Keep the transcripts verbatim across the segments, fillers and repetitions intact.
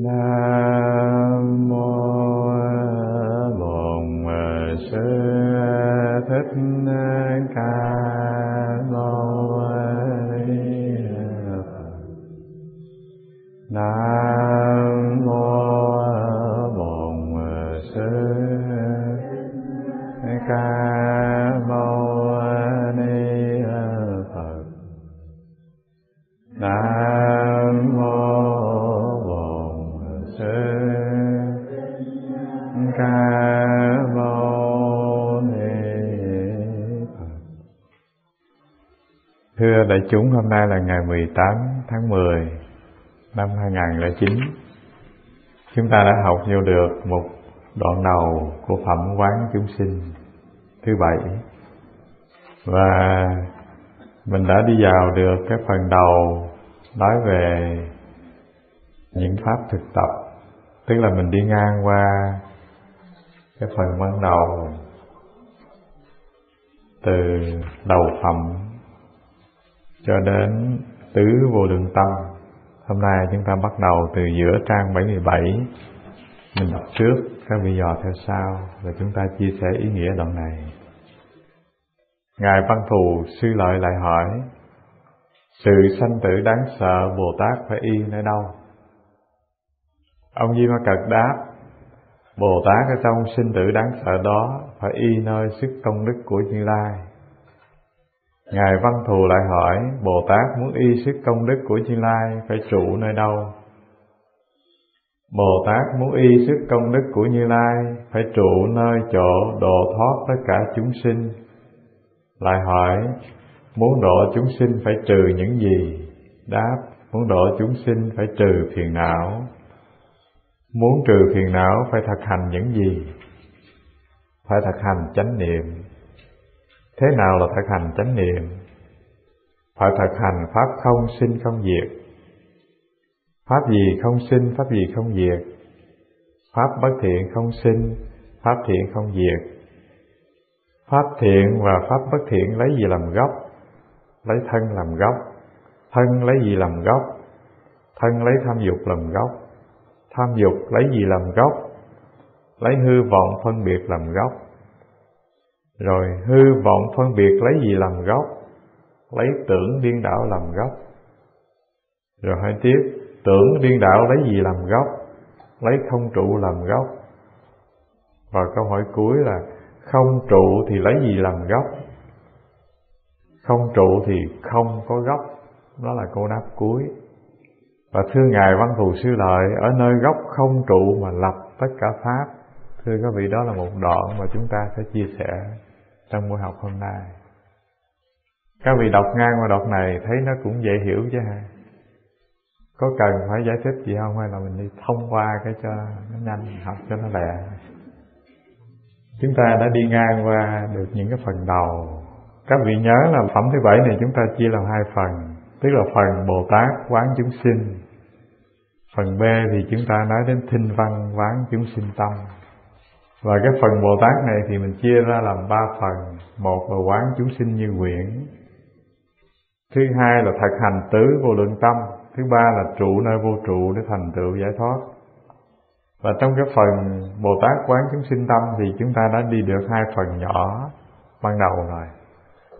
Nam mô Bổn Sư Thích Ca Mâu Ni Phật. Nam mô Bổn Sư Ca Mâu Ni Phật. Nam Thưa đại chúng, hôm nay là ngày mười tám tháng mười năm hai nghìn không trăm lẻ chín. Chúng ta đã học vô được một đoạn đầu của phẩm Quán Chúng Sinh thứ bảy. Và mình đã đi vào được cái phần đầu nói về những pháp thực tập. Tức là mình đi ngang qua cái phần ban đầu từ đầu phẩm cho đến tứ vô lượng tâm. Hôm nay chúng ta bắt đầu từ giữa trang bảy mươi bảy. Mình đọc trước, các vị dò theo sau, rồi chúng ta chia sẻ ý nghĩa đoạn này. Ngài Văn Thù Sư Lợi lại hỏi: sự sanh tử đáng sợ Bồ Tát phải y nơi đâu? Ông Di Ma Cật đáp: Bồ Tát ở trong sinh tử đáng sợ đó phải y nơi sức công đức của Như Lai. Ngài Văn Thù lại hỏi: Bồ Tát muốn y sức công đức của Như Lai phải trụ nơi đâu? Bồ Tát muốn y sức công đức của Như Lai phải trụ nơi chỗ độ thoát tất cả chúng sinh. Lại hỏi: muốn độ chúng sinh phải trừ những gì? Đáp: muốn độ chúng sinh phải trừ phiền não. Muốn trừ phiền não phải thực hành những gì? Phải thực hành chánh niệm. Thế nào là thực hành chánh niệm? Phải thực hành pháp không sinh không diệt. Pháp gì không sinh, pháp gì không diệt? Pháp bất thiện không sinh, pháp thiện không diệt. Pháp thiện và pháp bất thiện lấy gì làm gốc? Lấy thân làm gốc. Thân lấy gì làm gốc? Thân lấy tham dục làm gốc. Tham dục lấy gì làm gốc? Lấy hư vọng phân biệt làm gốc. Rồi hư vọng phân biệt lấy gì làm gốc? Lấy tưởng điên đảo làm gốc. Rồi hỏi tiếp: tưởng điên đảo lấy gì làm gốc? Lấy không trụ làm gốc. Và câu hỏi cuối là: không trụ thì lấy gì làm gốc? Không trụ thì không có gốc. Đó là câu đáp cuối. Và thưa Ngài Văn Thù Sư Lợi, ở nơi gốc không trụ mà lập tất cả pháp. Thưa các vị, đó là một đoạn mà chúng ta sẽ chia sẻ trong buổi học hôm nay. Các vị đọc ngang qua đoạn này thấy nó cũng dễ hiểu chứ hả? Có cần phải giải thích gì không, hay là mình đi thông qua cái cho nó nhanh, học cho nó lẹ? Chúng ta đã đi ngang qua được những cái phần đầu. Các vị nhớ là phẩm thứ bảy này chúng ta chia làm hai phần. Tức là phần Bồ Tát quán chúng sinh. Phần B thì chúng ta nói đến thinh văn quán chúng sinh tâm. Và cái phần Bồ Tát này thì mình chia ra làm ba phần. Một là quán chúng sinh như nguyện. Thứ hai là thực hành tứ vô lượng tâm. Thứ ba là trụ nơi vô trụ để thành tựu giải thoát. Và trong cái phần Bồ Tát quán chúng sinh tâm thì chúng ta đã đi được hai phần nhỏ ban đầu rồi.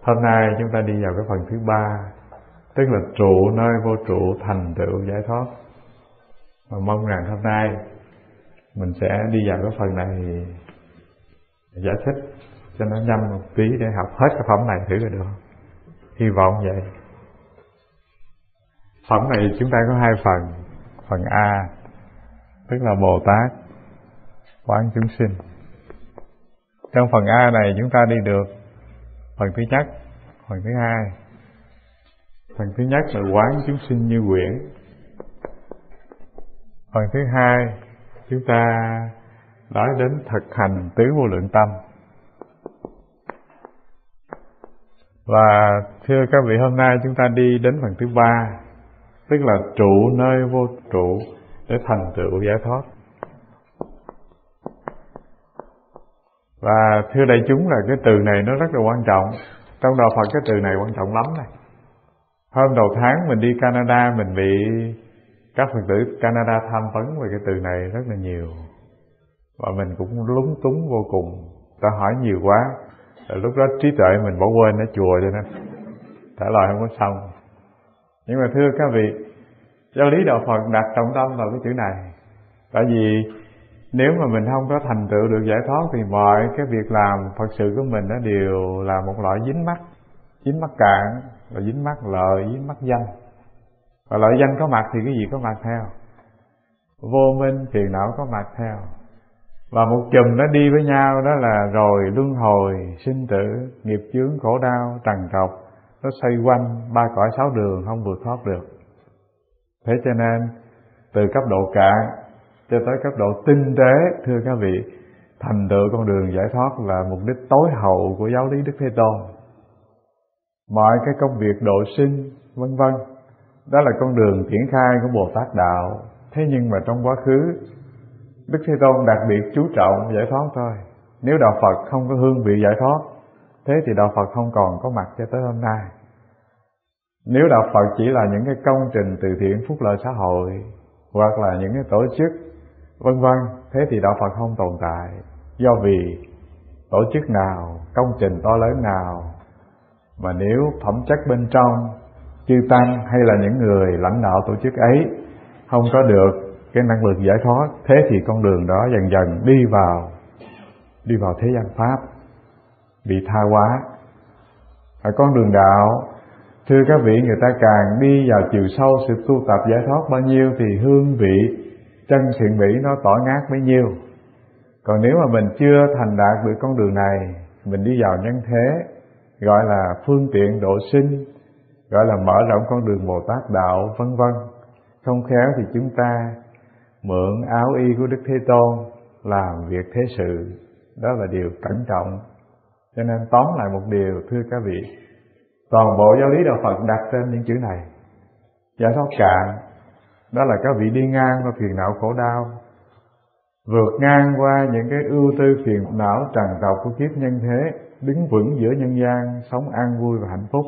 Hôm nay chúng ta đi vào cái phần thứ ba, tức là trụ nơi vô trụ thành tựu giải thoát. Và mong rằng hôm nay mình sẽ đi vào cái phần này giải thích cho nó nhanh một tí để học hết cái phẩm này thử là được. Hy vọng vậy. Phẩm này chúng ta có hai phần. Phần A tức là Bồ Tát quán chúng sinh. Trong phần A này chúng ta đi được phần thứ nhất, phần thứ hai. Phần thứ nhất là quán chúng sinh như quyển. Phần thứ hai chúng ta nói đến thực hành tứ vô lượng tâm. Và thưa các vị, hôm nay chúng ta đi đến phần thứ ba, tức là trụ nơi vô trụ để thành tựu giải thoát. Và thưa đại chúng, là cái từ này nó rất là quan trọng. Trong đạo Phật cái từ này quan trọng lắm này. Hôm đầu tháng mình đi Canada, mình bị các Phật tử Canada tham vấn về cái từ này rất là nhiều, và mình cũng lúng túng vô cùng. Ta hỏi nhiều quá, lúc đó trí tuệ mình bỏ quên ở chùa cho nên trả lời không có xong. Nhưng mà thưa các vị, giáo lý đạo Phật đặt trọng tâm vào cái chữ này. Tại vì nếu mà mình không có thành tựu được giải thoát thì mọi cái việc làm Phật sự của mình nó đều là một loại dính mắc. Dính mắc cạn, và dính mắc lợi, dính mắc danh. Và lợi danh có mặt thì cái gì có mặt theo. Vô minh, phiền não có mặt theo. Và một chùm nó đi với nhau, đó là rồi luân hồi, sinh tử, nghiệp chướng, khổ đau, trằn trọc. Nó xoay quanh ba cõi sáu đường không vượt thoát được. Thế cho nên từ cấp độ cạn cho tới cấp độ tinh tế, thưa các vị, thành tựu con đường giải thoát là mục đích tối hậu của giáo lý Đức Thế Tôn. Mọi cái công việc độ sinh vân vân, đó là con đường triển khai của Bồ Tát Đạo. Thế nhưng mà trong quá khứ, Đức Thế Tôn đặc biệt chú trọng giải thoát thôi. Nếu đạo Phật không có hương vị giải thoát, thế thì đạo Phật không còn có mặt cho tới hôm nay. Nếu đạo Phật chỉ là những cái công trình từ thiện phúc lợi xã hội, hoặc là những cái tổ chức vân vân, thế thì đạo Phật không tồn tại. Do vì tổ chức nào, công trình to lớn nào, mà nếu phẩm chất bên trong chư tăng hay là những người lãnh đạo tổ chức ấy không có được cái năng lực giải thoát, thế thì con đường đó dần dần đi vào đi vào thế gian pháp, bị tha hóa. Ở con đường đạo, thưa các vị, người ta càng đi vào chiều sâu sự tu tập giải thoát bao nhiêu thì hương vị chân thiện mỹ nó tỏa ngát bấy nhiêu. Còn nếu mà mình chưa thành đạt được con đường này, mình đi vào nhân thế, gọi là phương tiện độ sinh, gọi là mở rộng con đường Bồ Tát Đạo vân vân, không khéo thì chúng ta mượn áo y của Đức Thế Tôn làm việc thế sự, đó là điều cẩn trọng. Cho nên tóm lại một điều, thưa các vị, toàn bộ giáo lý đạo Phật đặt trên những chữ này. Giải thoát cạn, đó là các vị đi ngang qua phiền não khổ đau, vượt ngang qua những cái ưu tư phiền não tràn trọc của kiếp nhân thế, đứng vững giữa nhân gian, sống an vui và hạnh phúc.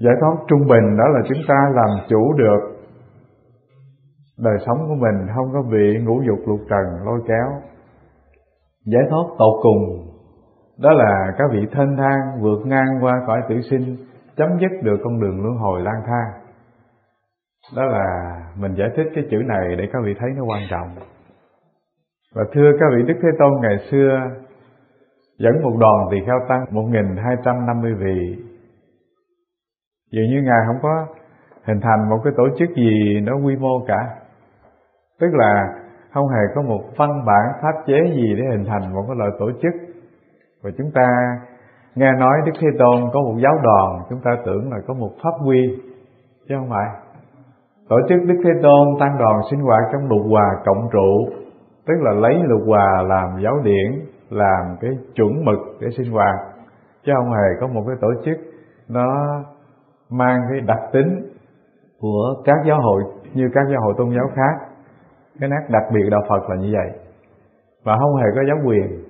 Giải thoát trung bình, đó là chúng ta làm chủ được đời sống của mình, không có bị ngũ dục lục trần lôi kéo. Giải thoát tột cùng, đó là các vị thênh thang vượt ngang qua cõi tử sinh, chấm dứt được con đường luân hồi lang thang. Đó là mình giải thích cái chữ này để các vị thấy nó quan trọng. Và thưa các vị, Đức Thế Tôn ngày xưa dẫn một đoàn tỳ kheo tăng một nghìn hai trăm năm mươi vị. Dường như Ngài không có hình thành một cái tổ chức gì nó quy mô cả. Tức là không hề có một văn bản pháp chế gì để hình thành một cái loại tổ chức. Và chúng ta nghe nói Đức Thế Tôn có một giáo đoàn, chúng ta tưởng là có một pháp quy, chứ không phải. Tổ chức Đức Thế Tôn tăng đoàn sinh hoạt trong lục hòa cộng trụ, tức là lấy lục hòa làm giáo điển, làm cái chuẩn mực để sinh hoạt, chứ không hề có một cái tổ chức nó mang cái đặc tính của các giáo hội như các giáo hội tôn giáo khác. Cái nét đặc biệt đạo Phật là như vậy, và không hề có giáo quyền.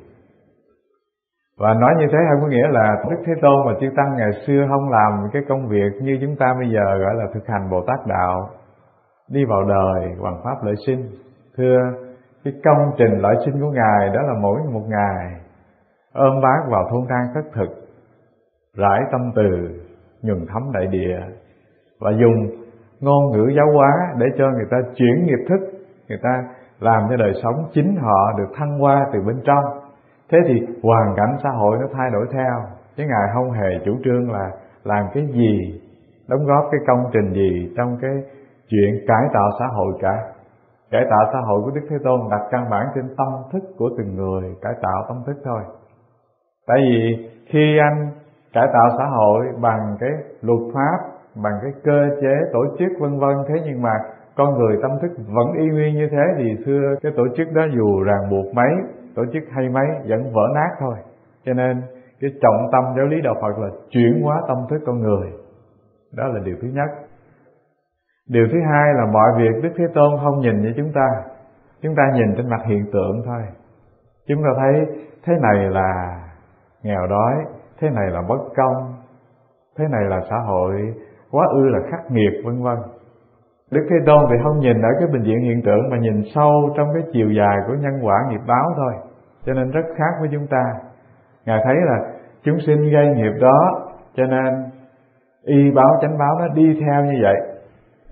Và nói như thế không có nghĩa là Đức Thế Tôn và chư tăng ngày xưa không làm cái công việc như chúng ta bây giờ gọi là thực hành Bồ Tát Đạo, đi vào đời bằng pháp lợi sinh. Thưa, cái công trình lợi sinh của Ngài đó là mỗi một ngày ôm bát vào thôn trang thất thực, rải tâm từ, nhuần thấm đại địa, và dùng ngôn ngữ giáo hóa để cho người ta chuyển nghiệp thức, người ta làm cho đời sống chính họ được thăng hoa từ bên trong. Thế thì hoàn cảnh xã hội nó thay đổi theo, chứ Ngài không hề chủ trương là làm cái gì, đóng góp cái công trình gì trong cái chuyện cải tạo xã hội cả. Cải tạo xã hội của Đức Thế Tôn đặt căn bản trên tâm thức của từng người, cải tạo tâm thức thôi. Tại vì khi anh cải tạo xã hội bằng cái luật pháp, bằng cái cơ chế tổ chức vân vân, thế nhưng mà con người tâm thức vẫn y nguyên như thế thì xưa cái tổ chức đó dù ràng buộc mấy, tổ chức hay mấy vẫn vỡ nát thôi. Cho nên cái trọng tâm giáo lý đạo Phật là chuyển hóa tâm thức con người. Đó là điều thứ nhất. Điều thứ hai là mọi việc Đức Thế Tôn không nhìn như chúng ta. Chúng ta nhìn trên mặt hiện tượng thôi. Chúng ta thấy thế này là nghèo đói, thế này là bất công, thế này là xã hội quá ư là khắc nghiệt vân vân. Đức Thế Tôn thì không nhìn ở cái bình diện hiện tượng mà nhìn sâu trong cái chiều dài của nhân quả nghiệp báo thôi, cho nên rất khác với chúng ta. Ngài thấy là chúng sinh gây nghiệp đó, cho nên y báo chánh báo nó đi theo như vậy.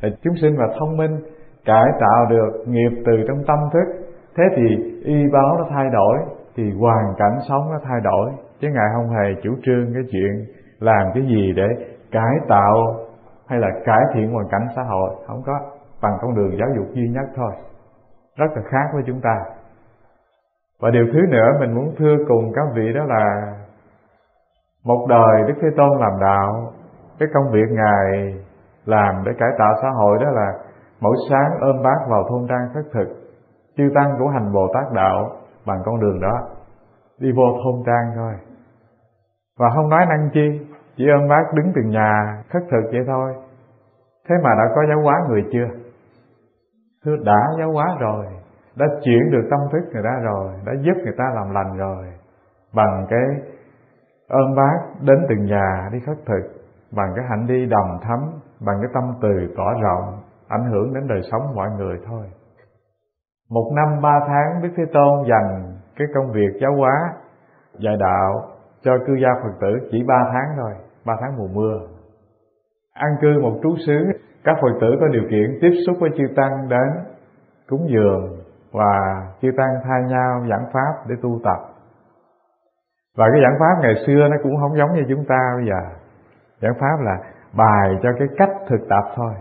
Thì chúng sinh mà thông minh cải tạo được nghiệp từ trong tâm thức, thế thì y báo nó thay đổi, thì hoàn cảnh sống nó thay đổi. Chứ Ngài không hề chủ trương cái chuyện làm cái gì để cải tạo hay là cải thiện hoàn cảnh xã hội, không có, bằng con đường giáo dục duy nhất thôi. Rất là khác với chúng ta. Và điều thứ nữa mình muốn thưa cùng các vị đó là một đời Đức Thế Tôn làm đạo, cái công việc Ngài làm để cải tạo xã hội đó là mỗi sáng ôm bát vào thôn trang khất thực. Chư tăng của hành Bồ Tát đạo bằng con đường đó, đi vô thôn trang thôi, và không nói năng chi, chỉ ôm bát đứng từng nhà khất thực vậy thôi. Thế mà đã có giáo hóa người chưa? Thưa, đã giáo hóa rồi, đã chuyển được tâm thức người ta rồi, đã giúp người ta làm lành rồi, bằng cái ôm bát đến từng nhà đi khất thực, bằng cái hạnh đi đồng thấm, bằng cái tâm từ tỏ rộng, ảnh hưởng đến đời sống mọi người thôi. Một năm ba tháng Đức Thế Tôn dành cái công việc giáo hóa, dạy đạo cho cư gia Phật tử chỉ ba tháng thôi, ba tháng mùa mưa. An cư một trú xứ, các Phật tử có điều kiện tiếp xúc với chư tăng đến cúng dường, và chư tăng thay nhau giảng pháp để tu tập. Và cái giảng pháp ngày xưa nó cũng không giống như chúng ta bây giờ. Giảng pháp là bài cho cái cách thực tập thôi.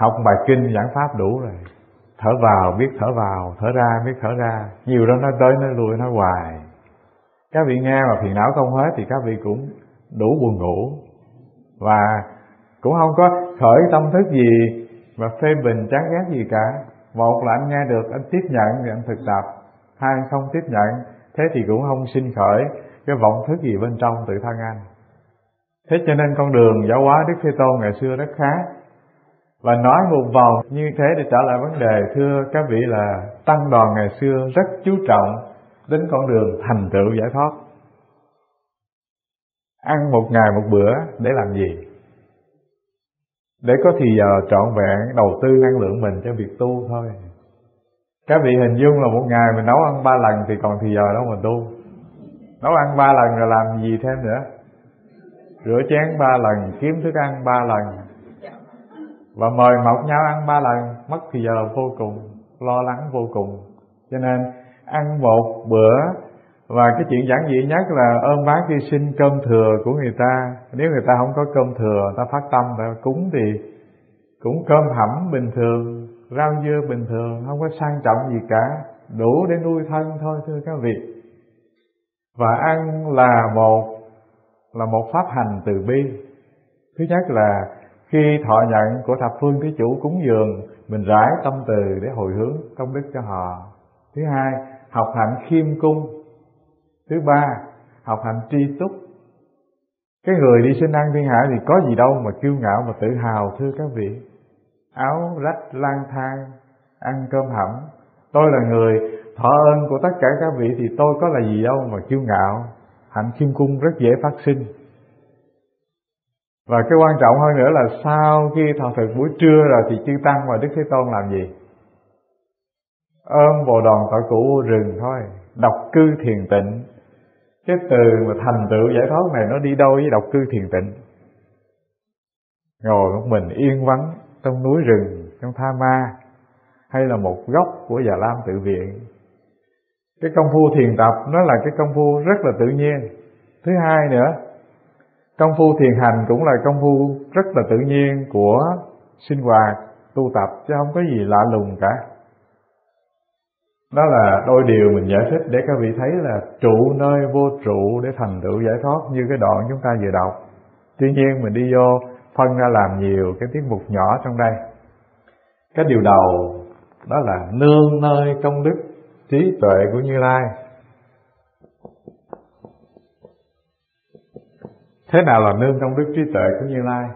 Học bài kinh giảng pháp đủ rồi, thở vào biết thở vào, thở ra biết thở ra, nhiều đó nó tới nó lui nó hoài. Các vị nghe mà phiền não không hết thì các vị cũng đủ buồn ngủ, và cũng không có khởi tâm thức gì và phê bình chán ghét gì cả. Một là anh nghe được anh tiếp nhận thì anh thực tập, hai anh không tiếp nhận thế thì cũng không sinh khởi cái vọng thức gì bên trong tự thân anh. Thế cho nên con đường giáo hóa Đức Thế Tôn ngày xưa rất khác. Và nói một vòng như thế để trả lời vấn đề, thưa các vị, là tăng đoàn ngày xưa rất chú trọng đến con đường thành tựu giải thoát. Ăn một ngày một bữa để làm gì? Để có thì giờ trọn vẹn đầu tư năng lượng mình cho việc tu thôi. Các vị hình dung là một ngày mình nấu ăn ba lần thì còn thì giờ đâu mà tu. Nấu ăn ba lần rồi làm gì thêm nữa? Rửa chén ba lần, kiếm thức ăn ba lần, và mời mọc nhau ăn ba lần, mất thì giờ vô cùng, lo lắng vô cùng. Cho nên ăn một bữa, và cái chuyện giản dị nhất là ơn bác đi xin cơm thừa của người ta. Nếu người ta không có cơm thừa, người ta phát tâm người ta cúng thì cũng cơm hẩm bình thường, rau dưa bình thường, không có sang trọng gì cả, đủ để nuôi thân thôi, thưa các vị. Và ăn là một là một pháp hành từ bi. Thứ nhất là khi thọ nhận của thập phương thí chủ cúng dường, mình rải tâm từ để hồi hướng công đức cho họ. Thứ hai, học hạnh khiêm cung. Thứ ba, học hạnh tri túc. Cái người đi xin ăn thiên hạ thì có gì đâu mà kiêu ngạo mà tự hào, thưa các vị. Áo rách lang thang, ăn cơm hẩm. Tôi là người thọ ơn của tất cả các vị thì tôi có là gì đâu mà kiêu ngạo. Hạnh khiêm cung rất dễ phát sinh. Và cái quan trọng hơn nữa là sau khi thọ thực buổi trưa rồi thì chư tăng và Đức Thế Tôn làm gì? Ôm bồ đòn tọa cụ vô rừng thôi, độc cư thiền tịnh. Cái từ mà thành tựu giải thoát này nó đi đâu với độc cư thiền tịnh? Ngồi một mình yên vắng trong núi rừng, trong tha ma, hay là một góc của Già Lam Tự Viện. Cái công phu thiền tập nó là cái công phu rất là tự nhiên. Thứ hai nữa, công phu thiền hành cũng là công phu rất là tự nhiên của sinh hoạt, tu tập, chứ không có gì lạ lùng cả. Đó là đôi điều mình giải thích để các vị thấy là trụ nơi vô trụ để thành tựu giải thoát như cái đoạn chúng ta vừa đọc. Tuy nhiên mình đi vô phân ra làm nhiều cái tiết mục nhỏ trong đây. Cái điều đầu đó là nương nơi công đức trí tuệ của Như Lai. Thế nào là nương công đức trí tuệ của Như Lai?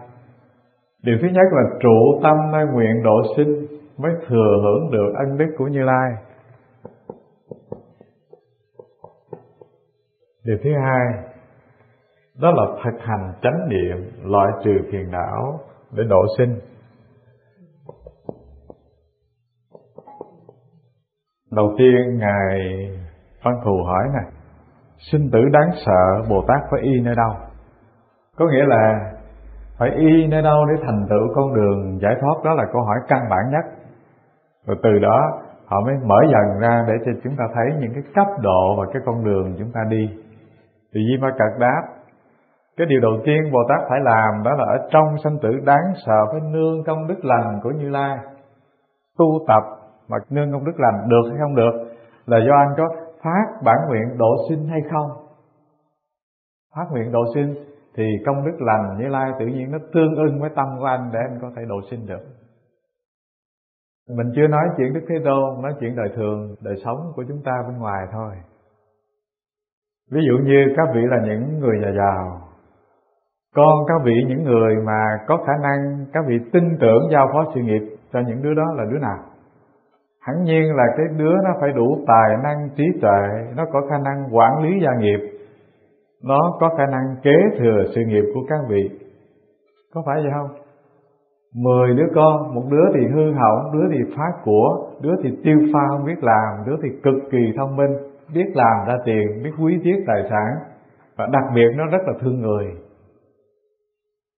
Điều thứ nhất là trụ tâm nơi nguyện độ sinh mới thừa hưởng được ân đức của Như Lai. Điều thứ hai đó là thực hành chánh niệm loại trừ phiền não để độ sinh. Đầu tiên Ngài Văn Thù hỏi này, sinh tử đáng sợ Bồ Tát phải y nơi đâu? Có nghĩa là phải y nơi đâu để thành tựu con đường giải thoát, đó là câu hỏi căn bản nhất. Rồi từ đó họ mới mở dần ra để cho chúng ta thấy những cái cấp độ và cái con đường chúng ta đi. Thì Di Ma Cật đáp, cái điều đầu tiên Bồ Tát phải làm đó là ở trong sanh tử đáng sợ phải nương công đức lành của Như Lai. Tu tập mà nương công đức lành được hay không được là do anh có phát bản nguyện độ sinh hay không. Phát nguyện độ sinh thì công đức lành Như Lai tự nhiên nó tương ưng với tâm của anh để anh có thể độ sinh được. Mình chưa nói chuyện Đức Thế Tôn, nói chuyện đời thường, đời sống của chúng ta bên ngoài thôi. Ví dụ như các vị là những người già giàu, con các vị những người mà có khả năng, các vị tin tưởng giao phó sự nghiệp cho những đứa đó là đứa nào? Hẳn nhiên là cái đứa nó phải đủ tài năng trí tuệ, nó có khả năng quản lý gia nghiệp, nó có khả năng kế thừa sự nghiệp của các vị. Có phải vậy không? Mười đứa con, một đứa thì hư hỏng, đứa thì phá của, đứa thì tiêu pha không biết làm, đứa thì cực kỳ thông minh, biết làm ra tiền, biết quý tiếc tài sản, và đặc biệt nó rất là thương người.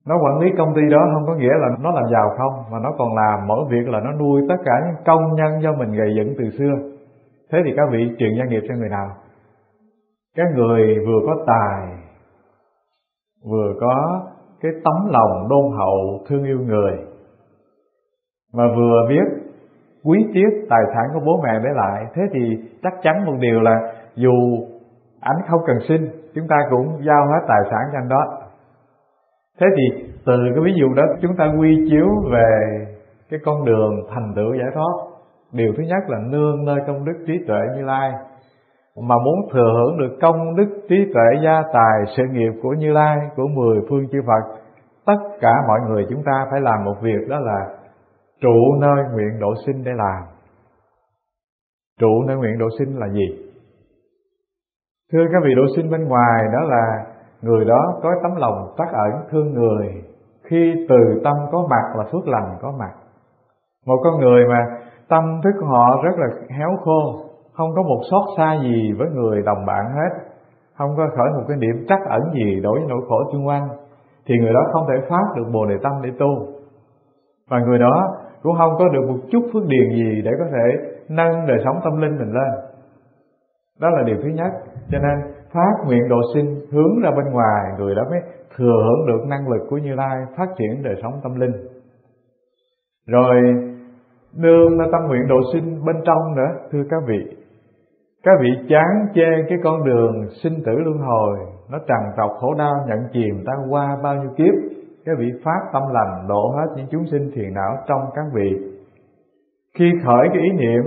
Nó quản lý công ty đó không có nghĩa là nó làm giàu không, mà nó còn làm mỗi việc là nó nuôi tất cả những công nhân do mình gầy dựng từ xưa. Thế thì các vị truyền gia nghiệp cho người nào? Các người vừa có tài, vừa có cái tấm lòng đôn hậu thương yêu người, mà vừa biết quý tiếc tài sản của bố mẹ để lại. Thế thì chắc chắn một điều là dù ảnh không cần sinh, chúng ta cũng giao hết tài sản cho anh đó. Thế thì từ cái ví dụ đó chúng ta quy chiếu về cái con đường thành tựu giải thoát. Điều thứ nhất là nương nơi công đức trí tuệ Như Lai. Mà muốn thừa hưởng được công đức trí tuệ gia tài sự nghiệp của Như Lai, của mười phương chư Phật, tất cả mọi người chúng ta phải làm một việc, đó là trụ nơi nguyện độ sinh để làm. Trụ nơi nguyện độ sinh là gì? Thưa các vị, độ sinh bên ngoài đó là người đó có tấm lòng trắc ẩn thương người, khi từ tâm có mặt là phước lành có mặt. Một con người mà tâm thức họ rất là héo khô, không có một xót xa gì với người đồng bạn hết, không có khởi một cái điểm trắc ẩn gì đối với nỗi khổ chung quanh, thì người đó không thể phát được Bồ Đề Tâm để tu. Và người đó cũng không có được một chút phước điền gì để có thể nâng đời sống tâm linh mình lên. Đó là điều thứ nhất. Cho nên phát nguyện độ sinh hướng ra bên ngoài, người đó mới thừa hưởng được năng lực của Như Lai, phát triển đời sống tâm linh. Rồi nương là tâm nguyện độ sinh bên trong nữa. Thưa các vị, các vị chán chê cái con đường sinh tử luân hồi, nó trằn trọc khổ đau nhận chìm ta qua bao nhiêu kiếp. Các vị phát tâm lành độ hết những chúng sinh thiền não trong các vị. Khi khởi cái ý niệm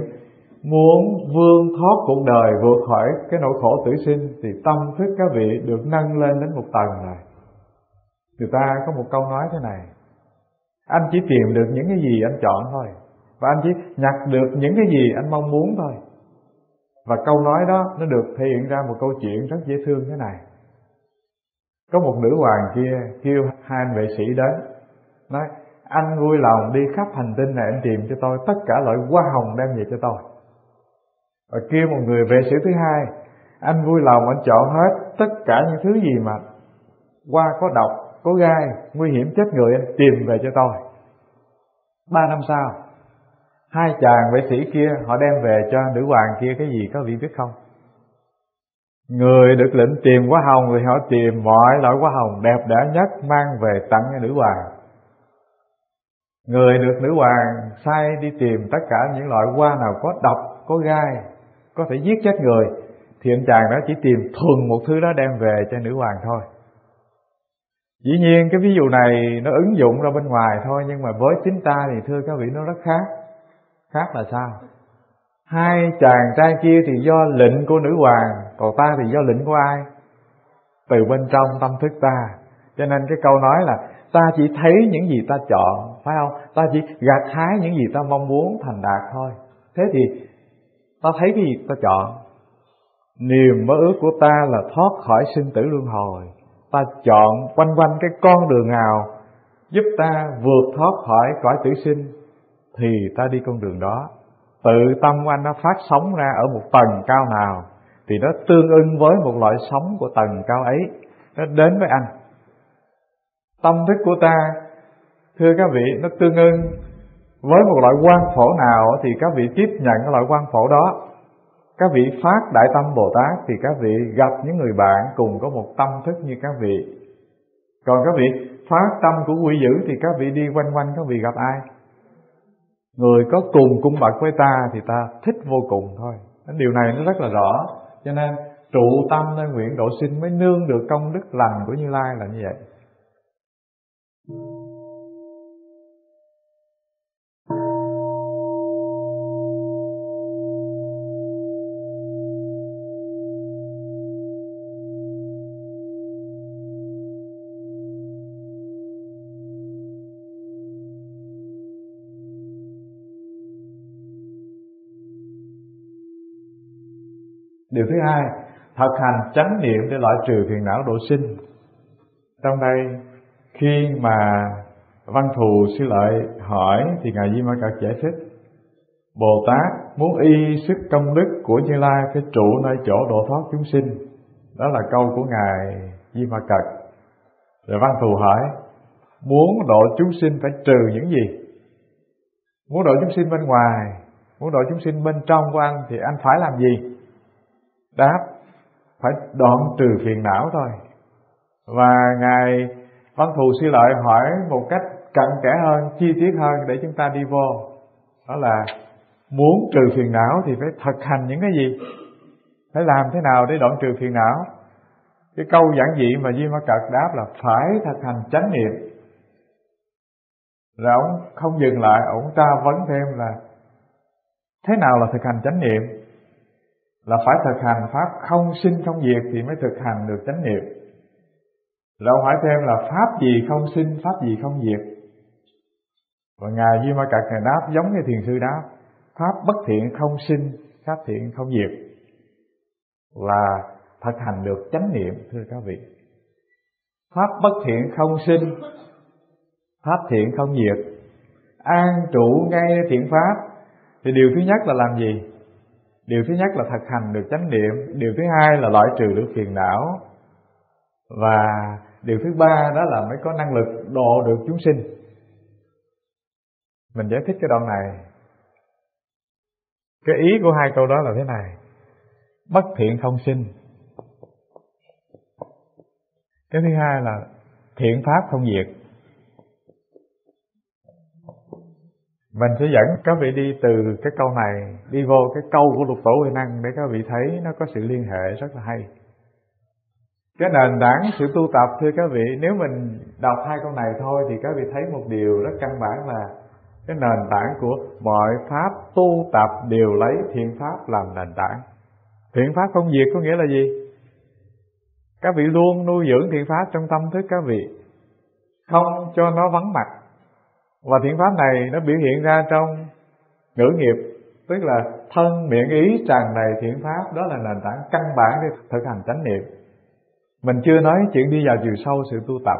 muốn vươn thoát cuộc đời, vượt khỏi cái nỗi khổ tử sinh, thì tâm thức các vị được nâng lên đến một tầng này. Người ta có một câu nói thế này: anh chỉ tìm được những cái gì anh chọn thôi, và anh chỉ nhặt được những cái gì anh mong muốn thôi. Và câu nói đó nó được thể hiện ra một câu chuyện rất dễ thương thế này. Có một nữ hoàng kia kêu hai anh vệ sĩ đến, nói: anh vui lòng đi khắp hành tinh này, anh tìm cho tôi tất cả loại hoa hồng đem về cho tôi. Và kêu một người vệ sĩ thứ hai: anh vui lòng anh chọn hết tất cả những thứ gì mà hoa có độc, có gai, nguy hiểm chết người, anh tìm về cho tôi. Ba năm sau, hai chàng vệ sĩ kia họ đem về cho nữ hoàng kia cái gì các vị biết không? Người được lệnh tìm hoa hồng thì họ tìm mọi loại hoa hồng đẹp đẽ nhất mang về tặng cho nữ hoàng. Người được nữ hoàng sai đi tìm tất cả những loại hoa nào có độc, có gai, có thể giết chết người, thì anh chàng đó chỉ tìm thuần một thứ đó đem về cho nữ hoàng thôi. Dĩ nhiên cái ví dụ này nó ứng dụng ra bên ngoài thôi, nhưng mà với chính ta thì thưa các vị nó rất khác. Khác là sao? Hai chàng trai kia thì do lệnh của nữ hoàng, còn ta thì do lệnh của ai? Từ bên trong tâm thức ta. Cho nên cái câu nói là ta chỉ thấy những gì ta chọn, phải không? Ta chỉ gặt hái những gì ta mong muốn thành đạt thôi. Thế thì ta thấy cái gì ta chọn. Niềm mơ ước của ta là thoát khỏi sinh tử luân hồi. Ta chọn quanh quanh cái con đường nào giúp ta vượt thoát khỏi cõi tử sinh thì ta đi con đường đó. tự tâm của anh nó phát sóng ra ở một tầng cao nào thì nó tương ưng với một loại sóng của tầng cao ấy, nó đến với anh. Tâm thức của ta, thưa các vị, nó tương ưng với một loại quang phổ nào thì các vị tiếp nhận cái loại quang phổ đó. Các vị phát Đại Tâm Bồ Tát thì các vị gặp những người bạn cùng có một tâm thức như các vị. Còn các vị phát tâm của quỷ dữ thì các vị đi quanh quanh, các vị gặp ai? Người có cùng cung bậc với ta thì ta thích vô cùng thôi. Điều này nó rất là rõ. Cho nên trụ tâm nơi nguyện độ sinh mới nương được công đức lành của Như Lai là như vậy. Điều thứ hai, thực hành chánh niệm để loại trừ phiền não độ sinh. Trong đây, khi mà Văn Thù Sư Lợi hỏi thì Ngài Di Ma Cật giải thích: Bồ Tát muốn y sức công đức của Như Lai phải trụ nơi chỗ độ thoát chúng sinh. Đó là câu của Ngài Di Ma Cật. Rồi Văn Thù hỏi: muốn độ chúng sinh phải trừ những gì? Muốn độ chúng sinh bên ngoài, muốn độ chúng sinh bên trong của anh thì anh phải làm gì? Đáp: phải đoạn trừ phiền não thôi. Và Ngài Văn Thù Sư Lợi hỏi một cách cặn kẽ hơn, chi tiết hơn để chúng ta đi vô. Đó là muốn trừ phiền não thì phải thực hành những cái gì? Phải làm thế nào để đoạn trừ phiền não? Cái câu giản dị mà Di Ma Cật đáp là phải thực hành chánh niệm. Rồi ông không dừng lại, ông tra vấn thêm là thế nào là thực hành chánh niệm? Là phải thực hành pháp không sinh không diệt thì mới thực hành được chánh niệm. Rồi hỏi thêm là pháp gì không sinh, pháp gì không diệt. Và Ngài Di Ma Cật Ngài đáp giống như thiền sư đáp: pháp bất thiện không sinh, pháp thiện không diệt, là thực hành được chánh niệm. Thưa các vị, pháp bất thiện không sinh, pháp thiện không diệt, an trụ ngay thiện pháp, thì điều thứ nhất là làm gì? Điều thứ nhất là thực hành được chánh niệm. Điều thứ hai là loại trừ được phiền não. Và điều thứ ba đó là mới có năng lực độ được chúng sinh. Mình giải thích cái đoạn này. Cái ý của hai câu đó là thế này: bất thiện không sinh. Cái thứ hai là thiện pháp không diệt. Mình sẽ dẫn các vị đi từ cái câu này đi vô cái câu của Lục Tổ Huệ Năng để các vị thấy nó có sự liên hệ rất là hay. Cái nền tảng sự tu tập, thưa các vị, nếu mình đọc hai câu này thôi thì các vị thấy một điều rất căn bản là cái nền tảng của mọi pháp tu tập đều lấy thiện pháp làm nền tảng. Thiện pháp không diệt có nghĩa là gì? Các vị luôn nuôi dưỡng thiện pháp trong tâm thức các vị, không cho nó vắng mặt. Và thiện pháp này nó biểu hiện ra trong ngữ nghiệp, tức là thân miệng ý tràn đầy thiện pháp. Đó là nền tảng căn bản để thực hành chánh niệm. Mình chưa nói chuyện đi vào chiều sâu sự tu tập,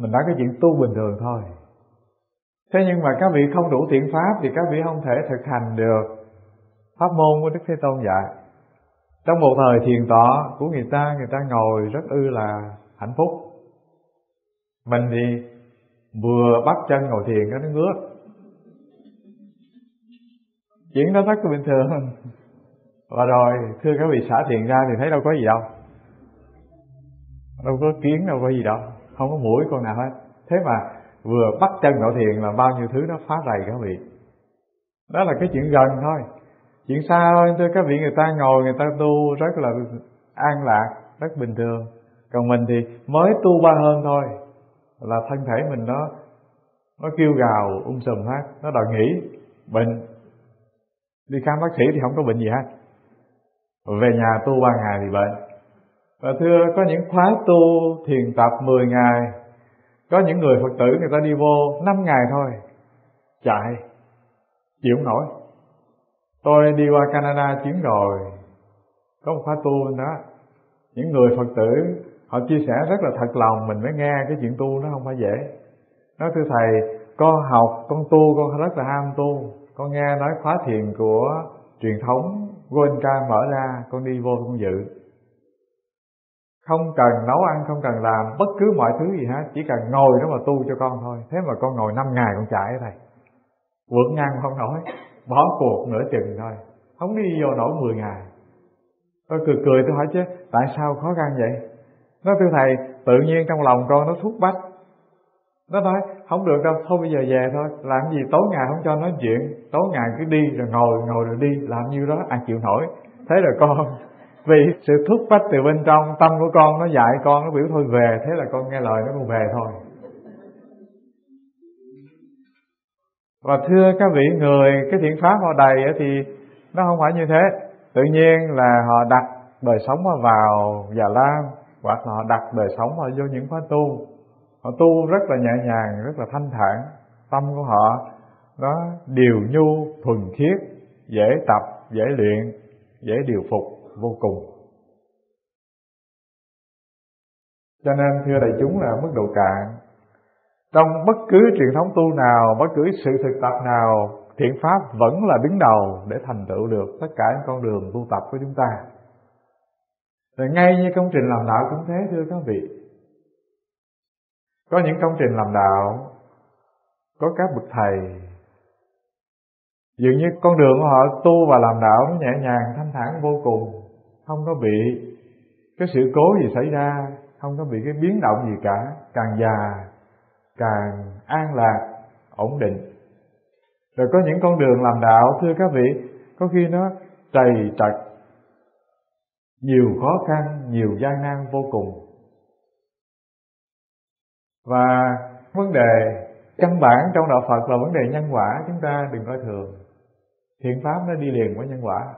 mình nói cái chuyện tu bình thường thôi. Thế nhưng mà các vị không đủ thiện pháp thì các vị không thể thực hành được pháp môn của Đức Thế Tôn dạy. Trong một thời thiền tọa của người ta, người ta ngồi rất ư là hạnh phúc. Mình thì vừa bắt chân ngồi thiền nó ngứa. Chuyện đó rất bình thường. Và rồi thưa các vị, xả thiền ra thì thấy đâu có gì đâu, đâu có kiến, đâu có gì đâu, không có mũi con nào hết. Thế mà vừa bắt chân ngồi thiền là bao nhiêu thứ nó phá rầy các vị. Đó là cái chuyện gần thôi, chuyện xa thôi. Thưa các vị, người ta ngồi người ta tu rất là an lạc, rất bình thường. Còn mình thì mới tu ba hơn thôi là thân thể mình nó nó kêu gào um sùm hết, nó đòi nghỉ bệnh. Đi khám bác sĩ thì không có bệnh gì hết, về nhà tu ba ngày thì bệnh. Và thưa, có những khóa tu thiền tập mười ngày, có những người Phật tử người ta đi vô năm ngày thôi chạy, chịu không nổi. Tôi đi qua Canada chuyến rồi, có một khóa tu đó, những người Phật tử họ chia sẻ rất là thật lòng, mình mới nghe cái chuyện tu nó không phải dễ. Nói: thưa thầy, con học, con tu, con rất là ham tu, con nghe nói khóa thiền của truyền thống Goenka mở ra, con đi vô con dự. Không cần nấu ăn, không cần làm bất cứ mọi thứ gì hết, chỉ cần ngồi đó mà tu cho con thôi. Thế mà con ngồi năm ngày con chạy thầy, vượt ngang không nổi, bỏ cuộc nửa chừng thôi, không đi vô nổi mười ngày. Tôi cười cười tôi hỏi chứ tại sao khó khăn vậy? Nó thưa thầy, tự nhiên trong lòng con nó thúc bách. Nó nói không được đâu, thôi bây giờ về thôi. Làm gì tối ngày không cho nói chuyện, tối ngày cứ đi rồi ngồi, ngồi rồi đi, làm như đó ai chịu nổi. Thế là con vì sự thúc bách từ bên trong, tâm của con nó dạy con, nó biểu thôi về. Thế là con nghe lời nó con về thôi. Và thưa các vị người, cái thiện pháp họ đầy thì nó không phải như thế. Tự nhiên là họ đặt đời sống họ vào Già Lam, hoặc là họ đặt đời sống họ vô những khóa tu. Họ tu rất là nhẹ nhàng, rất là thanh thản. Tâm của họ nó điều nhu, thuần khiết, dễ tập, dễ luyện, dễ điều phục vô cùng. Cho nên thưa đại chúng là mức độ cạn. Trong bất cứ truyền thống tu nào, bất cứ sự thực tập nào, thiện pháp vẫn là đứng đầu để thành tựu được tất cả những con đường tu tập của chúng ta. Rồi ngay như công trình làm đạo cũng thế thưa các vị. Có những công trình làm đạo, có các bậc thầy, dường như con đường của họ tu và làm đạo nó nhẹ nhàng, thanh thản vô cùng, không có bị cái sự cố gì xảy ra, không có bị cái biến động gì cả, càng già càng an lạc, ổn định. Rồi có những con đường làm đạo thưa các vị, có khi nó trầy trật, nhiều khó khăn, nhiều gian nan vô cùng. Và vấn đề căn bản trong đạo Phật là vấn đề nhân quả, chúng ta đừng coi thường. Thiện pháp nó đi liền với nhân quả.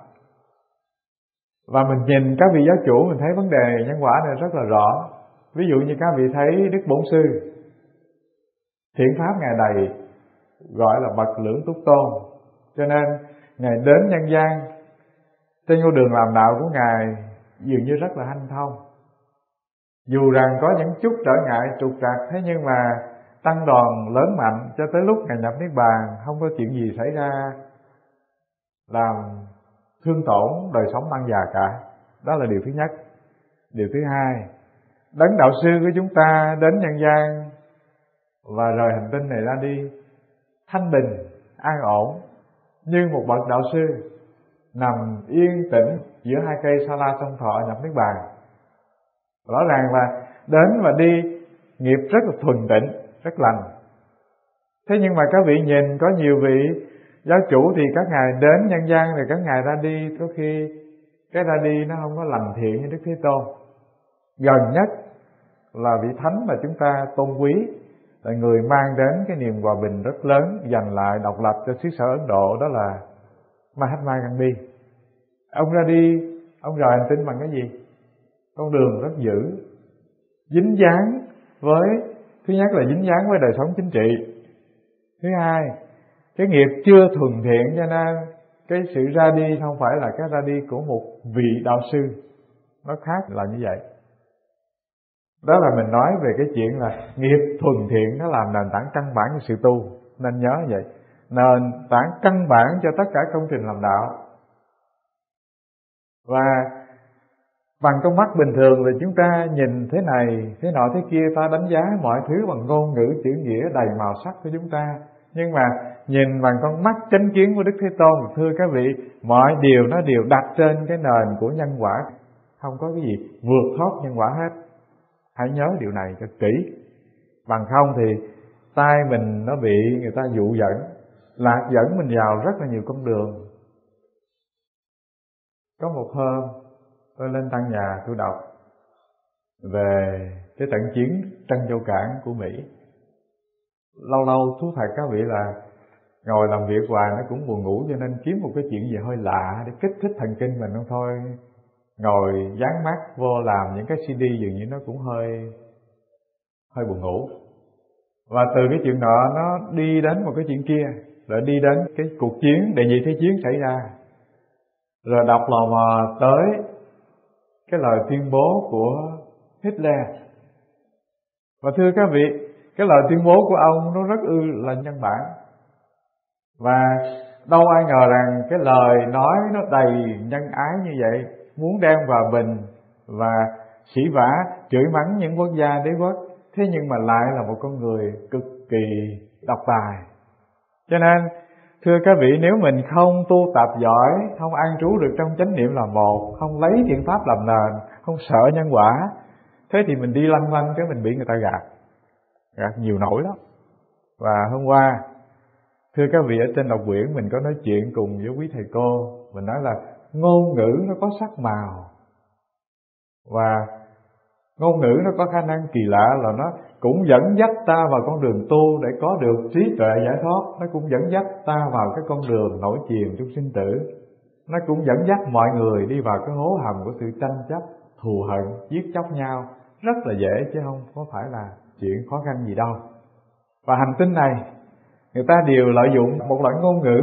Và mình nhìn các vị giáo chủ mình thấy vấn đề nhân quả này rất là rõ. Ví dụ như các vị thấy Đức Bổn Sư, thiện pháp Ngài đầy, gọi là bậc lưỡng túc tôn. Cho nên Ngài đến nhân gian, trên con đường làm đạo của Ngài dường như rất là hanh thông. Dù rằng có những chút trở ngại trục trặc, thế nhưng mà tăng đoàn lớn mạnh cho tới lúc Ngài nhập Niết Bàn, không có chuyện gì xảy ra làm thương tổn đời sống tăng già cả. Đó là điều thứ nhất. Điều thứ hai, Đấng Đạo Sư của chúng ta đến nhân gian và rời hành tinh này ra đi thanh bình, an ổn, như một bậc đạo sư nằm yên tĩnh giữa hai cây sa la song thọ nhập Niết Bàn. Rõ ràng là đến và đi nghiệp rất là thuần tịnh, rất lành. Thế nhưng mà các vị nhìn có nhiều vị giáo chủ thì các ngài đến nhân gian rồi các ngài ra đi, có khi cái ra đi nó không có lành thiện như Đức Thế Tôn. Gần nhất là vị thánh mà chúng ta tôn quý, là người mang đến cái niềm hòa bình rất lớn, giành lại độc lập cho xứ sở Ấn Độ, đó là Mahatma Gandhi. Ông ra đi, ông rời hành tinh bằng cái gì? Con đường rất dữ, dính dáng với, thứ nhất là dính dáng với đời sống chính trị, thứ hai cái nghiệp chưa thuần thiện, cho nên cái sự ra đi không phải là cái ra đi của một vị đạo sư, nó khác là như vậy. Đó là mình nói về cái chuyện là nghiệp thuần thiện nó làm nền tảng căn bản của sự tu. Nên nhớ vậy, nền tảng căn bản cho tất cả công trình làm đạo. Và bằng con mắt bình thường thì chúng ta nhìn thế này, thế nọ, thế kia, ta đánh giá mọi thứ bằng ngôn ngữ chữ nghĩa đầy màu sắc của chúng ta. Nhưng mà nhìn bằng con mắt chánh kiến của Đức Thế Tôn, thưa các vị, mọi điều nó đều đặt trên cái nền của nhân quả, không có cái gì vượt thoát nhân quả hết. Hãy nhớ điều này cho kỹ. Bằng không thì tai mình nó bị người ta dụ dẫn, lạc dẫn mình vào rất là nhiều con đường. Có một hôm tôi lên Tăng Nhà tôi đọc về cái trận chiến Trân Châu Cảng của Mỹ. Lâu lâu thú thật các vị là ngồi làm việc hoài nó cũng buồn ngủ, cho nên kiếm một cái chuyện gì hơi lạ để kích thích thần kinh mình không thôi. Ngồi dán mắt vô làm những cái xê đê dường như nó cũng hơi hơi buồn ngủ. Và từ cái chuyện nọ nó đi đến một cái chuyện kia, rồi đi đến cái cuộc chiến Đệ Nhị Thế Chiến xảy ra, rồi đọc lò mò tới cái lời tuyên bố của Hitler. Và thưa các vị, cái lời tuyên bố của ông nó rất ư là nhân bản. Và Đâu ai ngờ rằng cái lời nói nó đầy nhân ái như vậy, muốn đem hòa bình và sỉ vả chửi mắng những quốc gia đế quốc, thế nhưng mà lại là một con người cực kỳ độc tài. Cho nên thưa các vị, nếu mình không tu tập giỏi, không an trú được trong chánh niệm là một, không lấy thiện pháp làm nền, không sợ nhân quả, thế thì mình đi lanh quanh cái mình bị người ta gạt, gạt nhiều nổi lắm. Và hôm qua thưa các vị, ở trên đọc quyển mình có nói chuyện cùng với quý thầy cô, mình nói là ngôn ngữ nó có sắc màu, và ngôn ngữ nó có khả năng kỳ lạ là nó cũng dẫn dắt ta vào con đường tu để có được trí tuệ giải thoát, nó cũng dẫn dắt ta vào cái con đường nổi chìm trong sinh tử, nó cũng dẫn dắt mọi người đi vào cái hố hầm của sự tranh chấp, thù hận, giết chóc nhau, rất là dễ chứ không có phải là chuyện khó khăn gì đâu. Và hành tinh này người ta đều lợi dụng một loại ngôn ngữ,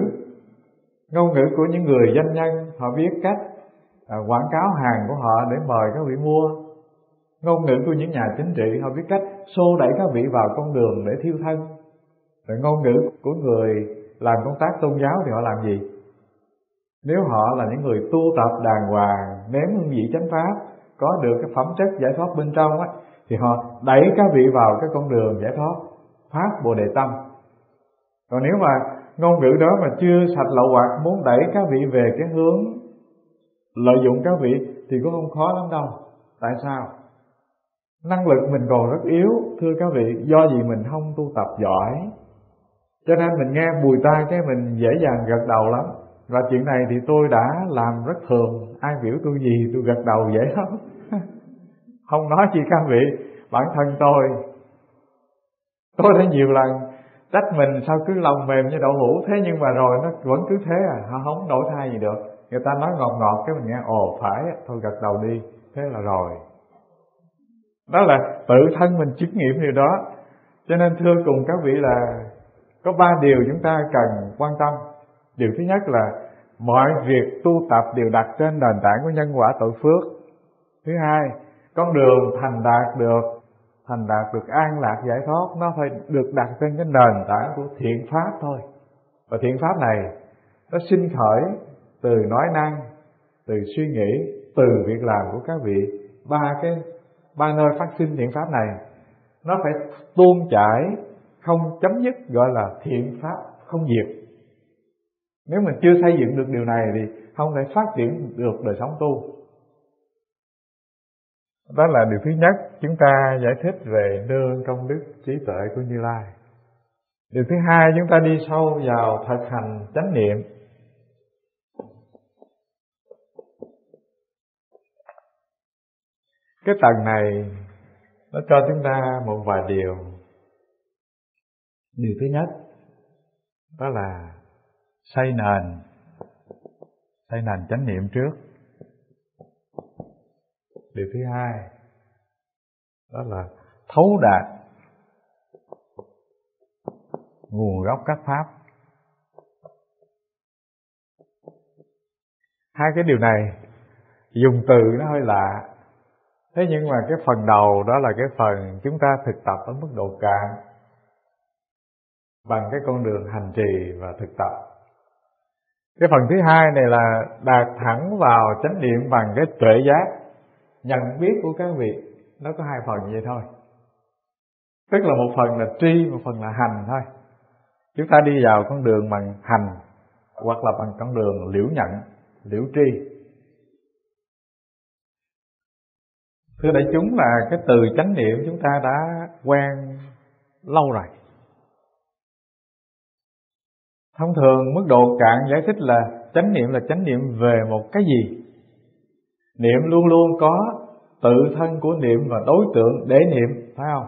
ngôn ngữ của những người doanh nhân, họ biết cách à, quảng cáo hàng của họ để mời các vị mua. Ngôn ngữ của những nhà chính trị, họ biết cách xô đẩy các vị vào con đường để thiêu thân. Rồi ngôn ngữ của người làm công tác tôn giáo thì họ làm gì? Nếu họ là những người tu tập đàng hoàng, nếm hương vị chánh pháp, có được cái phẩm chất giải thoát bên trong á, thì họ đẩy các vị vào cái con đường giải thoát, phát Bồ Đề Tâm. Còn nếu mà ngôn ngữ đó mà chưa sạch lậu hoặc, muốn đẩy các vị về cái hướng lợi dụng các vị thì cũng không khó lắm đâu. Tại sao? Năng lực mình còn rất yếu, thưa các vị, do vì mình không tu tập giỏi. Cho nên mình nghe bùi tai cái mình dễ dàng gật đầu lắm. Và chuyện này thì tôi đã làm rất thường, ai biểu tôi gì tôi gật đầu dễ lắm. Không nói chi các vị, bản thân tôi, tôi đã nhiều lần trách mình sao cứ lòng mềm như đậu hũ, thế nhưng mà rồi nó vẫn cứ thế à, họ không đổi thay gì được. Người ta nói ngọt ngọt cái mình nghe ồ phải, thôi gật đầu đi, thế là rồi. Đó là tự thân mình chứng nghiệm điều đó. Cho nên thưa cùng các vị là có ba điều chúng ta cần quan tâm. Điều thứ nhất là mọi việc tu tập đều đặt trên nền tảng của nhân quả tội phước. Thứ hai, con đường thành đạt được thành đạt được an lạc giải thoát nó phải được đặt trên cái nền tảng của thiện pháp thôi. Và thiện pháp này nó sinh khởi từ nói năng, từ suy nghĩ, từ việc làm của các vị. Ba cái ba nơi phát sinh thiện pháp này nó phải tuôn chảy không chấm dứt, gọi là thiện pháp không diệt. Nếu mình chưa xây dựng được điều này thì không thể phát triển được đời sống tu. Đó là điều thứ nhất, chúng ta giải thích về nương công đức trí tuệ của Như Lai. Điều thứ hai, chúng ta đi sâu vào thực hành chánh niệm. Cái tầng này nó cho chúng ta một vài điều. Điều thứ nhất đó là xây nền, xây nền chánh niệm trước. Điều thứ hai đó là thấu đạt nguồn gốc các pháp. Hai cái điều này dùng từ nó hơi lạ, thế nhưng mà cái phần đầu đó là cái phần chúng ta thực tập ở mức độ cạn bằng cái con đường hành trì và thực tập. Cái phần thứ hai này là đạt thẳng vào chánh niệm bằng cái tuệ giác, nhận biết của các vị. Nó có hai phần như vậy thôi, tức là một phần là tri, một phần là hành thôi. Chúng ta đi vào con đường bằng hành hoặc là bằng con đường liễu nhận, liễu tri. Thưa đại chúng, là cái từ chánh niệm chúng ta đã quen lâu rồi. Thông thường mức độ cạn giải thích là chánh niệm là chánh niệm về một cái gì. Niệm luôn luôn có tự thân của niệm và đối tượng để niệm, phải không?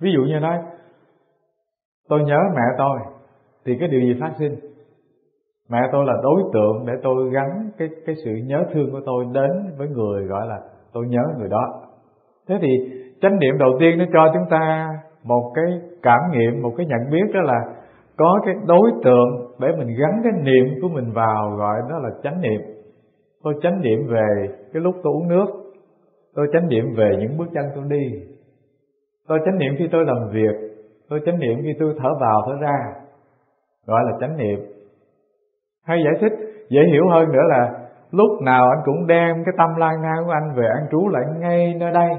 Ví dụ như nói tôi nhớ mẹ tôi thì cái điều gì phát sinh? Mẹ tôi là đối tượng để tôi gắn cái, cái sự nhớ thương của tôi đến với người gọi là tôi nhớ người đó. Thế thì chánh niệm đầu tiên nó cho chúng ta một cái cảm nghiệm, một cái nhận biết, đó là có cái đối tượng để mình gắn cái niệm của mình vào, gọi đó là chánh niệm. Tôi chánh niệm về cái lúc tôi uống nước, tôi chánh niệm về những bước chân tôi đi, tôi chánh niệm khi tôi làm việc, tôi chánh niệm khi tôi thở vào thở ra, gọi là chánh niệm. Hay giải thích dễ hiểu hơn nữa là lúc nào anh cũng đem cái tâm lang thang của anh về an trú lại ngay nơi đây,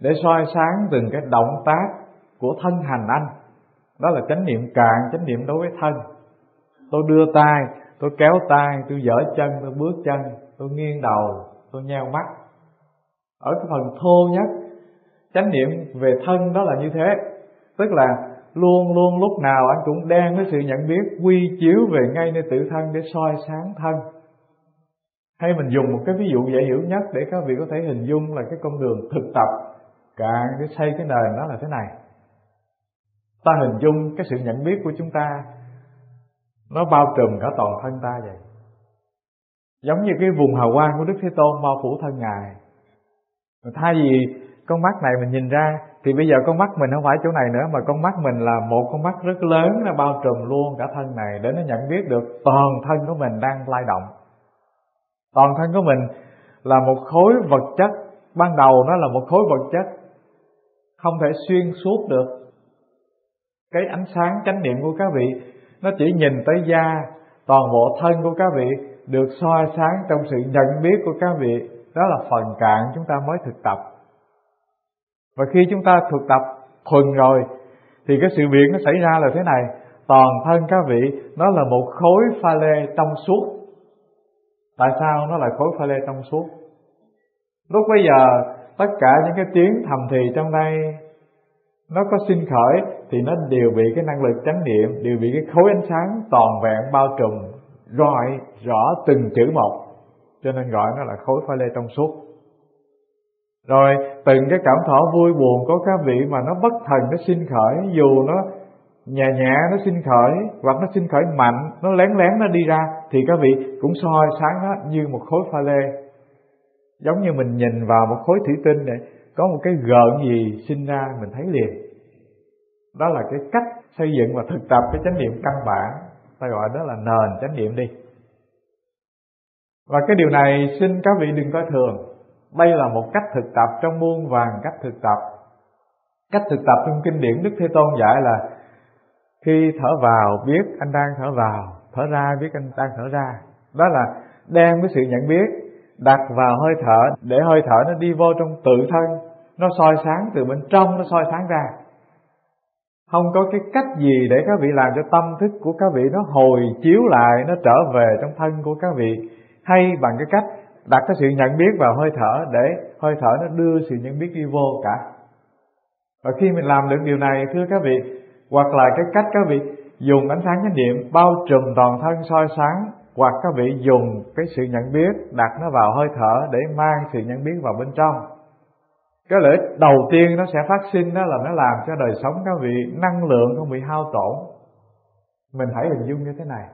để soi sáng từng cái động tác của thân hành anh. Đó là chánh niệm cạn, chánh niệm đối với thân. Tôi đưa tay, tôi kéo tay, tôi giở chân, tôi bước chân, tôi nghiêng đầu, tôi nheo mắt. Ở cái phần thô nhất, chánh niệm về thân đó là như thế. Tức là luôn luôn lúc nào anh cũng đem cái sự nhận biết quy chiếu về ngay nơi tự thân để soi sáng thân. Hay mình dùng một cái ví dụ dễ hiểu nhất để các vị có thể hình dung là cái con đường thực tập cạn cái xây cái nền đó là thế này. Ta hình dung cái sự nhận biết của chúng ta nó bao trùm cả toàn thân ta vậy. Giống như cái vùng hào quang của Đức Thế Tôn bao phủ thân Ngài. Thay vì con mắt này mình nhìn ra, thì bây giờ con mắt mình không phải chỗ này nữa, mà con mắt mình là một con mắt rất lớn, nó bao trùm luôn cả thân này, để nó nhận biết được toàn thân của mình đang lay động. Toàn thân của mình là một khối vật chất, ban đầu nó là một khối vật chất không thể xuyên suốt được. Cái ánh sáng chánh niệm của các vị nó chỉ nhìn tới da, toàn bộ thân của các vị được soi sáng trong sự nhận biết của các vị. Đó là phần cạn chúng ta mới thực tập. Và khi chúng ta thực tập thuần rồi thì cái sự việc nó xảy ra là thế này. Toàn thân các vị nó là một khối pha lê trong suốt. Tại sao nó là khối pha lê trong suốt? Lúc bây giờ tất cả những cái tiếng thầm thì trong đây nó có sinh khởi thì nó đều bị cái năng lực chánh niệm, đều bị cái khối ánh sáng toàn vẹn bao trùm, rọi rõ từng chữ một, cho nên gọi nó là khối pha lê trong suốt. Rồi từng cái cảm thọ vui buồn của các vị mà nó bất thần nó sinh khởi, dù nó nhẹ nhẹ nó sinh khởi hoặc nó sinh khởi mạnh, nó lén lén nó đi ra, thì các vị cũng soi sáng nó như một khối pha lê. Giống như mình nhìn vào một khối thủy tinh này, có một cái gợn gì sinh ra mình thấy liền. Đó là cái cách xây dựng và thực tập cái chánh niệm căn bản, ta gọi đó là nền chánh niệm đi. Và cái điều này xin các vị đừng coi thường. Đây là một cách thực tập trong muôn vàn cách thực tập. Cách thực tập trong kinh điển Đức Thế Tôn dạy là khi thở vào biết anh đang thở vào, thở ra biết anh đang thở ra. Đó là đem cái sự nhận biết đặt vào hơi thở, để hơi thở nó đi vô trong tự thân, nó soi sáng từ bên trong, nó soi sáng ra. Không có cái cách gì để các vị làm cho tâm thức của các vị nó hồi chiếu lại, nó trở về trong thân của các vị, hay bằng cái cách đặt cái sự nhận biết vào hơi thở để hơi thở nó đưa sự nhận biết đi vô cả. Và khi mình làm được điều này, thưa các vị, hoặc là cái cách các vị dùng ánh sáng chánh niệm bao trùm toàn thân soi sáng, hoặc các vị dùng cái sự nhận biết đặt nó vào hơi thở để mang sự nhận biết vào bên trong. Cái lợi ích đầu tiên nó sẽ phát sinh đó là nó làm cho đời sống các vị năng lượng không bị hao tổn. Mình hãy hình dung như thế này.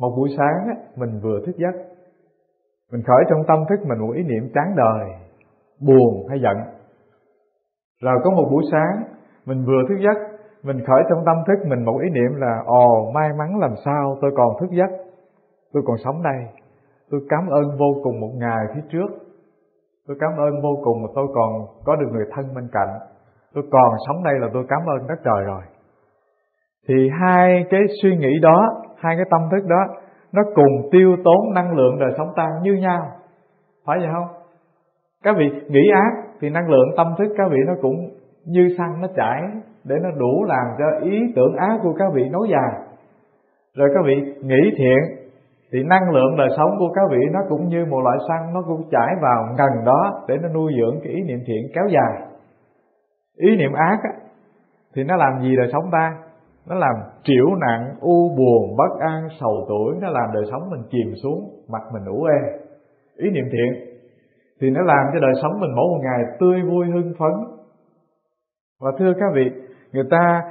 Một buổi sáng á, mình vừa thức giấc, mình khởi trong tâm thức mình một ý niệm chán đời, buồn hay giận. Rồi có một buổi sáng mình vừa thức giấc, mình khởi trong tâm thức mình một ý niệm là ồ, may mắn làm sao tôi còn thức giấc, tôi còn sống đây, tôi cảm ơn vô cùng một ngày phía trước, tôi cảm ơn vô cùng mà tôi còn có được người thân bên cạnh, tôi còn sống đây là tôi cảm ơn đất trời rồi. Thì hai cái suy nghĩ đó, hai cái tâm thức đó, nó cùng tiêu tốn năng lượng đời sống ta như nhau, phải vậy không? Các vị nghĩ ác thì năng lượng tâm thức các vị nó cũng như xăng nó chảy, để nó đủ làm cho ý tưởng ác của các vị nối dài. Rồi các vị nghĩ thiện thì năng lượng đời sống của các vị nó cũng như một loại xăng, nó cũng chảy vào ngần đó để nó nuôi dưỡng cái ý niệm thiện kéo dài. Ý niệm ác á, thì nó làm gì đời sống ta? Nó làm triểu nặng, u buồn, bất an, sầu tuổi. Nó làm đời sống mình chìm xuống, mặt mình ủ ê. Ý niệm thiện thì nó làm cho đời sống mình mỗi một ngày tươi vui hưng phấn. Và thưa các vị, người ta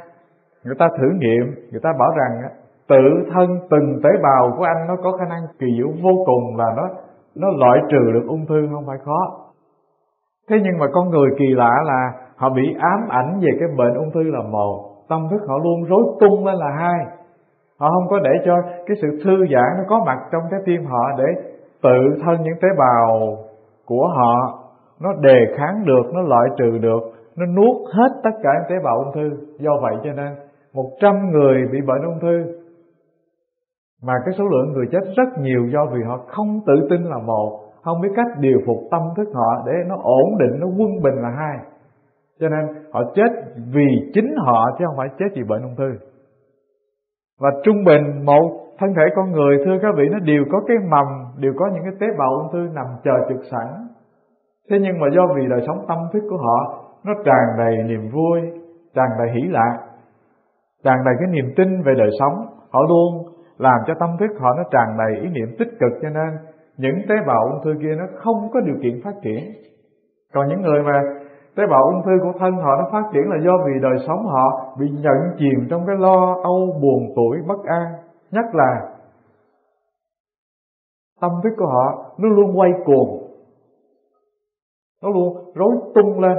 người ta thử nghiệm, người ta bảo rằng tự thân từng tế bào của anh nó có khả năng kỳ diệu vô cùng, là nó nó loại trừ được ung thư không phải khó. Thế nhưng mà con người kỳ lạ là họ bị ám ảnh về cái bệnh ung thư là một, tâm thức họ luôn rối tung lên là hai. Họ không có để cho cái sự thư giãn nó có mặt trong trái tim họ để tự thân những tế bào của họ nó đề kháng được, nó loại trừ được, nó nuốt hết tất cả những tế bào ung thư. Do vậy cho nên một trăm người bị bệnh ung thư, Mà cái số lượng người chết rất nhiều do vì họ không tự tin là một, không biết cách điều phục tâm thức họ để nó ổn định, nó quân bình là hai. Cho nên họ chết vì chính họ chứ không phải chết vì bệnh ung thư. Và trung bình một thân thể con người, thưa các vị, nó đều có cái mầm, đều có những cái tế bào ung thư nằm chờ trực sẵn. Thế nhưng mà do vì đời sống tâm thức của họ nó tràn đầy niềm vui, tràn đầy hỷ lạc, tràn đầy cái niềm tin về đời sống, họ luôn làm cho tâm thức họ nó tràn đầy ý niệm tích cực, cho nên những tế bào ung thư kia nó không có điều kiện phát triển. Còn những người mà tế bào ung thư của thân họ nó phát triển là do vì đời sống họ bị nhận chìm trong cái lo âu, buồn tủi, bất an. Nhất là tâm thức của họ nó luôn quay cuồng, nó luôn rối tung lên.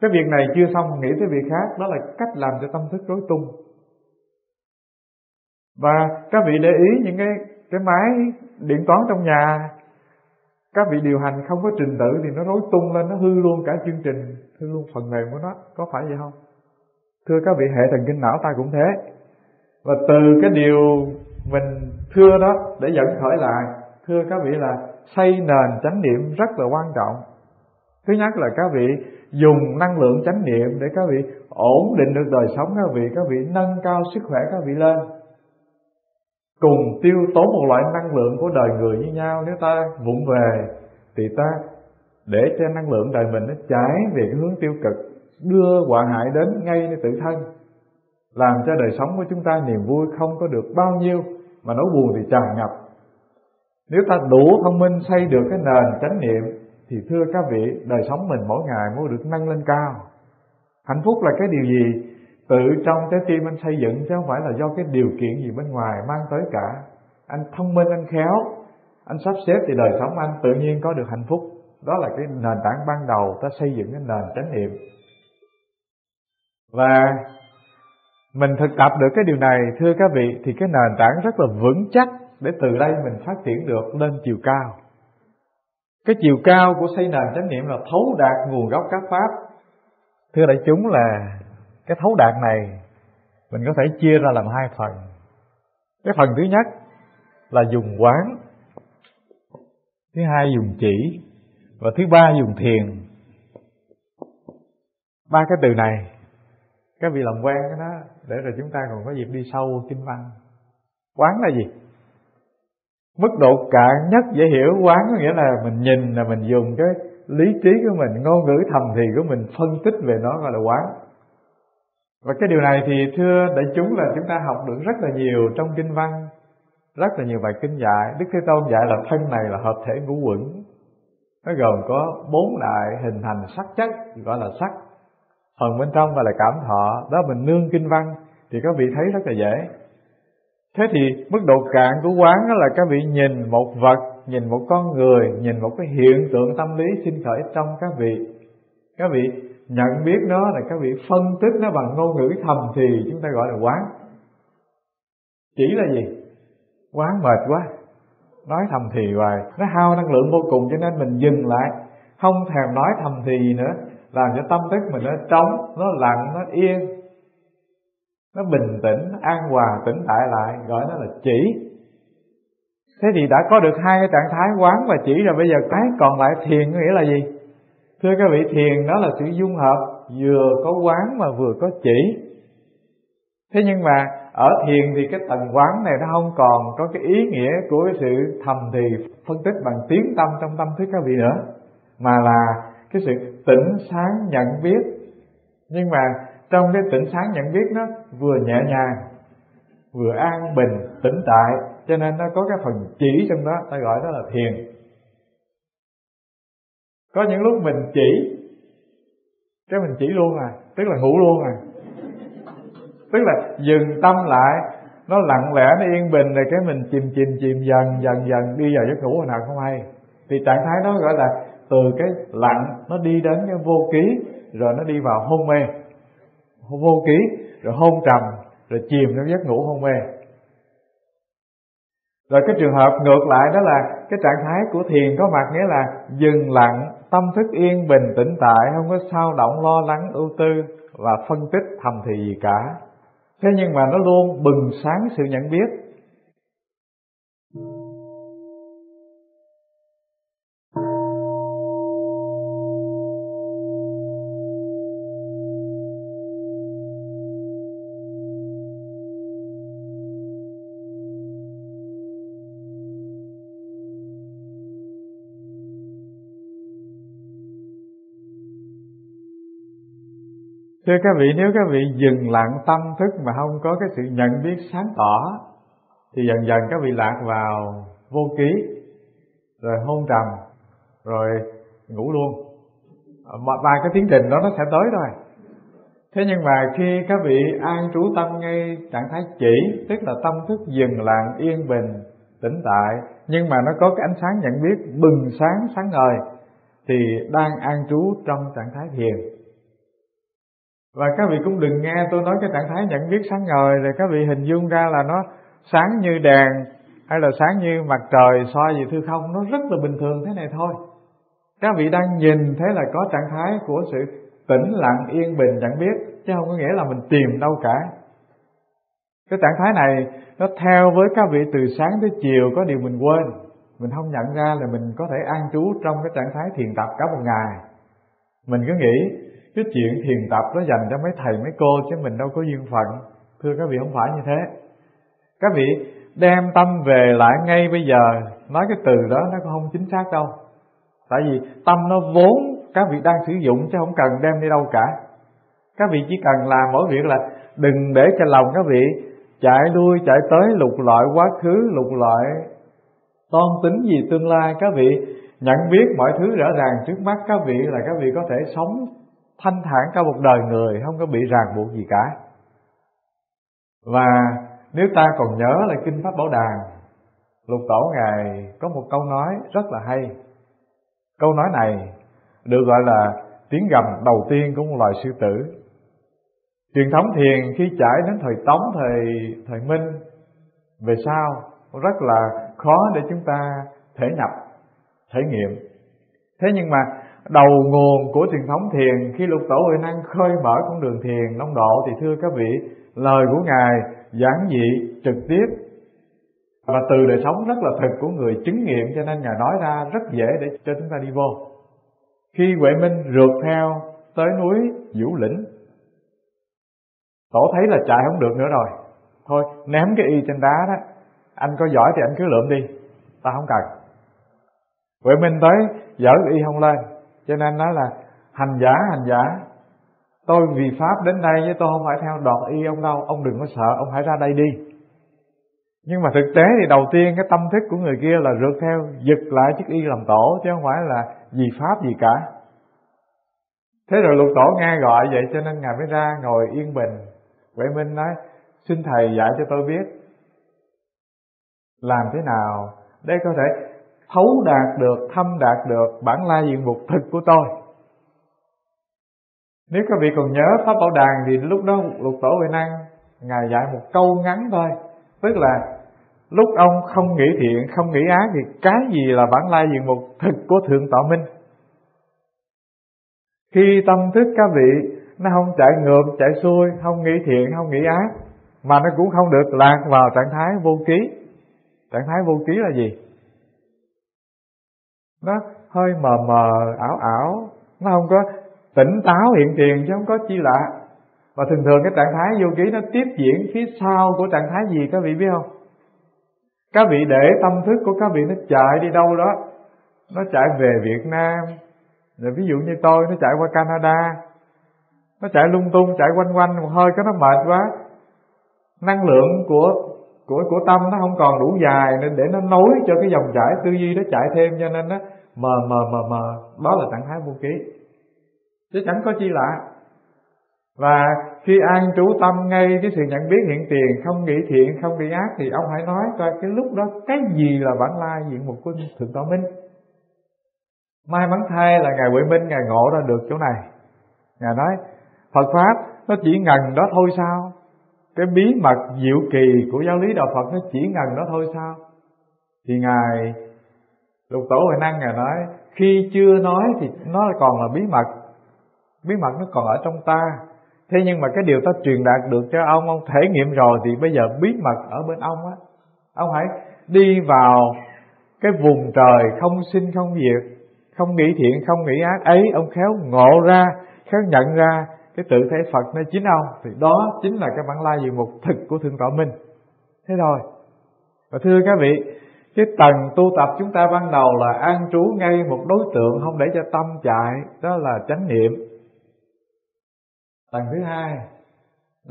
Cái việc này chưa xong nghĩ tới việc khác, đó là cách làm cho tâm thức rối tung. Và các vị để ý những cái, cái máy điện toán trong nhà, các vị điều hành không có trình tự thì nó rối tung lên, nó hư luôn cả chương trình, hư luôn phần mềm của nó, có phải vậy không? Thưa các vị, hệ thần kinh não ta cũng thế. Và từ cái điều mình thưa đó để dẫn khởi lại, thưa các vị, là xây nền chánh niệm rất là quan trọng. Thứ nhất là các vị dùng năng lượng chánh niệm để các vị ổn định được đời sống các vị, các vị nâng cao sức khỏe các vị lên, cùng tiêu tốn một loại năng lượng của đời người với nhau. Nếu ta vụng về thì ta để cho năng lượng đời mình nó chảy về cái hướng tiêu cực, đưa họa hại đến ngay nơi tự thân, làm cho đời sống của chúng ta niềm vui không có được bao nhiêu mà nỗi buồn thì tràn ngập. Nếu ta đủ thông minh xây được cái nền chánh niệm thì thưa các vị, đời sống mình mỗi ngày mới được nâng lên cao. Hạnh phúc là cái điều gì? Tự trong trái tim anh xây dựng, chứ không phải là do cái điều kiện gì bên ngoài mang tới cả. Anh thông minh, anh khéo, anh sắp xếp thì đời sống anh tự nhiên có được hạnh phúc. Đó là cái nền tảng ban đầu ta xây dựng cái nền chánh niệm. Và mình thực tập được cái điều này, thưa các vị, thì cái nền tảng rất là vững chắc để từ đây mình phát triển được lên chiều cao. Cái chiều cao của xây nền chánh niệm là thấu đạt nguồn gốc các pháp. Thưa đại chúng, là cái thấu đạt này mình có thể chia ra làm hai phần. Cái phần thứ nhất là dùng quán, thứ hai dùng chỉ, và thứ ba dùng thiền. Ba cái từ này các vị làm quen cái đó để rồi chúng ta còn có dịp đi sâu kinh văn. Quán là gì? Mức độ cạn nhất dễ hiểu, quán có nghĩa là mình nhìn, là mình dùng cái lý trí của mình, ngôn ngữ thầm thì của mình phân tích về nó, gọi là quán. Và cái điều này thì thưa đại chúng là chúng ta học được rất là nhiều trong kinh văn, rất là nhiều bài kinh dạy. Đức Thế Tôn dạy là thân này là hợp thể ngũ uẩn, nó gồm có bốn đại hình thành sắc chất, gọi là sắc. Phần bên trong gọi là cảm thọ. Đó mình nương kinh văn thì các vị thấy rất là dễ. Thế thì mức độ cạn của quán đó là các vị nhìn một vật, nhìn một con người, nhìn một cái hiện tượng tâm lý sinh khởi trong các vị. Các vị nhận biết nó, là các vị phân tích nó bằng ngôn ngữ thầm thì chúng ta gọi là quán. Chỉ là gì? Quán mệt quá, nói thầm thì hoài, nó hao năng lượng vô cùng, cho nên mình dừng lại, không thèm nói thầm thì gì nữa, làm cho tâm thức mình nó trống, nó lặng, nó yên, nó bình tĩnh, an hòa, tĩnh tại lại, gọi nó là chỉ. Thế thì đã có được hai cái trạng thái quán và chỉ rồi, bây giờ cái còn lại thiền có nghĩa là gì? Thưa các vị, thiền đó là sự dung hợp vừa có quán mà vừa có chỉ. Thế nhưng mà ở thiền thì cái tầng quán này nó không còn có cái ý nghĩa của cái sự thầm thì phân tích bằng tiếng tâm trong tâm thức các vị nữa, mà là cái sự tỉnh sáng nhận biết. Nhưng mà trong cái tỉnh sáng nhận biết nó vừa nhẹ nhàng, vừa an bình, tĩnh tại, cho nên nó có cái phần chỉ trong đó, ta gọi đó là thiền. Có những lúc mình chỉ, cái mình chỉ luôn à, tức là ngủ luôn à, tức là dừng tâm lại, nó lặng lẽ, nó yên bình, rồi cái mình chìm chìm chìm dần dần dần đi vào giấc ngủ hồi nào không hay. Thì trạng thái đó gọi là từ cái lặng nó đi đến cái vô ký, rồi nó đi vào hôn mê, vô ký, rồi hôn trầm, rồi chìm trong giấc ngủ hôn mê. Rồi cái trường hợp ngược lại đó là cái trạng thái của thiền có mặt, nghĩa là dừng lặng, tâm thức yên bình tĩnh tại, không có sao động lo lắng ưu tư và phân tích thầm thì gì cả. Thế nhưng mà nó luôn bừng sáng sự nhận biết. Thưa các vị, nếu các vị dừng lặng tâm thức mà không có cái sự nhận biết sáng tỏ thì dần dần các vị lạc vào vô ký, rồi hôn trầm, rồi ngủ luôn. Ba cái tiến trình đó nó sẽ tới thôi. Thế nhưng mà khi các vị an trú tâm ngay trạng thái chỉ, tức là tâm thức dừng lặng, yên bình, tĩnh tại, nhưng mà nó có cái ánh sáng nhận biết bừng sáng, sáng ngời, thì đang an trú trong trạng thái thiền. Và các vị cũng đừng nghe tôi nói cái trạng thái nhận biết sáng ngời rồi các vị hình dung ra là nó sáng như đèn hay là sáng như mặt trời soi về hư không, nó rất là bình thường thế này thôi. Các vị đang nhìn thấy là có trạng thái của sự tĩnh lặng, yên bình, chẳng biết, chứ không có nghĩa là mình tìm đâu cả. Cái trạng thái này nó theo với các vị từ sáng tới chiều, có điều mình quên, mình không nhận ra là mình có thể an trú trong cái trạng thái thiền tập cả một ngày. Mình cứ nghĩ cái chuyện thiền tập nó dành cho mấy thầy mấy cô chứ mình đâu có duyên phận. Thưa các vị, không phải như thế. Các vị đem tâm về lại ngay bây giờ, nói cái từ đó nó không chính xác đâu. Tại vì tâm nó vốn các vị đang sử dụng chứ không cần đem đi đâu cả. Các vị chỉ cần làm mỗi việc là đừng để cho lòng các vị chạy lui chạy tới lục lọi quá khứ, lục lọi toan tính gì tương lai. Các vị nhận biết mọi thứ rõ ràng trước mắt các vị là các vị có thể sống thanh thản cả một đời người, không có bị ràng buộc gì cả. Và nếu ta còn nhớ là Kinh Pháp Bảo Đàn, Lục Tổ Ngài có một câu nói rất là hay. Câu nói này được gọi là tiếng gầm đầu tiên của một loài sư tử. Truyền thống thiền khi trải đến thời Tống, thời thời Minh về sau rất là khó để chúng ta thể nhập, thể nghiệm. Thế nhưng mà đầu nguồn của truyền thống thiền khi Lục Tổ Huệ Năng khơi mở con đường thiền long độ thì thưa các vị, lời của Ngài giản dị, trực tiếp và từ đời sống rất là thực của người chứng nghiệm, cho nên Ngài nói ra rất dễ để cho chúng ta đi vô. Khi Huệ Minh rượt theo tới núi Vũ Lĩnh, Tổ thấy là chạy không được nữa rồi, thôi ném cái y trên đá đó, anh có giỏi thì anh cứ lượm đi, ta không cần. Huệ Minh tới dở y không lên, cho nên nói là hành giả, hành giả, tôi vì Pháp đến đây với tôi không phải theo đoạt y ông đâu, ông đừng có sợ, ông hãy ra đây đi. Nhưng mà thực tế thì đầu tiên cái tâm thức của người kia là rượt theo, giật lại chiếc y làm tổ, chứ không phải là vì Pháp gì cả. Thế rồi Lục Tổ nghe gọi vậy cho nên Ngài mới ra ngồi yên bình. Huệ Minh nói, xin Thầy dạy cho tôi biết làm thế nào để có thể thấu đạt được, thâm đạt được bản lai diện mục thực của tôi. Nếu các vị còn nhớ Pháp Bảo Đàn thì lúc đó Lục Tổ Huệ Năng Ngài dạy một câu ngắn thôi, tức là lúc ông không nghĩ thiện, không nghĩ ác thì cái gì là bản lai diện mục thực của Thượng Tọa Minh. Khi tâm thức các vị nó không chạy ngược, chạy xuôi, không nghĩ thiện, không nghĩ ác, mà nó cũng không được lạc vào trạng thái vô ký. Trạng thái vô ký là gì? Nó hơi mờ mờ, ảo ảo, nó không có tỉnh táo hiện tiền chứ không có chi lạ. Và thường thường cái trạng thái vô ký nó tiếp diễn phía sau của trạng thái gì các vị biết không? Các vị để tâm thức của các vị nó chạy đi đâu đó, nó chạy về Việt Nam, rồi ví dụ như tôi nó chạy qua Canada, nó chạy lung tung, chạy quanh quanh một hơi cái nó mệt quá. Năng lượng của của của tâm nó không còn đủ dài nên để nó nối cho cái dòng chảy tư duy nó chạy thêm, cho nên nó mờ mờ mờ mờ, đó là trạng thái vô ký. Chứ chẳng có chi lạ. Và khi an trú tâm ngay cái sự nhận biết hiện tiền, không nghĩ thiện, không nghĩ ác, thì ông hãy nói coi cái lúc đó cái gì là bản lai diện mục của Thượng Tọa Minh. May mắn thay là Ngài Huệ Minh Ngài ngộ ra được chỗ này. Ngài nói Phật Pháp nó chỉ ngần đó thôi sao? Cái bí mật diệu kỳ của giáo lý Đạo Phật nó chỉ ngần đó thôi sao? Thì Ngài Lục Tổ Huệ Năng Ngài nói, khi chưa nói thì nó còn là bí mật, bí mật nó còn ở trong ta. Thế nhưng mà cái điều ta truyền đạt được cho ông, ông thể nghiệm rồi thì bây giờ bí mật ở bên ông á. Ông hãy đi vào cái vùng trời không sinh không diệt, không nghĩ thiện không nghĩ ác ấy, ông khéo ngộ ra, khéo nhận ra cái tự thể Phật nơi chính ông, thì đó chính là cái bản lai diện mục thực của Thượng Tọa Minh. Thế thôi. Và thưa các vị, cái tầng tu tập chúng ta ban đầu là an trú ngay một đối tượng, không để cho tâm chạy, đó là chánh niệm. Tầng thứ hai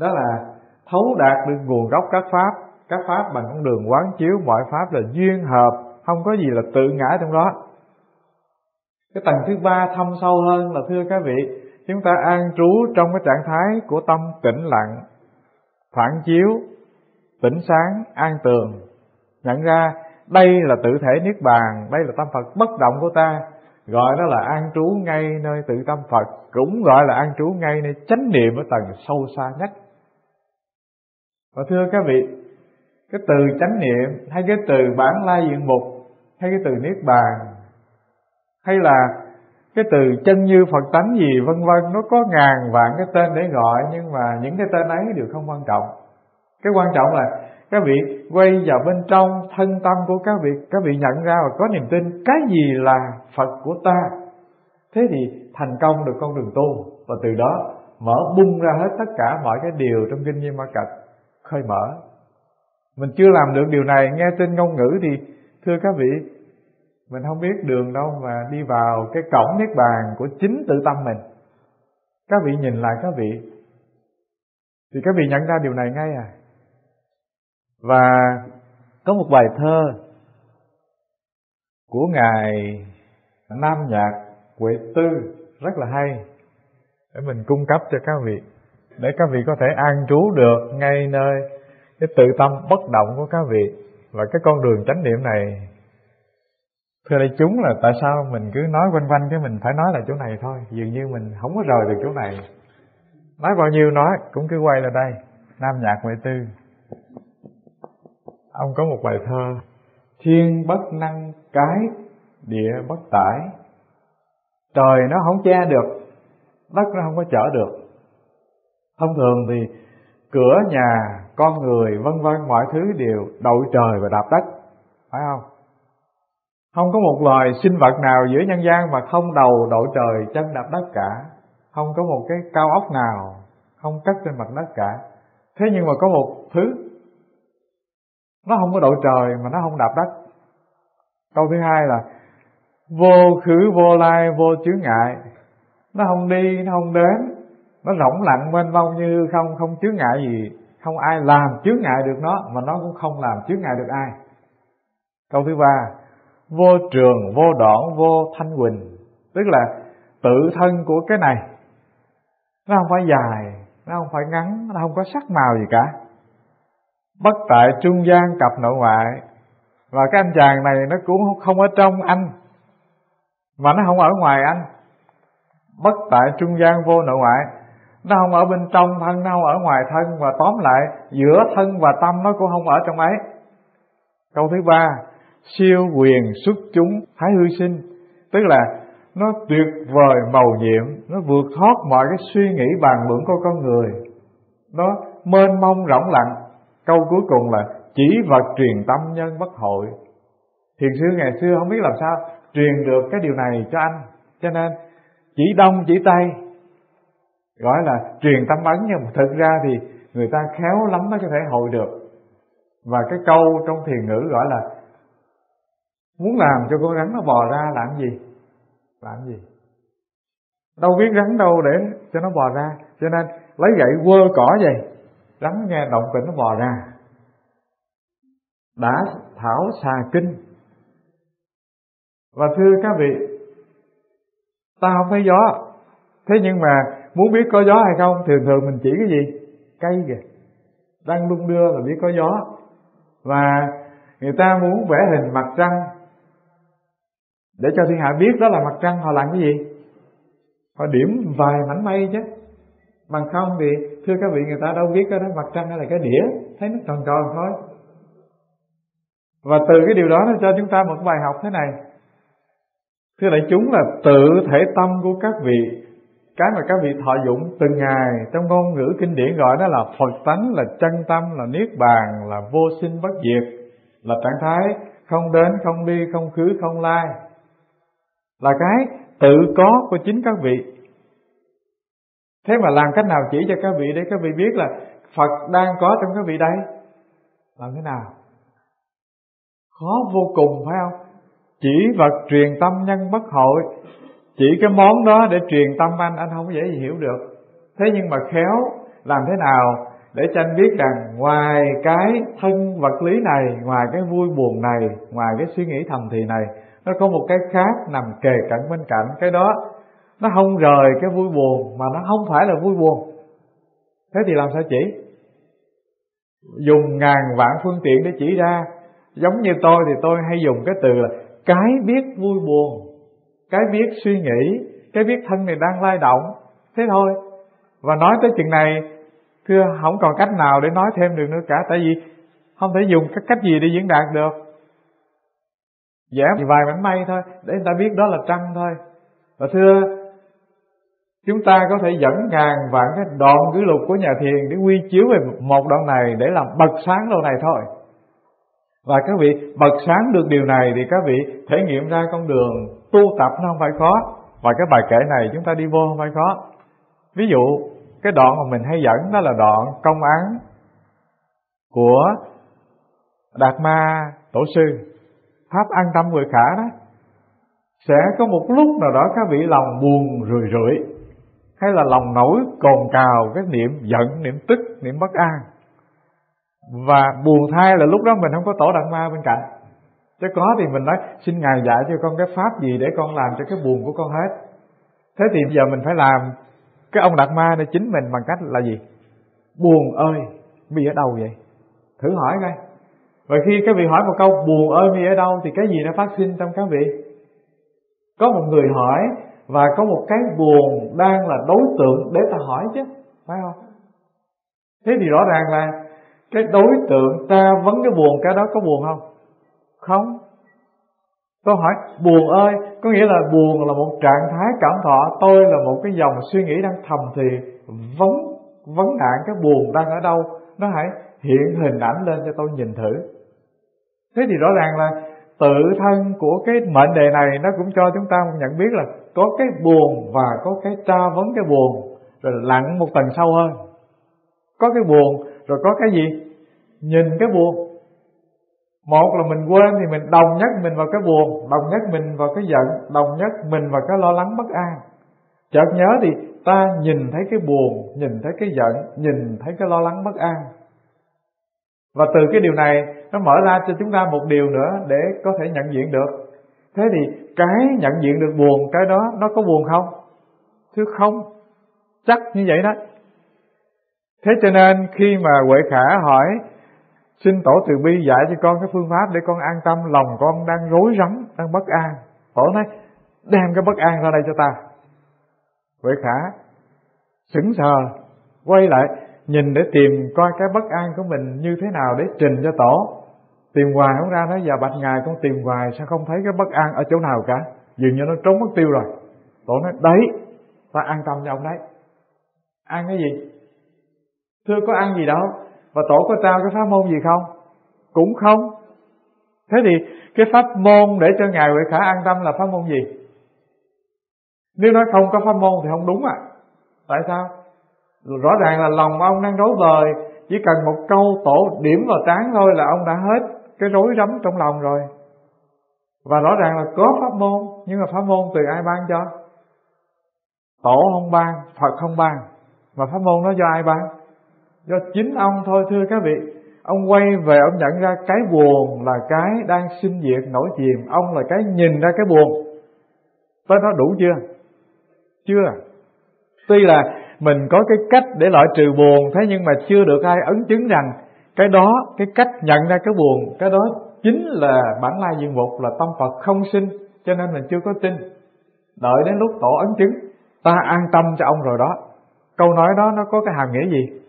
đó là thấu đạt được nguồn gốc các pháp, các pháp bằng con đường quán chiếu, mọi pháp là duyên hợp, không có gì là tự ngã trong đó. Cái tầng thứ ba thâm sâu hơn là, thưa các vị, chúng ta an trú trong cái trạng thái của tâm tĩnh lặng, phản chiếu, tĩnh sáng, an tường, nhận ra đây là tự thể niết bàn, đây là tâm Phật bất động của ta, gọi đó là an trú ngay nơi tự tâm Phật, cũng gọi là an trú ngay nơi chánh niệm ở tầng sâu xa nhất. Và thưa các vị, cái từ chánh niệm hay cái từ bản lai diện mục hay cái từ niết bàn hay là cái từ chân như Phật tánh gì vân vân, nó có ngàn vạn cái tên để gọi, nhưng mà những cái tên ấy đều không quan trọng. Cái quan trọng là các vị quay vào bên trong thân tâm của các vị, các vị nhận ra và có niềm tin cái gì là Phật của ta, thế thì thành công được con đường tu, và từ đó mở bung ra hết tất cả mọi cái điều trong kinh Di Ma Cật khơi mở. Mình chưa làm được điều này, nghe tin ngôn ngữ thì thưa các vị, mình không biết đường đâu mà đi vào cái cổng niết bàn của chính tự tâm mình. Các vị nhìn lại các vị thì các vị nhận ra điều này ngay à. Và có một bài thơ của Ngài Nam Nhạc Huệ Tư rất là hay để mình cung cấp cho các vị, để các vị có thể an trú được ngay nơi cái tự tâm bất động của các vị. Và cái con đường chánh niệm này, thưa đại chúng, là tại sao mình cứ nói quanh quanh, cái mình phải nói là chỗ này thôi, dường như mình không có rời được chỗ này. Nói bao nhiêu nói cũng cứ quay lại đây. Nam Nhạc Huệ Tư, ông có một bài thơ: thiên bất năng cái, địa bất tải. Trời nó không che được, đất nó không có chở được. Thông thường thì cửa nhà, con người vân vân, mọi thứ đều đội trời và đạp đất, phải không? Không có một loài sinh vật nào giữa nhân gian mà không đầu đội trời, chân đạp đất cả. Không có một cái cao ốc nào không cất trên mặt đất cả. Thế nhưng mà có một thứ nó không có đội trời mà nó không đạp đất. Câu thứ hai là vô khứ vô lai vô chướng ngại. Nó không đi, nó không đến, nó rỗng lặng mênh mông như không, không chướng ngại gì, không ai làm chướng ngại được nó, mà nó cũng không làm chướng ngại được ai. Câu thứ ba, vô trường vô đoạn vô thanh huỳnh, tức là tự thân của cái này nó không phải dài, nó không phải ngắn, nó không có sắc màu gì cả. Bất tại trung gian cặp nội ngoại, và cái anh chàng này nó cũng không ở trong anh mà nó không ở ngoài anh. Bất tại trung gian vô nội ngoại, nó không ở bên trong thân, nó không ở ngoài thân, và tóm lại giữa thân và tâm nó cũng không ở trong ấy. Câu thứ ba, siêu quyền xuất chúng thái hư sinh, tức là nó tuyệt vời màu nhiệm, nó vượt thoát mọi cái suy nghĩ bàn luận của con người, nó mênh mông rỗng lặng. Câu cuối cùng là chỉ vật truyền tâm nhân bất hội. Thiền sư ngày xưa không biết làm sao truyền được cái điều này cho anh, cho nên chỉ đông chỉ tây gọi là truyền tâm ấn, nhưng mà thực ra thì người ta khéo lắm mới có thể hội được. Và cái câu trong thiền ngữ gọi là muốn làm cho con rắn nó bò ra, làm gì? Làm gì? Đâu biết rắn đâu để cho nó bò ra, cho nên lấy gậy quơ cỏ vậy, rắn nghe động tĩnh nó bò ra. Đã thảo xà kinh. Và thưa các vị, ta không thấy gió, thế nhưng mà muốn biết có gió hay không, thường thường mình chỉ cái gì? Cây kìa, đang đung đưa là biết có gió. Và người ta muốn vẽ hình mặt trăng để cho thiên hạ biết đó là mặt trăng, họ làm cái gì? Họ điểm vài mảnh mây chứ, bằng không thì thưa các vị, người ta đâu biết cái đó mặt trăng hay là cái đĩa, thấy nó tròn tròn thôi. Và từ cái điều đó nó cho chúng ta một bài học thế này, thưa đại chúng, là tự thể tâm của các vị, cái mà các vị thọ dụng từng ngày trong ngôn ngữ kinh điển gọi đó là Phật tánh, là chân tâm, là niết bàn, là vô sinh bất diệt, là trạng thái không đến, không đi, không khứ, không lai, là cái tự có của chính các vị. Thế mà làm cách nào chỉ cho các vị để các vị biết là Phật đang có trong các vị đây? Làm thế nào? Khó vô cùng, phải không? Chỉ vật truyền tâm nhân bất hội, chỉ cái món đó để truyền tâm anh, anh không dễ gì hiểu được. Thế nhưng mà khéo làm thế nào để cho anh biết rằng ngoài cái thân vật lý này, ngoài cái vui buồn này, ngoài cái suy nghĩ thầm thì này, nó có một cái khác nằm kề cạnh bên cạnh. Cái đó nó không rời cái vui buồn, mà nó không phải là vui buồn. Thế thì làm sao chỉ? Dùng ngàn vạn phương tiện để chỉ ra. Giống như tôi thì tôi hay dùng cái từ là cái biết vui buồn, cái biết suy nghĩ, cái biết thân này đang lay động, thế thôi. Và nói tới chừng này thưa, không còn cách nào để nói thêm được nữa cả. Tại vì không thể dùng các cách gì để diễn đạt được. Vẽ vài mảnh mây thôi để người ta biết đó là trăng thôi. Và thưa, chúng ta có thể dẫn ngàn vạn cái đoạn kỷ lục của nhà thiền để quy chiếu về một đoạn này, để làm bật sáng đoạn này thôi. Và các vị bật sáng được điều này thì các vị thể nghiệm ra con đường tu tập nó không phải khó. Và cái bài kể này chúng ta đi vô không phải khó. Ví dụ cái đoạn mà mình hay dẫn đó là đoạn công án của Đạt Ma Tổ Sư, Pháp An Tâm Vừa Khả đó. Sẽ có một lúc nào đó các vị lòng buồn rười rượi, hay là lòng nổi cồn cào, cái niệm giận, niệm tức, niệm bất an. Và buồn thay là lúc đó mình không có Tổ Đạt Ma bên cạnh. Chứ có thì mình nói xin Ngài dạy cho con cái pháp gì để con làm cho cái buồn của con hết. Thế thì bây giờ mình phải làm cái ông Đạt Ma này chính mình bằng cách là gì? Buồn ơi, mi ở đâu vậy? Thử hỏi coi. Và khi các vị hỏi một câu buồn ơi mi ở đâu thì cái gì nó phát sinh trong các vị? Có một người hỏi và có một cái buồn đang là đối tượng để ta hỏi chứ, phải không? Thế thì rõ ràng là cái đối tượng ta vấn cái buồn, cái đó có buồn không? Không. Tôi hỏi buồn ơi, có nghĩa là buồn là một trạng thái cảm thọ, tôi là một cái dòng suy nghĩ đang thầm thì vấn vấn nạn cái buồn đang ở đâu, nó hãy hiện hình ảnh lên cho tôi nhìn thử. Thế thì rõ ràng là tự thân của cái mệnh đề này nó cũng cho chúng ta nhận biết là có cái buồn và có cái tra vấn cái buồn, rồi lặn một tầng sâu hơn. Có cái buồn rồi có cái gì? Nhìn cái buồn. Một là mình quên thì mình đồng nhất mình vào cái buồn, đồng nhất mình vào cái giận, đồng nhất mình vào cái lo lắng bất an. Chợt nhớ thì ta nhìn thấy cái buồn, nhìn thấy cái giận, nhìn thấy cái lo lắng bất an. Và từ cái điều này nó mở ra cho chúng ta một điều nữa để có thể nhận diện được. Thế thì cái nhận diện được buồn, cái đó nó có buồn không? Chứ không, chắc như vậy đó. Thế cho nên khi mà Huệ Khả hỏi xin Tổ từ bi dạy cho con cái phương pháp để con an tâm, lòng con đang rối rắm, đang bất an. Tổ nói đem cái bất an ra đây cho ta. Huệ Khả sững sờ, quay lại nhìn để tìm coi cái bất an của mình như thế nào để trình cho Tổ. Tìm hoài không ra, nói giờ bạch Ngài con tìm hoài sao không thấy cái bất an ở chỗ nào cả, dường như nó trốn mất tiêu rồi. Tổ nói đấy, ta an tâm cho ông đấy. Ăn cái gì? Thưa có ăn gì đâu. Và Tổ có trao cái pháp môn gì không? Cũng không. Thế thì cái pháp môn để cho Ngài Huệ Khả an tâm là pháp môn gì? Nếu nói không có pháp môn thì không đúng ạ. À. Tại sao? Rõ ràng là lòng ông đang rối bời, chỉ cần một câu Tổ điểm vào trán thôi là ông đã hết cái rối rắm trong lòng rồi. Và rõ ràng là có pháp môn, nhưng mà pháp môn từ ai ban cho? Tổ không ban, Phật không ban, mà pháp môn nó do ai ban? Do chính ông thôi thưa các vị. Ông quay về ông nhận ra cái buồn là cái đang sinh diệt nổi chìm, ông là cái nhìn ra cái buồn. Tới đó đủ chưa? Chưa. Tuy là mình có cái cách để loại trừ buồn, thế nhưng mà chưa được ai ấn chứng rằng cái đó, cái cách nhận ra cái buồn, cái đó chính là bản lai diện mục, là tâm Phật không sinh. Cho nên mình chưa có tin. Đợi đến lúc Tổ ấn chứng, ta an tâm cho ông rồi đó. Câu nói đó nó có cái hàm nghĩa gì?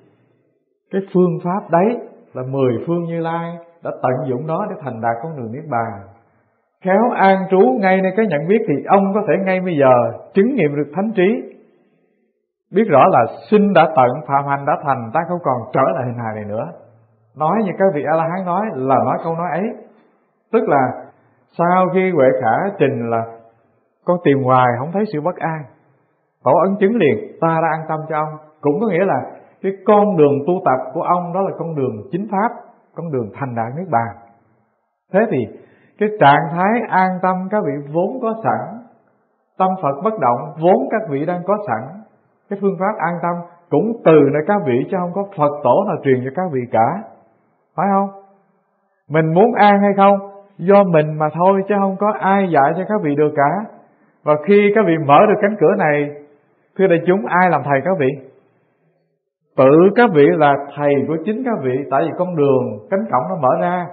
Cái phương pháp đấy là mười phương Như Lai đã tận dụng nó để thành đạt con đường Niết Bàn. Khéo an trú ngay nơi cái nhận biết thì ông có thể ngay bây giờ chứng nghiệm được thánh trí. Biết rõ là sinh đã tận, phạm hành đã thành, ta không còn trở lại hình hài này nữa. Nói như các vị A-la-hán nói là nói câu nói ấy. Tức là sau khi Huệ Khả trình là con tìm hoài không thấy sự bất an, Tổ ấn chứng liền ta đã an tâm cho ông. Cũng có nghĩa là cái con đường tu tập của ông đó là con đường chính pháp, con đường thành đạt Niết Bàn. Thế thì cái trạng thái an tâm các vị vốn có sẵn, tâm Phật bất động vốn các vị đang có sẵn. Cái phương pháp an tâm cũng từ nơi các vị, chứ không có Phật tổ nào truyền cho các vị cả, phải không? Mình muốn an hay không do mình mà thôi, chứ không có ai dạy cho các vị được cả. Và khi các vị mở được cánh cửa này, thưa đại chúng, ai làm thầy các vị? Tự các vị là thầy của chính các vị. Tại vì con đường, cánh cổng nó mở ra,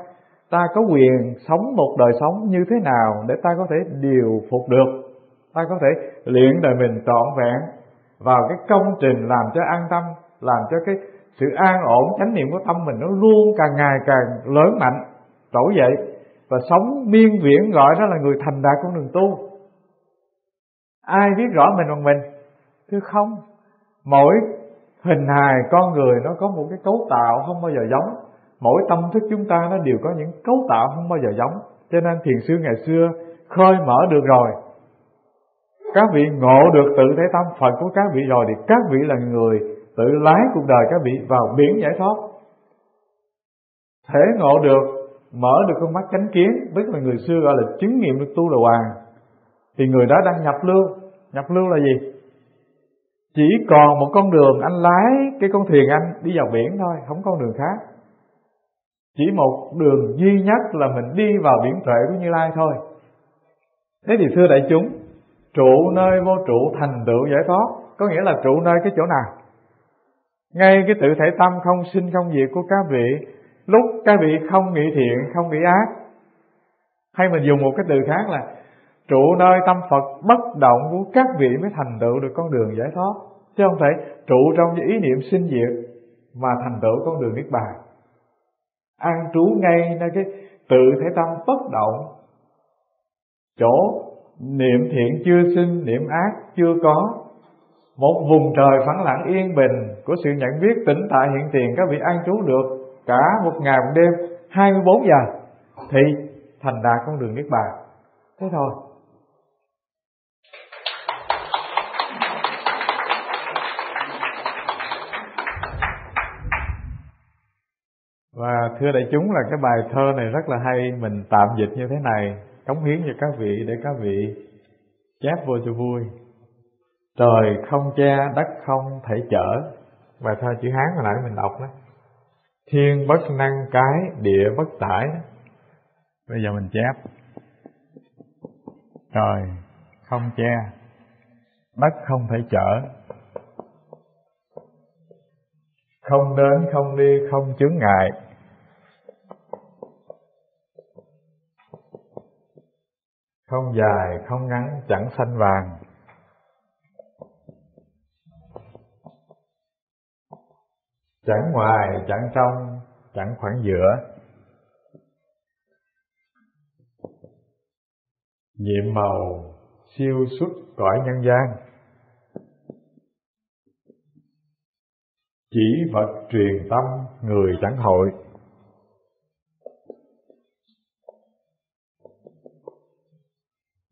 ta có quyền sống một đời sống như thế nào để ta có thể điều phục được, ta có thể luyện đời mình trọn vẹn vào cái công trình làm cho an tâm, làm cho cái sự an ổn, chánh niệm của tâm mình nó luôn càng ngày càng lớn mạnh, trỗi dậy và sống miên viễn, gọi đó là người thành đạt con đường tu. Ai biết rõ mình bằng mình? Thưa không. Mỗi hình hài con người nó có một cái cấu tạo không bao giờ giống, mỗi tâm thức chúng ta nó đều có những cấu tạo không bao giờ giống. Cho nên thiền sư ngày xưa khơi mở được rồi, các vị ngộ được tự thể tâm Phật của các vị rồi, thì các vị là người tự lái cuộc đời các vị vào biển giải thoát. Thể ngộ được, mở được con mắt chánh kiến, tức là người xưa gọi là chứng nghiệm được tu đà hoàng, thì người đó đang nhập lưu. Nhập lưu là gì? Chỉ còn một con đường, anh lái cái con thuyền anh đi vào biển thôi, không có con đường khác. Chỉ một đường duy nhất là mình đi vào biển tuệ của Như Lai thôi. Thế thì thưa đại chúng, trụ nơi vô trụ thành tựu giải thoát, có nghĩa là trụ nơi cái chỗ nào? Ngay cái tự thể tâm không sinh không diệt của các vị, lúc các vị không nghĩ thiện, không nghĩ ác. Hay mình dùng một cái từ khác là trụ nơi tâm Phật bất động của các vị mới thành tựu được con đường giải thoát, chứ không thể trụ trong những ý niệm sinh diệt mà thành tựu con đường niết bàn. An trú ngay nơi cái tự thể tâm bất động, chỗ niệm thiện chưa sinh, niệm ác chưa có, một vùng trời phẳng lặng yên bình của sự nhận biết tĩnh tại hiện tiền, các vị an trú được cả một ngày một đêm hai mươi bốn giờ thì thành đạt con đường niết bàn. Thế thôi. Và thưa đại chúng, là cái bài thơ này rất là hay, mình tạm dịch như thế này cống hiến cho các vị để các vị chép vô cho vui. Trời không che, đất không thể chở. Bài thơ chữ Hán hồi nãy mình đọc đó. Thiên bất năng cái, địa bất tải. Bây giờ mình chép. Trời không che, đất không thể chở. Không đến, không đi, không chướng ngại. Không dài, không ngắn, chẳng xanh vàng. Chẳng ngoài, chẳng trong, chẳng khoảng giữa. Nhiệm màu, siêu xuất cõi nhân gian. Chỉ vật truyền tâm, người chẳng hội.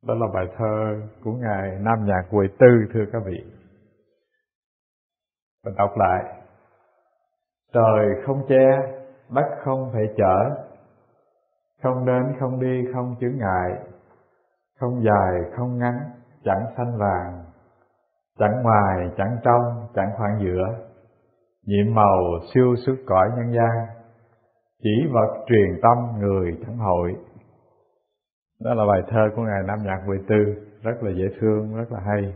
Đó là bài thơ của Ngài Nam Nhạc Huệ Tư, thưa các vị. Mình đọc lại. Trời không che, đất không thể chở. Không đến, không đi, không chướng ngại. Không dài, không ngắn, chẳng xanh vàng. Chẳng ngoài, chẳng trong, chẳng khoảng giữa. Nhiệm màu, siêu xuất cõi nhân gian. Chỉ vật truyền tâm, người chẳng hội. Đó là bài thơ của Ngài Nam Nhạc Huệ Tư, rất là dễ thương, rất là hay.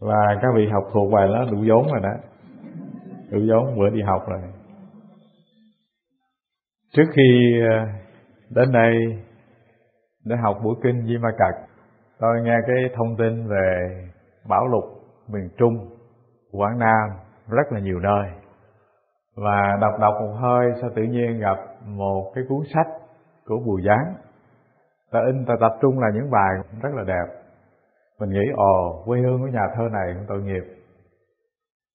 Và các vị học thuộc bài đó đủ vốn rồi đó, đủ vốn bữa đi học rồi. Trước khi đến đây để học buổi kinh Di Ma Cật, tôi nghe cái thông tin về bão lụt miền Trung, Quảng Nam rất là nhiều nơi. Và đọc đọc một hơi sao tự nhiên gặp một cái cuốn sách của Bùi Giáng. Ta in ta tập trung là những bài rất là đẹp. Mình nghĩ ồ, quê hương của nhà thơ này cũng tội nghiệp.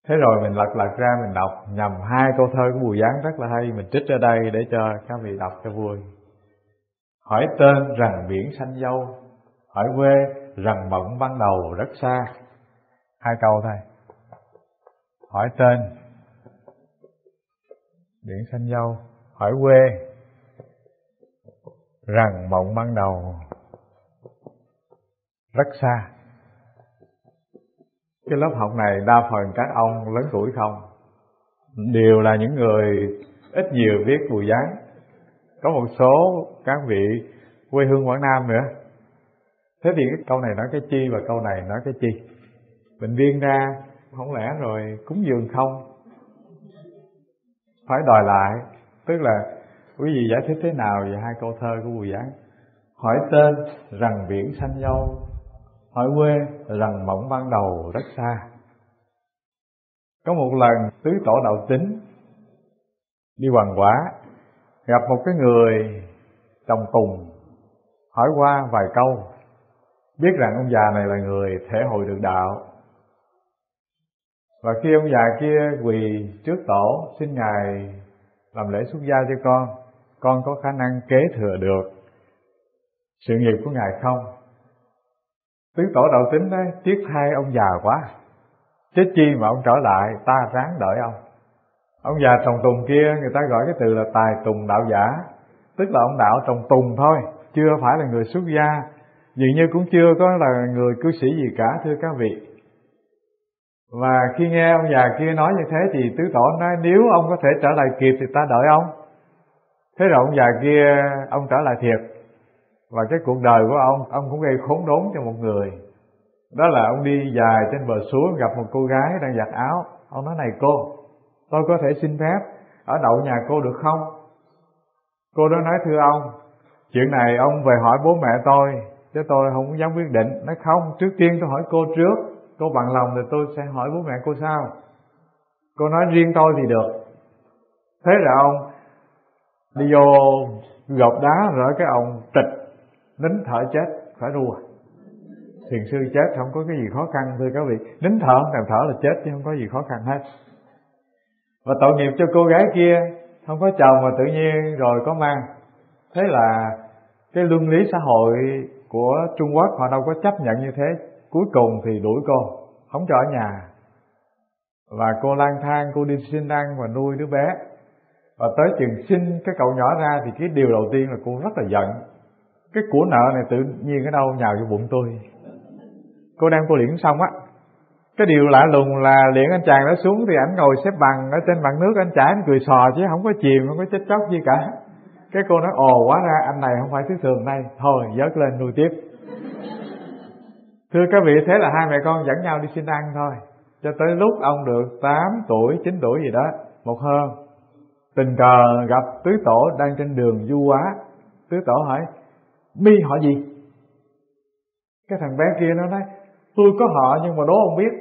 Thế rồi mình lật lật ra mình đọc nhầm hai câu thơ của Bùi Giáng rất là hay. Mình trích ra đây để cho các vị đọc cho vui. Hỏi tên rằng biển xanh dâu, hỏi quê rằng mộng ban đầu rất xa. Hai câu thôi. Hỏi tên biển xanh dâu, hỏi quê rằng mộng ban đầu rất xa. Cái lớp học này đa phần các ông lớn tuổi không, đều là những người ít nhiều biết Bùi Giáng. Có một số các vị quê hương Quảng Nam nữa. Thế thì cái câu này nói cái chi và câu này nói cái chi? Bệnh viên ra, không lẽ rồi cúng dường không? Phải đòi lại. Tức là quý vị giải thích thế nào về hai câu thơ của Bùi Giáng? Hỏi tên rằng biển xanh dâu, hỏi quê rằng mộng ban đầu rất xa. Có một lần tứ tổ Đạo Tính đi Hoàng Quả, gặp một cái người trồng tùng, hỏi qua vài câu, biết rằng ông già này là người thể hội được đạo. Và khi ông già kia quỳ trước tổ xin Ngài làm lễ xuất gia cho con, con có khả năng kế thừa được sự nghiệp của Ngài không? Tứ tổ Đạo Tính đấy, tiếc thay ông già quá, chết chi mà ông trở lại, ta ráng đợi ông. Ông già trồng tùng kia, người ta gọi cái từ là tài tùng đạo giả, tức là ông đạo trồng tùng thôi, chưa phải là người xuất gia, dường như cũng chưa có là người cư sĩ gì cả, thưa các vị. Và khi nghe ông già kia nói như thế thì tứ tổ nói, nếu ông có thể trở lại kịp thì ta đợi ông. Thế rồi ông già kia, ông trở lại thiệt. Và cái cuộc đời của ông, ông cũng gây khốn đốn cho một người. Đó là ông đi dài trên bờ suối, gặp một cô gái đang giặt áo. Ông nói, này cô, tôi có thể xin phép ở đậu nhà cô được không? Cô đó nói, thưa ông, chuyện này ông về hỏi bố mẹ tôi, chứ tôi không dám quyết định. Nói không, trước tiên tôi hỏi cô trước, cô bằng lòng thì tôi sẽ hỏi bố mẹ cô sao. Cô nói riêng tôi thì được. Thế là ông đi vô gọt đá, rồi cái ông tịch, nín thở chết, phải rùa. Thiền sư chết không có cái gì khó khăn, thưa các vị. Nín thở, làm thở là chết chứ không có gì khó khăn hết. Và tội nghiệp cho cô gái kia, không có chồng mà tự nhiên rồi có mang. Thế là cái luân lý xã hội của Trung Quốc họ đâu có chấp nhận như thế. Cuối cùng thì đuổi cô, không cho ở nhà. Và cô lang thang, cô đi xin ăn và nuôi đứa bé. Và tới chừng sinh cái cậu nhỏ ra thì cái điều đầu tiên là cô rất là giận. Cái của nợ này tự nhiên ở đâu nhào vô bụng tôi. Cô đem cô liễn xong á. Cái điều lạ lùng là liễn anh chàng đó xuống thì ảnh ngồi xếp bằng ở trên bàn nước, anh chả anh cười sò chứ không có chìm, không có chết chóc gì cả. Cái cô nói, ồ hóa ra anh này không phải thứ thường nay, thôi vớt lên nuôi tiếp. Thưa các vị, thế là hai mẹ con dẫn nhau đi xin ăn thôi. Cho tới lúc ông được tám tuổi, chín tuổi gì đó, một hôm, tình cờ gặp tứ tổ đang trên đường du hóa. Tứ tổ hỏi, mi họ gì? Cái thằng bé kia nó nói, tôi có họ nhưng mà đố không biết.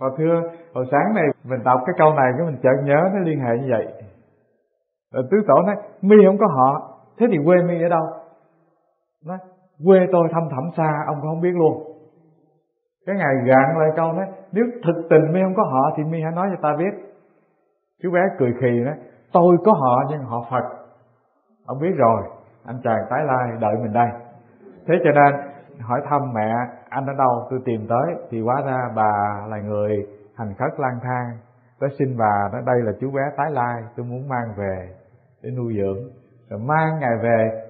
Và thưa, hồi sáng này mình đọc cái câu này, cái mình chợt nhớ nó liên hệ như vậy. Rồi tứ tổ nói, mi không có họ, thế thì quê mi ở đâu? Nói, quê tôi thăm thẳm xa, ông không biết luôn. Cái ngài gạn lại câu nói, nếu thực tình mi không có họ thì mi hãy nói cho ta biết. Chú bé cười khì nói, tôi có họ nhưng họ Phật. Ông biết rồi, anh chàng tái lai đợi mình đây. Thế cho nên hỏi thăm mẹ anh ở đâu, tôi tìm tới. Thì hóa ra bà là người hành khất lang thang. Tới xin bà nói, đây là chú bé tái lai, tôi muốn mang về để nuôi dưỡng. Rồi mang ngài về.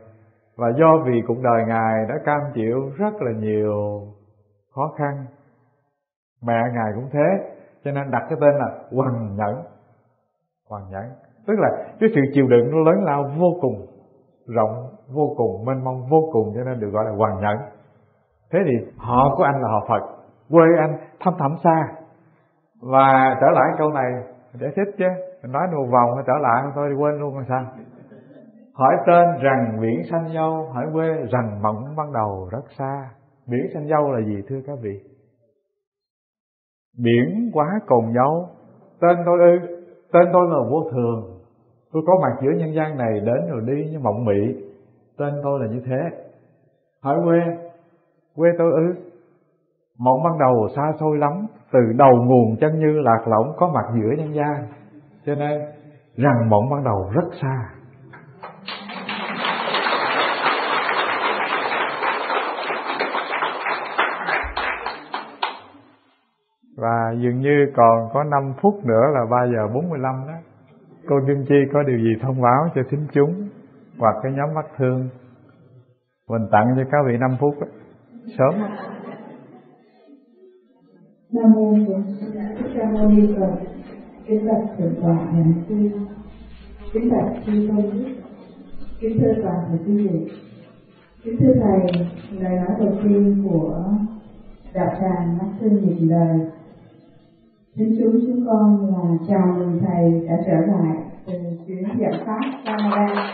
Và do vì cuộc đời ngài đã cam chịu rất là nhiều khó khăn, mẹ ngài cũng thế, cho nên đặt cái tên là Hoằng Nhẫn. Hoằng Nhẫn tức là cái sự chịu đựng nó lớn lao vô cùng, rộng vô cùng, mênh mông vô cùng, cho nên được gọi là Hoằng Nhẫn. Thế thì họ của anh là họ Phật, quê anh thăm thẳm xa. Và trở lại câu này giải thích chứ, mình nói một vòng nó trở lại thôi thì quên luôn rồi sao. Hỏi tên rằng biển xanh dâu, hỏi quê rằng mộng ban đầu rất xa. Biển xanh dâu là gì thưa các vị? Biển quá cồn dâu. Tên tôi ư? Tên tôi là vô thường. Tôi có mặt giữa nhân gian này đến rồi đi như mộng mị. Tên tôi là như thế. Hỏi quê, quê tôi ư? Mộng ban đầu xa xôi lắm, từ đầu nguồn chân như lạc lõng, có mặt giữa nhân gian, cho nên rằng mộng ban đầu rất xa. Và dường như còn có năm phút nữa là ba giờ bốn mươi lăm đó. Cô Kim Chi có điều gì thông báo cho thính chúng hoặc cái nhóm mắt thương? Mình tặng cho các vị năm phút đó. Sớm đó. Nam mô Di Đà Phật. Kính bạch thượng tọa Hành Sư, kính bạch chư tôn, kính thưa toàn thể quý vị, kính thưa thầy, lời nói đầu tiên của đạo tràng Mắt Sư Nhiệt Lời. Kính chúng chúng con là chào mừng thầy đã trở lại từ chuyến giảng pháp Canada.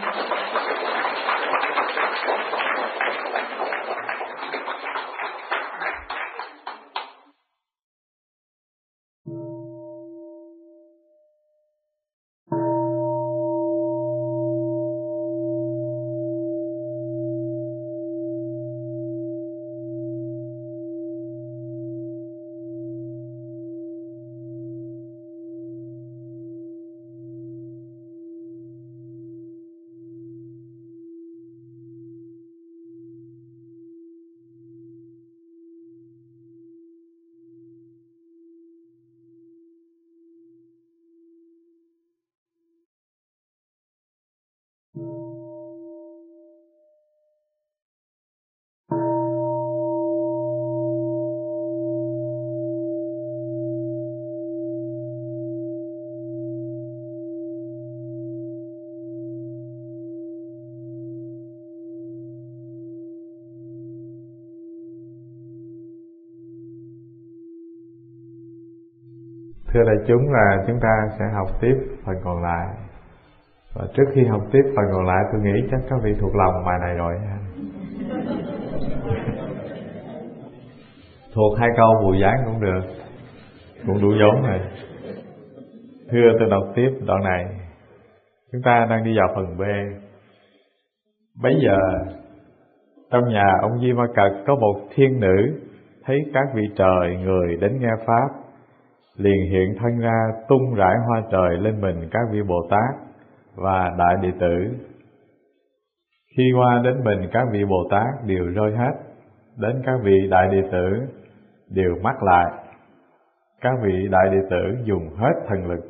Thưa đại chúng, là chúng ta sẽ học tiếp phần còn lại. Và trước khi học tiếp phần còn lại, tôi nghĩ chắc các vị thuộc lòng bài này rồi ha. Thuộc hai câu Bùi Giáng cũng được, cũng đủ vốn rồi. Thưa, tôi đọc tiếp đoạn này. Chúng ta đang đi vào phần B. Bấy giờ trong nhà ông Di Ma Cật có một thiên nữ, thấy các vị trời người đến nghe pháp, liền hiện thân ra tung rải hoa trời lên mình các vị Bồ Tát và đại đệ tử. Khi hoa đến mình các vị Bồ Tát đều rơi hết, đến các vị đại đệ tử đều mắc lại. Các vị đại đệ tử dùng hết thần lực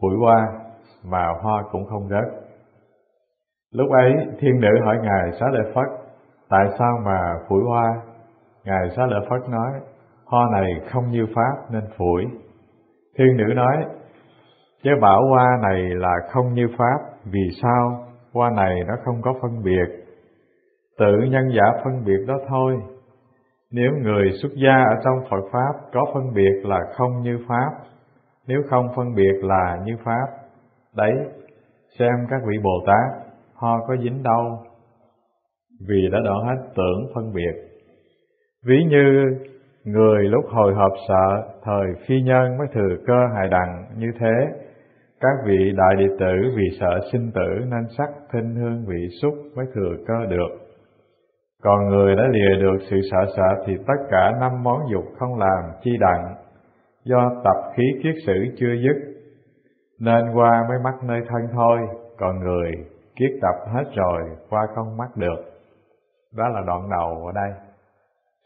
phủi hoa mà hoa cũng không rớt. Lúc ấy thiên nữ hỏi Ngài Xá Lợi Phất: tại sao mà phủi hoa? Ngài Xá Lợi Phất nói: hoa này không như pháp nên phủi. Thiên nữ nói: chớ bảo hoa này là không như pháp, vì sao? Hoa này nó không có phân biệt, tự nhân giả phân biệt đó thôi. Nếu người xuất gia ở trong Phật pháp có phân biệt là không như pháp, nếu không phân biệt là như pháp. Đấy, xem các vị Bồ Tát, hoa có dính đâu, vì đã đoạn hết tưởng phân biệt. Ví như người lúc hồi hộp sợ, thời phi nhân mới thừa cơ hại đặng như thế. Các vị đại đệ tử vì sợ sinh tử nên sắc thinh hương vị xúc mới thừa cơ được. Còn người đã lìa được sự sợ sợ thì tất cả năm món dục không làm chi đặng, do tập khí kiết sử chưa dứt nên qua mới mắc nơi thân thôi. Còn người kiết tập hết rồi, qua không mắc được. Đó là đoạn đầu ở đây.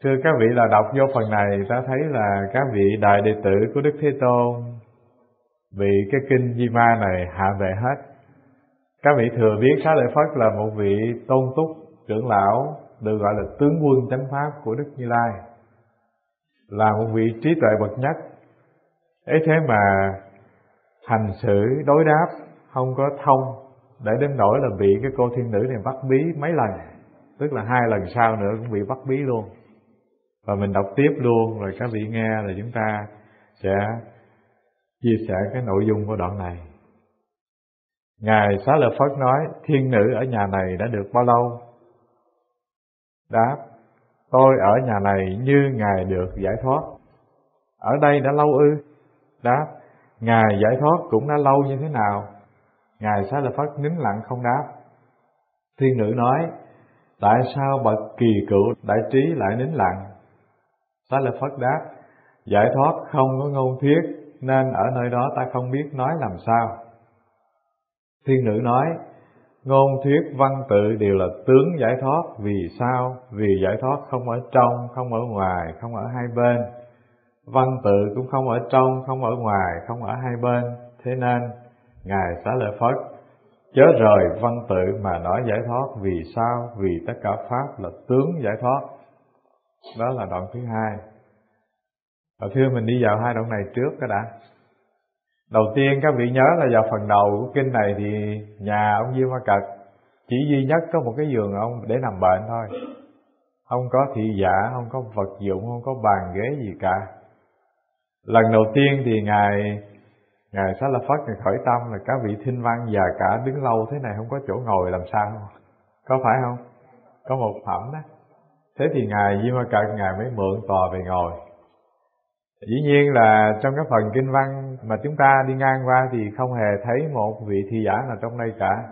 Thưa các vị, là đọc vô phần này ta thấy là các vị đại đệ tử của Đức Thế Tôn bị cái kinh Di Ma này hạ bệ hết. Các vị thừa biết Xá Lợi Phất là một vị tôn túc trưởng lão, được gọi là tướng quân chánh pháp của Đức Như Lai, là một vị trí tuệ bậc nhất. Ấy thế mà hành xử đối đáp không có thông, để đến nỗi là bị cái cô thiên nữ này bắt bí mấy lần, tức là hai lần sau nữa cũng bị bắt bí luôn. Và mình đọc tiếp luôn rồi các vị nghe, rồi chúng ta sẽ chia sẻ cái nội dung của đoạn này. Ngài Xá Lợi Phất nói: thiên nữ ở nhà này đã được bao lâu? Đáp: tôi ở nhà này như Ngài được giải thoát. Ở đây đã lâu ư? Đáp: Ngài giải thoát cũng đã lâu như thế nào? Ngài Xá Lợi Phất nín lặng không đáp. Thiên nữ nói: tại sao bậc kỳ cựu đại trí lại nín lặng? Xá Lợi Phất đáp: giải thoát không có ngôn thuyết, nên ở nơi đó ta không biết nói làm sao. Thiên nữ nói: ngôn thuyết văn tự đều là tướng giải thoát, vì sao? Vì giải thoát không ở trong, không ở ngoài, không ở hai bên. Văn tự cũng không ở trong, không ở ngoài, không ở hai bên. Thế nên, Ngài Xá Lợi Phất chớ rời văn tự mà nói giải thoát, vì sao? Vì tất cả pháp là tướng giải thoát. Đó là đoạn thứ hai. Rồi thưa mình đi vào hai đoạn này trước cái đã. Đầu tiên các vị nhớ là vào phần đầu của kinh này thì nhà ông Di Ma Cật chỉ duy nhất có một cái giường ông để nằm bệnh thôi. Không có thị giả, không có vật dụng, không có bàn ghế gì cả. Lần đầu tiên thì Ngài Ngài Xá La Phất, Ngài khởi tâm là các vị thinh văn già cả đứng lâu thế này không có chỗ ngồi làm sao không? Có phải không? Có một phẩm đó. Thế thì Ngài Di Ma Cật Ngài mới mượn tòa về ngồi. Dĩ nhiên là trong cái phần kinh văn mà chúng ta đi ngang qua thì không hề thấy một vị thi giả nào trong đây cả.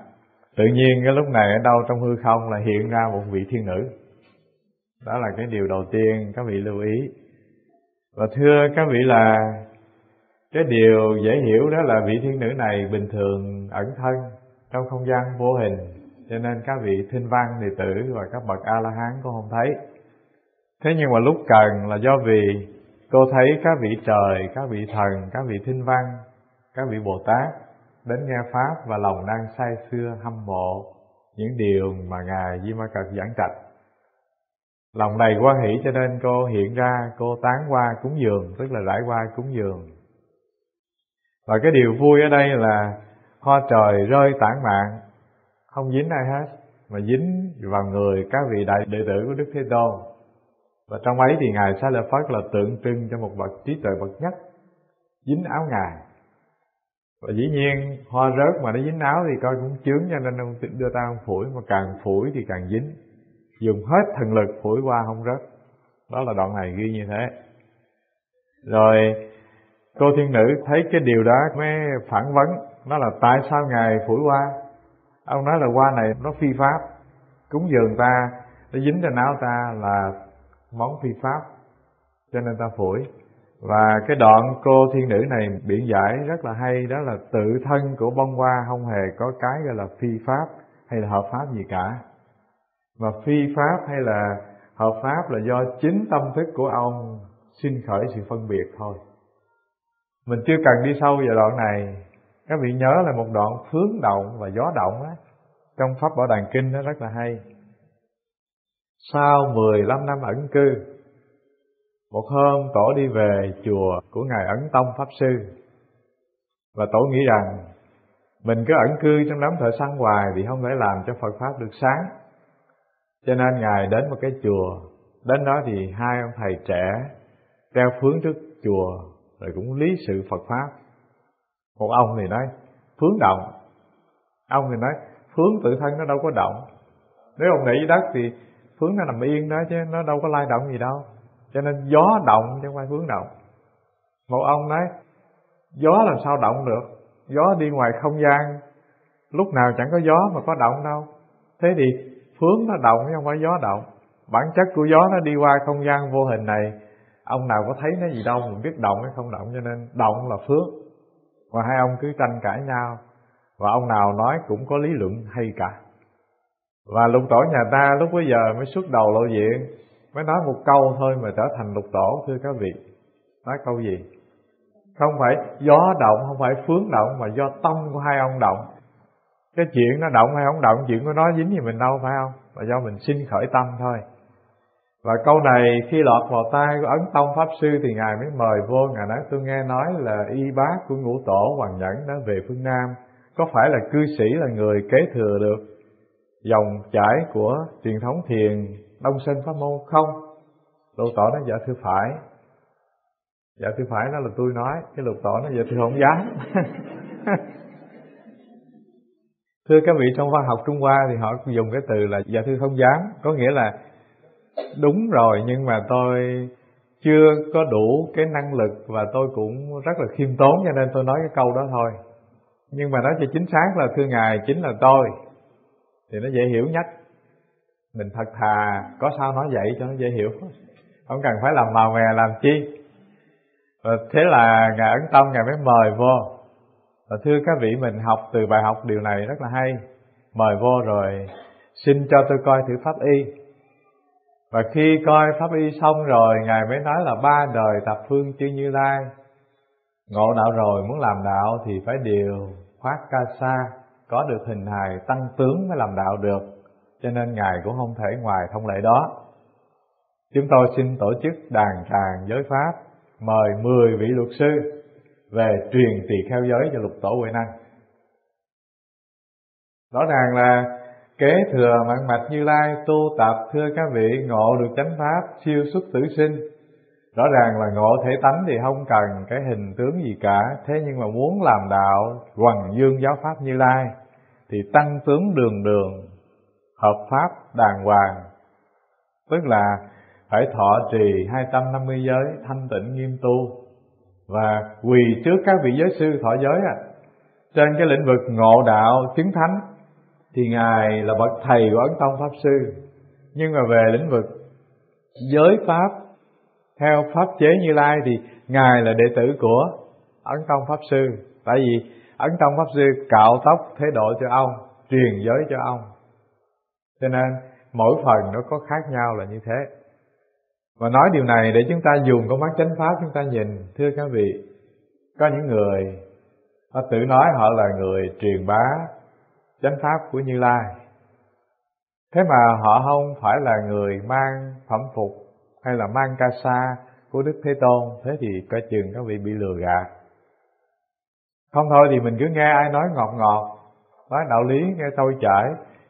Tự nhiên cái lúc này ở đâu trong hư không là hiện ra một vị thiên nữ. Đó là cái điều đầu tiên các vị lưu ý. Và thưa các vị là cái điều dễ hiểu đó là vị thiên nữ này bình thường ẩn thân trong không gian vô hình, cho nên các vị thinh văn đệ tử và các bậc A-la-hán cũng không thấy. Thế nhưng mà lúc cần là do vì cô thấy các vị trời, các vị thần, các vị thinh văn, các vị Bồ Tát đến nghe Pháp và lòng đang say sưa hâm mộ những điều mà Ngài Di Ma Cật giảng trạch. Lòng đầy hoan hỷ cho nên cô hiện ra, cô tán qua cúng dường, tức là rải qua cúng dường. Và cái điều vui ở đây là hoa trời rơi tản mạn, không dính ai hết, mà dính vào người các vị đại đệ tử của Đức Thế Tôn. Và trong ấy thì Ngài Xá Lợi Phất là tượng trưng cho một bậc trí tuệ bậc nhất, dính áo Ngài. Và dĩ nhiên hoa rớt mà nó dính áo thì coi cũng chướng, cho nên ông đưa ta ông phủi, mà càng phủi thì càng dính. Dùng hết thần lực phủi qua không rớt. Đó là đoạn này ghi như thế. Rồi cô thiên nữ thấy cái điều đó mới phản vấn, nó là tại sao Ngài phủi qua? Ông nói là qua này nó phi pháp, cúng dường ta, nó dính trên áo ta là món phi pháp, cho nên ta phủi. Và cái đoạn cô thiên nữ này biện giải rất là hay, đó là tự thân của bông hoa không hề có cái gọi là phi pháp hay là hợp pháp gì cả. Mà phi pháp hay là hợp pháp là do chính tâm thức của ông sinh khởi sự phân biệt thôi. Mình chưa cần đi sâu vào đoạn này. Các vị nhớ là một đoạn phướng động và gió động đó, trong Pháp Bảo Đàn Kinh nó rất là hay. Sau mười lăm năm ẩn cư, một hôm tổ đi về chùa của Ngài Ấn Tông Pháp Sư. Và tổ nghĩ rằng mình cứ ẩn cư trong đám thợ săn hoài thì không thể làm cho Phật Pháp được sáng. Cho nên Ngài đến một cái chùa, đến đó thì hai ông thầy trẻ treo phướng trước chùa, rồi cũng lý sự Phật Pháp. Một ông thì nói phướng động, ông thì nói phướng tự thân nó đâu có động. Nếu ông để dưới đất thì phướng nó nằm yên đó chứ nó đâu có lai động gì đâu. Cho nên gió động chứ không phải phướng động. Một ông nói gió làm sao động được, gió đi ngoài không gian, lúc nào chẳng có gió mà có động đâu. Thế thì phướng nó động chứ không phải gió động. Bản chất của gió nó đi qua không gian vô hình này, ông nào có thấy nó gì đâu, mình biết động hay không động, cho nên động là phướng. Và hai ông cứ tranh cãi nhau, và ông nào nói cũng có lý luận hay cả. Và Lục Tổ nhà ta lúc bấy giờ mới xuất đầu lộ diện, mới nói một câu thôi mà trở thành Lục Tổ, thưa các vị. Nói câu gì? Không phải gió động, không phải phướng động, mà do tâm của hai ông động. Cái chuyện nó động hay không động, chuyện của nó dính gì mình đâu, phải không? Và do mình sinh khởi tâm thôi. Và câu này khi lọt vào tai của Ấn Tông Pháp Sư thì Ngài mới mời vô. Ngài nói tôi nghe nói là y bác của Ngũ Tổ Hoằng Nhẫn đã về phương Nam, có phải là cư sĩ là người kế thừa được dòng chảy của truyền thống thiền Đông Sơn Pháp Môn không? Lục Tổ nói dạ thưa phải. Dạ thưa phải nó là tôi nói. Cái Lục Tổ nói dạ thưa không dám. Thưa các vị, trong văn học Trung Hoa thì họ dùng cái từ là dạ thưa không dám, có nghĩa là đúng rồi nhưng mà tôi chưa có đủ cái năng lực và tôi cũng rất là khiêm tốn cho nên tôi nói cái câu đó thôi. Nhưng mà nói cho chính xác là thưa Ngài chính là tôi thì nó dễ hiểu nhất. Mình thật thà có sao nói vậy cho nó dễ hiểu, không cần phải làm màu mè làm chi. Và thế là Ngài Ấn Tông Ngài mới mời vô. Và thưa các vị, mình học từ bài học điều này rất là hay. Mời vô rồi xin cho tôi coi thử pháp y. Và khi coi pháp y xong rồi, Ngài mới nói là ba đời tập phương chư Như Lai, ngộ đạo rồi muốn làm đạo thì phải điều khoác ca sa, có được hình hài tăng tướng mới làm đạo được. Cho nên Ngài cũng không thể ngoài thông lệ đó. Chúng tôi xin tổ chức đàn tràng giới pháp mời mười vị luật sư về truyền tỳ kheo giới cho Lục Tổ Huệ Năng. Rõ ràng là kế thừa mạng mạch Như Lai tu tập, thưa các vị, ngộ được chánh pháp, siêu xuất tử sinh. Rõ ràng là ngộ thể tánh thì không cần cái hình tướng gì cả, thế nhưng mà muốn làm đạo hoằng dương giáo pháp Như Lai thì tăng tướng đường đường, hợp pháp đàng hoàng, tức là phải thọ trì hai trăm năm mươi giới, thanh tịnh nghiêm tu và quỳ trước các vị giới sư thọ giới à. Trên cái lĩnh vực ngộ đạo chứng thánh thì Ngài là bậc thầy của Ấn Tông Pháp Sư, nhưng mà về lĩnh vực giới pháp theo pháp chế Như Lai thì Ngài là đệ tử của Ấn Tông Pháp Sư. Tại vì Ấn Tông Pháp Sư cạo tóc thế độ cho ông, truyền giới cho ông, cho nên mỗi phần nó có khác nhau là như thế. Và nói điều này để chúng ta dùng con mắt chánh pháp chúng ta nhìn, thưa các vị, có những người họ tự nói họ là người truyền bá chánh pháp của Như Lai, thế mà họ không phải là người mang phẩm phục hay là mang ca sa của Đức Thế Tôn, thế thì coi chừng các vị bị lừa gạt. Không thôi thì mình cứ nghe ai nói ngọt ngọt, nói đạo lý nghe trôi chảy,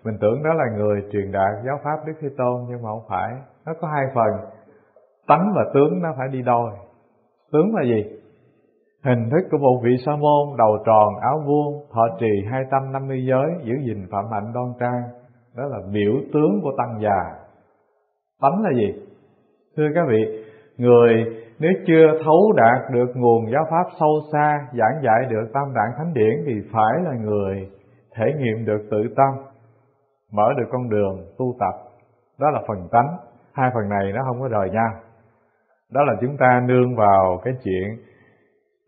mình tưởng đó là người truyền đạt giáo pháp Đức Thế Tôn, nhưng mà không phải. Nó có hai phần, tánh và tướng nó phải đi đôi. Tướng là gì? Hình thức của một vị sa môn đầu tròn áo vuông, thọ trì hai trăm năm mươi giới, giữ gìn phạm hạnh đoan trang, đó là biểu tướng của tăng già. Tánh là gì? Thưa các vị, người nếu chưa thấu đạt được nguồn giáo pháp sâu xa, giảng dạy được Tam Tạng Thánh Điển thì phải là người thể nghiệm được tự tâm, mở được con đường tu tập, đó là phần tánh. Hai phần này nó không có rời nhau. Đó là chúng ta nương vào cái chuyện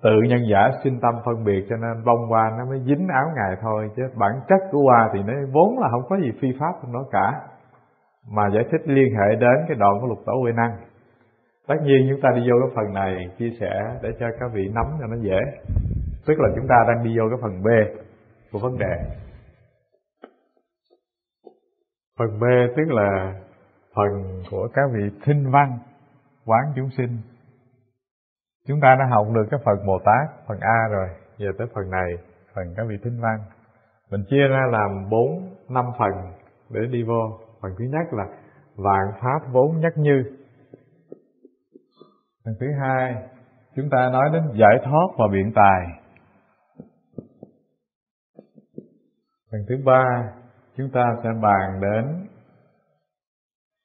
tự nhân giả sinh tâm phân biệt, cho nên bông hoa nó mới dính áo Ngài thôi, chứ bản chất của hoa thì nó vốn là không có gì phi pháp trong đó cả. Mà giải thích liên hệ đến cái đoạn của Lục Tổ Huệ Năng, tất nhiên chúng ta đi vô cái phần này chia sẻ để cho các vị nắm cho nó dễ. Tức là chúng ta đang đi vô cái phần B của vấn đề. Phần B tức là phần của các vị thinh văn Quán Chúng Sinh. Chúng ta đã học được cái phần Bồ Tát, phần A rồi, giờ tới phần này, phần các vị thính văn. Mình chia ra làm bốn, năm phần để đi vô. Phần thứ nhất là vạn pháp vốn nhất như. Phần thứ hai, chúng ta nói đến giải thoát và biện tài. Phần thứ ba, chúng ta sẽ bàn đến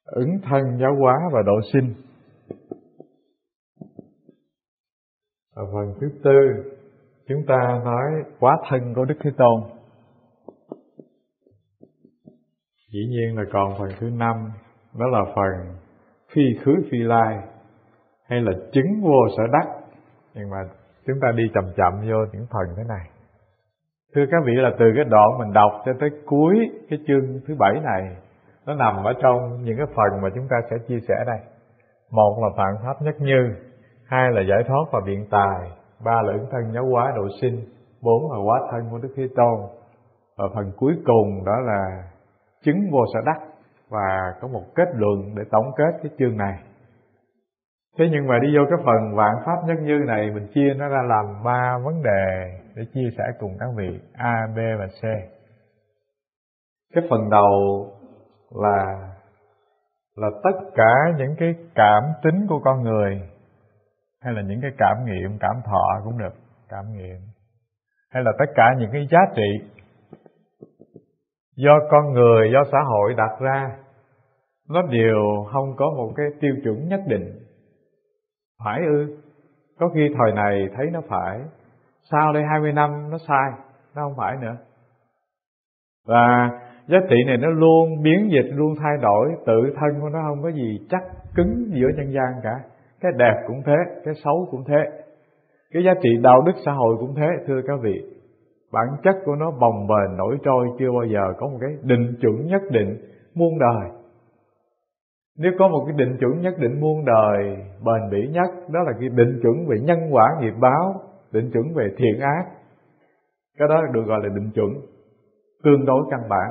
ứng thân giáo hóa và độ sinh. Ở phần thứ tư, chúng ta nói quá thân của Đức Thế Tôn. Dĩ nhiên là còn phần thứ năm, đó là phần phi khứ phi lai, hay là chứng vô sở đắc. Nhưng mà chúng ta đi chậm chậm vô những phần thế này. Thưa các vị, là từ cái đoạn mình đọc cho tới cuối cái chương thứ bảy này, nó nằm ở trong những cái phần mà chúng ta sẽ chia sẻ đây. Một là vạn pháp nhất như, hai là giải thoát và biện tài, ba là ứng thân giáo hóa độ sinh, bốn là hóa thân của Đức Thế Tôn, và phần cuối cùng đó là chứng vô sở đắc. Và có một kết luận để tổng kết cái chương này. Thế nhưng mà đi vô cái phần vạn pháp nhất như này, mình chia nó ra làm ba vấn đề để chia sẻ cùng các vị A, B và C. Cái phần đầu là là tất cả những cái cảm tính của con người, hay là những cái cảm nghiệm, cảm thọ cũng được, cảm nghiệm, hay là tất cả những cái giá trị do con người, do xã hội đặt ra, nó đều không có một cái tiêu chuẩn nhất định. Phải ư? Có khi thời này thấy nó phải, sau đây hai mươi năm nó sai, nó không phải nữa. Và giá trị này nó luôn biến dịch, luôn thay đổi, tự thân của nó không có gì chắc cứng giữa nhân gian cả. Cái đẹp cũng thế, cái xấu cũng thế, cái giá trị đạo đức xã hội cũng thế, thưa các vị. Bản chất của nó bồng bềnh nổi trôi, chưa bao giờ có một cái định chuẩn nhất định muôn đời. Nếu có một cái định chuẩn nhất định muôn đời bền bỉ nhất, đó là cái định chuẩn về nhân quả nghiệp báo, định chuẩn về thiện ác, cái đó được gọi là định chuẩn tương đối căn bản.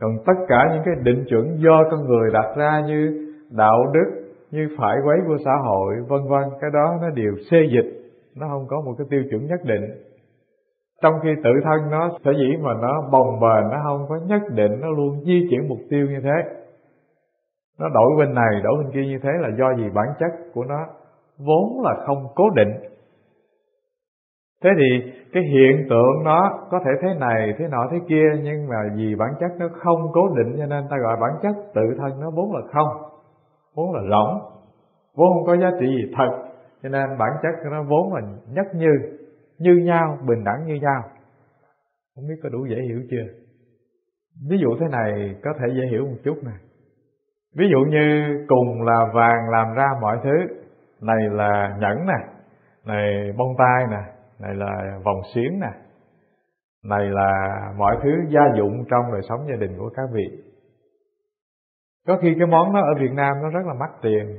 Còn tất cả những cái định chuẩn do con người đặt ra như đạo đức, như phải quấy của xã hội, vân vân, cái đó nó đều xê dịch, nó không có một cái tiêu chuẩn nhất định. Trong khi tự thân nó sở dĩ mà nó bồng bềnh, nó không có nhất định, nó luôn di chuyển mục tiêu như thế, nó đổi bên này đổi bên kia như thế là do vì bản chất của nó vốn là không cố định. Thế thì cái hiện tượng nó có thể thế này, thế nọ, thế kia, nhưng mà vì bản chất nó không cố định cho nên ta gọi bản chất tự thân nó vốn là không, vốn là rỗng, vốn không có giá trị gì thật. Cho nên bản chất nó vốn là nhất như, như nhau, bình đẳng như nhau. Không biết có đủ dễ hiểu chưa? Ví dụ thế này có thể dễ hiểu một chút nè. Ví dụ như cùng là vàng làm ra mọi thứ, này là nhẫn nè, này bông tai nè, này là vòng xuyến nè, này là mọi thứ gia dụng trong đời sống gia đình của các vị. Có khi cái món đó ở Việt Nam nó rất là mắc tiền,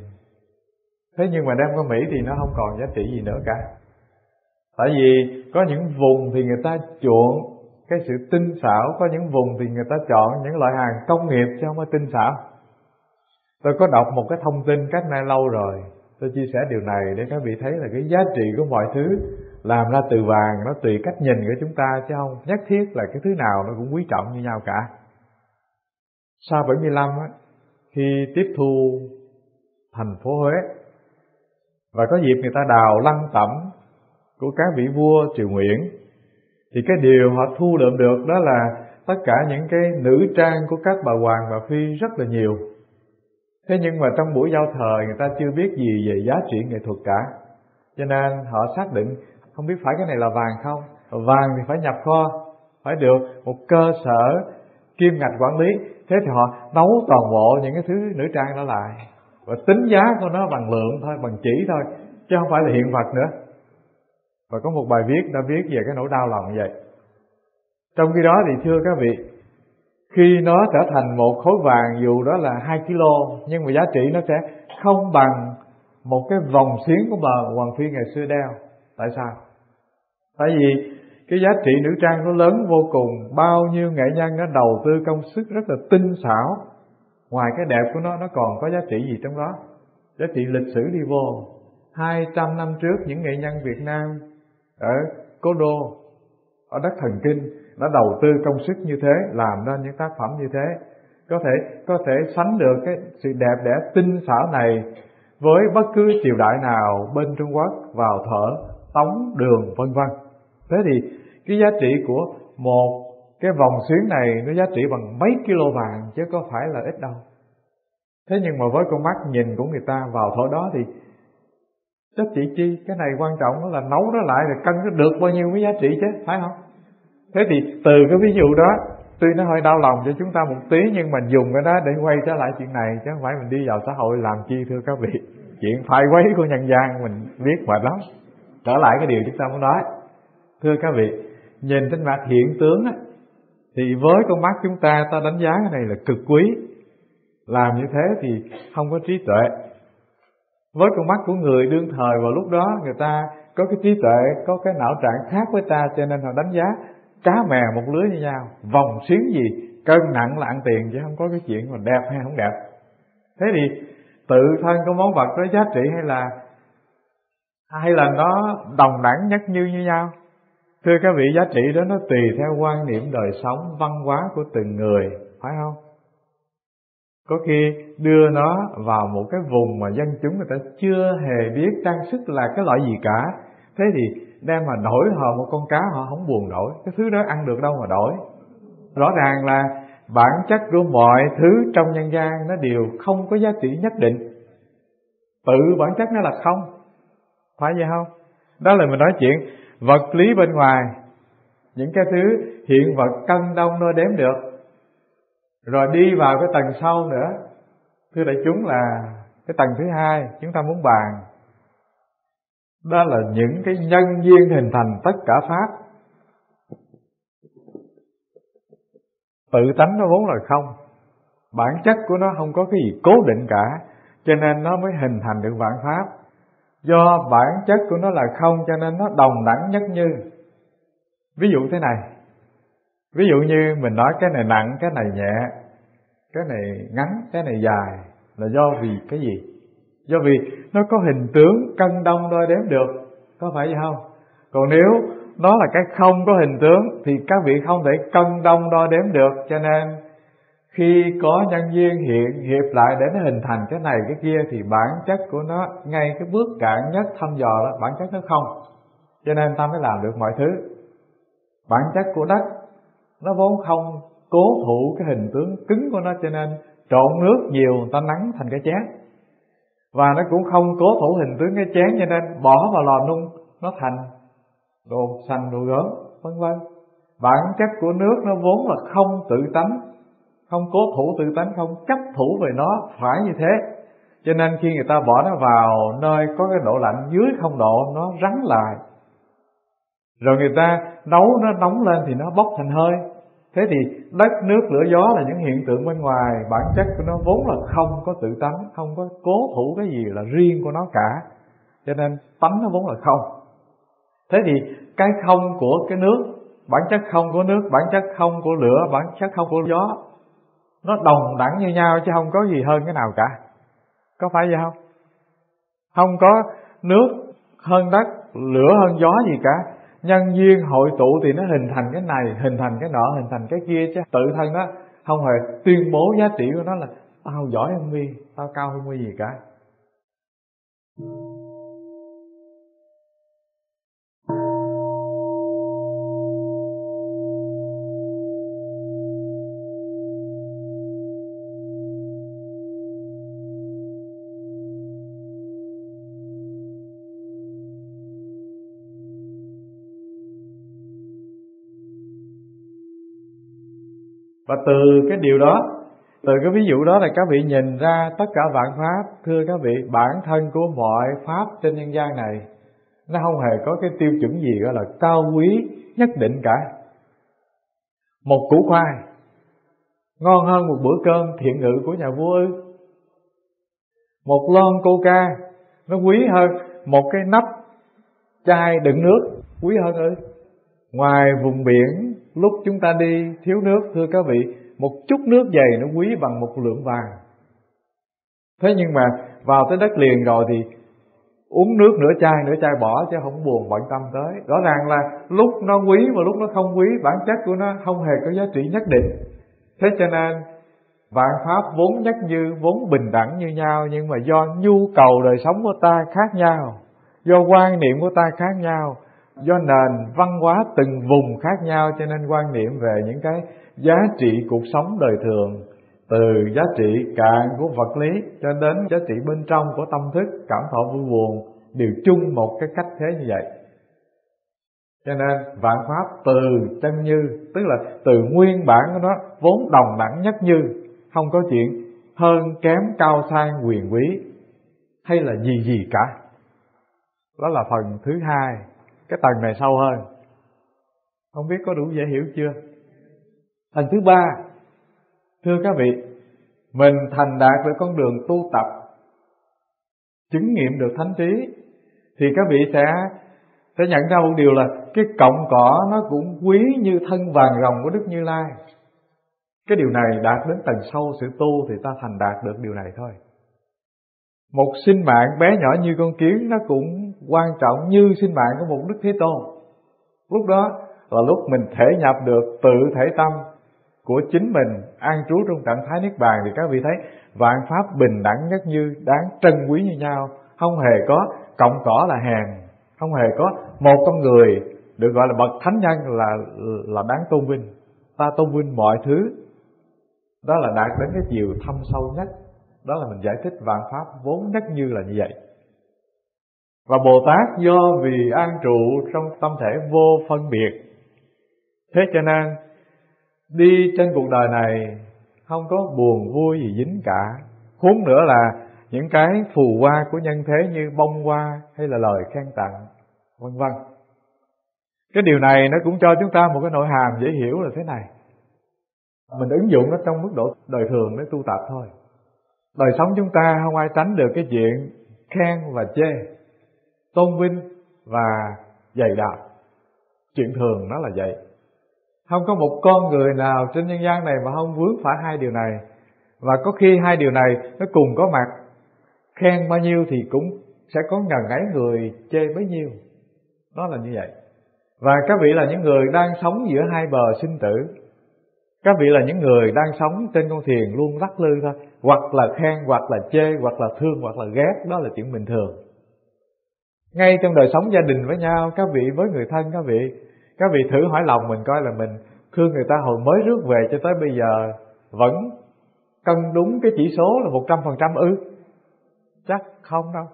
thế nhưng mà đem qua Mỹ thì nó không còn giá trị gì nữa cả. Tại vì có những vùng thì người ta chuộng cái sự tinh xảo, có những vùng thì người ta chọn những loại hàng công nghiệp chứ không có tinh xảo. Tôi có đọc một cái thông tin cách nay lâu rồi, tôi chia sẻ điều này để các vị thấy là cái giá trị của mọi thứ làm ra từ vàng nó tùy cách nhìn của chúng ta, chứ không nhất thiết là cái thứ nào nó cũng quý trọng như nhau cả. Sau bảy mươi lăm á, khi tiếp thu thành phố Huế và có dịp người ta đào lăng tẩm của các vị vua triều Nguyễn, thì cái điều họ thu lượm được đó là tất cả những cái nữ trang của các bà hoàng và phi rất là nhiều. Thế nhưng mà trong buổi giao thời người ta chưa biết gì về giá trị nghệ thuật cả, cho nên họ xác định không biết phải cái này là vàng không, vàng thì phải nhập kho, phải được một cơ sở kim ngạch quản lý. Thế thì họ nấu toàn bộ những cái thứ nữ trang đó lại và tính giá của nó bằng lượng thôi, bằng chỉ thôi, chứ không phải là hiện vật nữa. Và có một bài viết đã viết về cái nỗi đau lòng vậy. Trong khi đó thì thưa các vị, khi nó trở thành một khối vàng dù đó là hai ki lô, nhưng mà giá trị nó sẽ không bằng một cái vòng xuyến của bà hoàng phi ngày xưa đeo. Tại sao? Tại vì cái giá trị nữ trang nó lớn vô cùng, bao nhiêu nghệ nhân nó đầu tư công sức rất là tinh xảo. Ngoài cái đẹp của nó, nó còn có giá trị gì trong đó? Giá trị lịch sử đi vô. Hai trăm năm trước những nghệ nhân Việt Nam ở cố đô, ở đất Thần Kinh đã đầu tư công sức như thế, làm nên những tác phẩm như thế, có thể có thể sánh được cái sự đẹp đẽ tinh xảo này với bất cứ triều đại nào bên Trung Quốc, vào Thở, Tống, Đường, vân vân. Thế thì cái giá trị của một cái vòng xuyến này nó giá trị bằng mấy kilo vàng chứ có phải là ít đâu. Thế nhưng mà với con mắt nhìn của người ta vào thổi đó thì chắc chỉ chi, cái này quan trọng là nấu nó lại là cân nó được bao nhiêu cái giá trị chứ, phải không? Thế thì từ cái ví dụ đó, tuy nó hơi đau lòng cho chúng ta một tí, nhưng mà dùng cái đó để quay trở lại chuyện này, chứ không phải mình đi vào xã hội làm chi thưa các vị. Chuyện phải quấy của nhân gian mình biết mệt lắm. Trở lại cái điều chúng ta muốn nói, thưa các vị, nhìn trên mặt hiện tướng á, thì với con mắt chúng ta, ta đánh giá cái này là cực quý. Làm như thế thì không có trí tuệ. Với con mắt của người đương thời vào lúc đó, người ta có cái trí tuệ, có cái não trạng khác với ta, cho nên họ đánh giá cá mè một lưới như nhau. Vòng xuyến gì, cân nặng là ăn tiền, chứ không có cái chuyện mà đẹp hay không đẹp. Thế thì tự thân của món vật đó giá trị hay là hay là nó đồng đẳng nhất như như nhau? Thưa các vị, giá trị đó nó tùy theo quan niệm đời sống, văn hóa của từng người, phải không? Có khi đưa nó vào một cái vùng mà dân chúng người ta chưa hề biết trang sức là cái loại gì cả, thế thì đem mà đổi họ một con cá họ không buồn đổi, cái thứ đó ăn được đâu mà đổi. Rõ ràng là bản chất của mọi thứ trong nhân gian nó đều không có giá trị nhất định, tự bản chất nó là không, phải vậy không? Đó là mình nói chuyện vật lý bên ngoài, những cái thứ hiện vật cân đông nơi đếm được. Rồi đi vào cái tầng sau nữa, thưa đại chúng, là cái tầng thứ hai chúng ta muốn bàn, đó là những cái nhân duyên hình thành tất cả pháp. Tự tánh nó vốn là không, bản chất của nó không có cái gì cố định cả, cho nên nó mới hình thành được vạn pháp. Do bản chất của nó là không cho nên nó đồng đẳng nhất như. Ví dụ thế này, ví dụ như mình nói cái này nặng, cái này nhẹ, cái này ngắn, cái này dài, là do vì cái gì? do vì nó có hình tướng cân đông thôi đếm được, có phải vậy không? Còn nếu nó là cái không có hình tướng thì các vị không thể cân đông đo đếm được. Cho nên khi có nhân duyên hiện hiệp lại để nó hình thành cái này cái kia thì bản chất của nó, ngay cái bước cạn nhất thăm dò đó, bản chất nó không. Cho nên ta mới làm được mọi thứ. Bản chất của đất nó vốn không cố thủ cái hình tướng cứng của nó, cho nên trộn nước nhiều ta nắng thành cái chén. Và nó cũng không cố thủ hình tướng cái chén, cho nên bỏ vào lò nung nó thành đồ sành đồ gớm vân vân. Bản chất của nước nó vốn là không tự tánh, không cố thủ tự tánh, không chấp thủ về nó, phải như thế. Cho nên khi người ta bỏ nó vào nơi có cái độ lạnh dưới không độ, nó rắn lại. Rồi người ta nấu nó nóng lên thì nó bốc thành hơi. Thế thì đất nước lửa gió là những hiện tượng bên ngoài, bản chất của nó vốn là không có tự tánh, không có cố thủ cái gì là riêng của nó cả. Cho nên tánh nó vốn là không. Thế thì cái không của cái nước, bản chất không của nước, bản chất không của lửa, bản chất không của gió, nó đồng đẳng như nhau chứ không có gì hơn cái nào cả. Có phải vậy không? Không có nước hơn đất, lửa hơn gió gì cả. Nhân duyên hội tụ thì nó hình thành cái này, hình thành cái nọ, hình thành cái kia, chứ tự thân nó không hề tuyên bố giá trị của nó là tao giỏi hơn mi, tao cao hơn mi gì cả. Và từ cái điều đó, từ cái ví dụ đó là các vị nhìn ra tất cả vạn pháp. Thưa các vị, bản thân của mọi pháp trên nhân gian này nó không hề có cái tiêu chuẩn gì gọi là cao quý nhất định cả. Một củ khoai ngon hơn một bữa cơm thiện ngự của nhà vua ư? Một lon coca nó quý hơn một cái nắp chai đựng nước quý hơn ư? Ngoài vùng biển lúc chúng ta đi thiếu nước, thưa các vị, một chút nước dày nó quý bằng một lượng vàng. Thế nhưng mà vào tới đất liền rồi thì uống nước nửa chai, nửa chai bỏ chứ không buồn bận tâm tới. Rõ ràng là lúc nó quý và lúc nó không quý, bản chất của nó không hề có giá trị nhất định. Thế cho nên vạn pháp vốn nhất như, vốn bình đẳng như nhau, nhưng mà do nhu cầu đời sống của ta khác nhau, do quan niệm của ta khác nhau, do nền văn hóa từng vùng khác nhau, cho nên quan niệm về những cái giá trị cuộc sống đời thường, từ giá trị cạn của vật lý cho đến giá trị bên trong của tâm thức, cảm thọ vui buồn, đều chung một cái cách thế như vậy. Cho nên vạn pháp từ chân như, tức là từ nguyên bản của nó vốn đồng đẳng nhất như, không có chuyện hơn kém cao sang quyền quý hay là gì gì cả. Đó là phần thứ hai, cái tầng này sâu hơn. Không biết có đủ dễ hiểu chưa? Tầng thứ ba, thưa các vị, mình thành đạt với con đường tu tập, chứng nghiệm được thánh trí, thì các vị sẽ sẽ nhận ra một điều là cái cọng cỏ nó cũng quý như thân vàng rồng của Đức Như Lai. Cái điều này đạt đến tầng sâu sự tu thì ta thành đạt được điều này thôi. Một sinh mạng bé nhỏ như con kiến nó cũng quan trọng như sinh mạng của một Đức Thế Tôn. Lúc đó là lúc mình thể nhập được tự thể tâm của chính mình, an trú trong trạng thái niết bàn, thì các vị thấy vạn pháp bình đẳng nhất như, đáng trân quý như nhau, không hề có cọng cỏ là hèn, không hề có một con người được gọi là bậc thánh nhân là là đáng tôn vinh. Ta tôn vinh mọi thứ. Đó là đạt đến cái chiều thâm sâu nhất. Đó là mình giải thích vạn pháp vốn nhất như là như vậy. Và Bồ Tát do vì an trụ trong tâm thể vô phân biệt, thế cho nên đi trên cuộc đời này không có buồn vui gì dính cả. Huống nữa là những cái phù hoa của nhân thế như bông hoa hay là lời khen tặng vân vân. Cái điều này nó cũng cho chúng ta một cái nội hàm dễ hiểu là thế này. Mình ứng dụng nó trong mức độ đời thường để tu tập thôi. Đời sống chúng ta không ai tránh được cái chuyện khen và chê, tôn vinh và dày đạp. Chuyện thường nó là vậy. Không có một con người nào trên nhân gian này mà không vướng phải hai điều này. Và có khi hai điều này nó cùng có mặt. khen bao nhiêu thì cũng sẽ có ngần ấy người chê bấy nhiêu. Đó là như vậy. Và các vị là những người đang sống giữa hai bờ sinh tử. Các vị là những người đang sống trên con thuyền luôn lắc lư thôi, hoặc là khen, hoặc là chê, hoặc là thương, hoặc là ghét. Đó là chuyện bình thường. Ngay trong đời sống gia đình với nhau, các vị với người thân các vị, các vị thử hỏi lòng mình coi là mình thương người ta hồi mới rước về cho tới bây giờ vẫn cân đúng cái chỉ số là một trăm phần trăm ư? Chắc không đâu.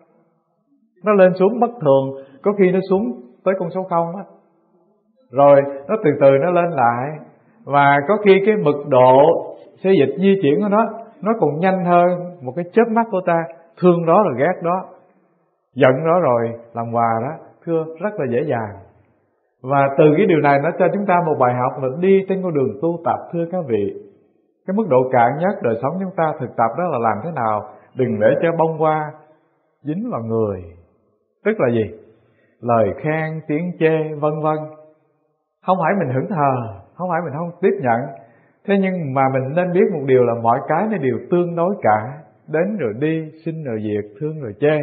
Nó lên xuống bất thường, có khi nó xuống tới con số không đó. Rồi nó từ từ nó lên lại. Và có khi cái mực độ xê dịch di chuyển của nó, nó còn nhanh hơn một cái chớp mắt của ta. Thương đó rồi ghét đó, giận đó rồi làm hòa đó, thưa rất là dễ dàng. Và từ cái điều này nó cho chúng ta một bài học là đi trên con đường tu tập. Thưa các vị, cái mức độ cạn nhất đời sống chúng ta thực tập đó là làm thế nào đừng để cho bông hoa dính vào người. Tức là gì? Lời khen, tiếng chê, vân vân. Không phải mình hững hờ, không phải mình không tiếp nhận. Thế nhưng mà mình nên biết một điều là mọi cái nó đều tương đối cả. Đến rồi đi, sinh rồi diệt, thương rồi chê.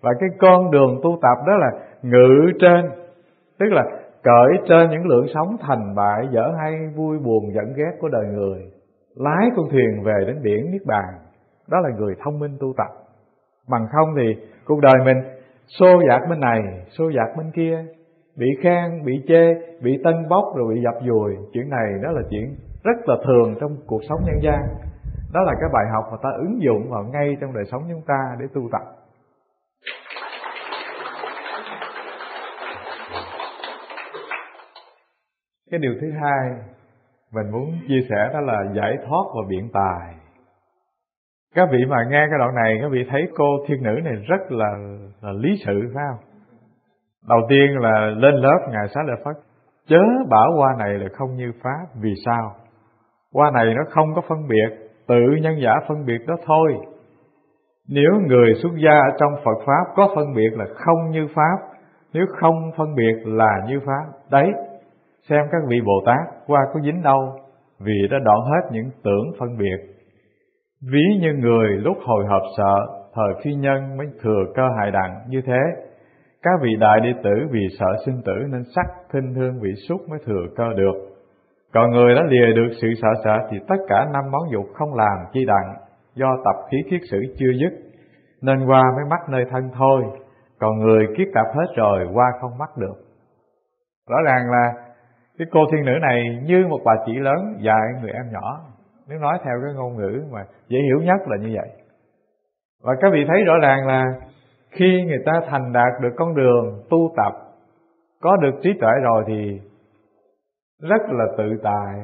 Và cái con đường tu tập đó là ngự trên, tức là cởi trên những lượng sóng thành bại, dở hay, vui buồn, giận ghét của đời người, lái con thuyền về đến biển Niết Bàn. Đó là người thông minh tu tập. Bằng không thì cuộc đời mình xô dạt bên này, xô dạt bên kia, bị khen, bị chê, bị tân bốc rồi bị dập dùi. Chuyện này đó là chuyện rất là thường trong cuộc sống nhân gian. Đó là cái bài học mà ta ứng dụng vào ngay trong đời sống chúng ta để tu tập. Cái điều thứ hai mình muốn chia sẻ đó là giải thoát và biện tài. Các vị mà nghe cái đoạn này, các vị thấy cô thiên nữ này rất là, là lý sự, phải không? Đầu tiên là lên lớp Ngài Xá Lợi Phất: chớ bảo hoa này là không như Pháp. Vì sao? Hoa này nó không có phân biệt, tự nhân giả phân biệt đó thôi. Nếu người xuất gia ở trong Phật Pháp có phân biệt là không như Pháp, nếu không phân biệt là như Pháp. Đấy, xem các vị Bồ Tát qua có dính đâu, vì đã đoạn hết những tưởng phân biệt. Ví như người lúc hồi hộp sợ, thời phi nhân mới thừa cơ hại đặng như thế. Các vị đại đệ tử vì sợ sinh tử nên sắc khinh thương vị xúc mới thừa cơ được. Còn người đã lìa được sự sợ sợ thì tất cả năm món dục không làm chi đặng, do tập khí kiết sử chưa dứt nên qua mới mắc nơi thân thôi. Còn người kiết tập hết rồi qua không mắc được. Rõ ràng là cái cô thiên nữ này như một bà chị lớn dạy người em nhỏ, nếu nói theo cái ngôn ngữ mà dễ hiểu nhất là như vậy. Và các vị thấy rõ ràng là khi người ta thành đạt được con đường tu tập, có được trí tuệ rồi thì rất là tự tại,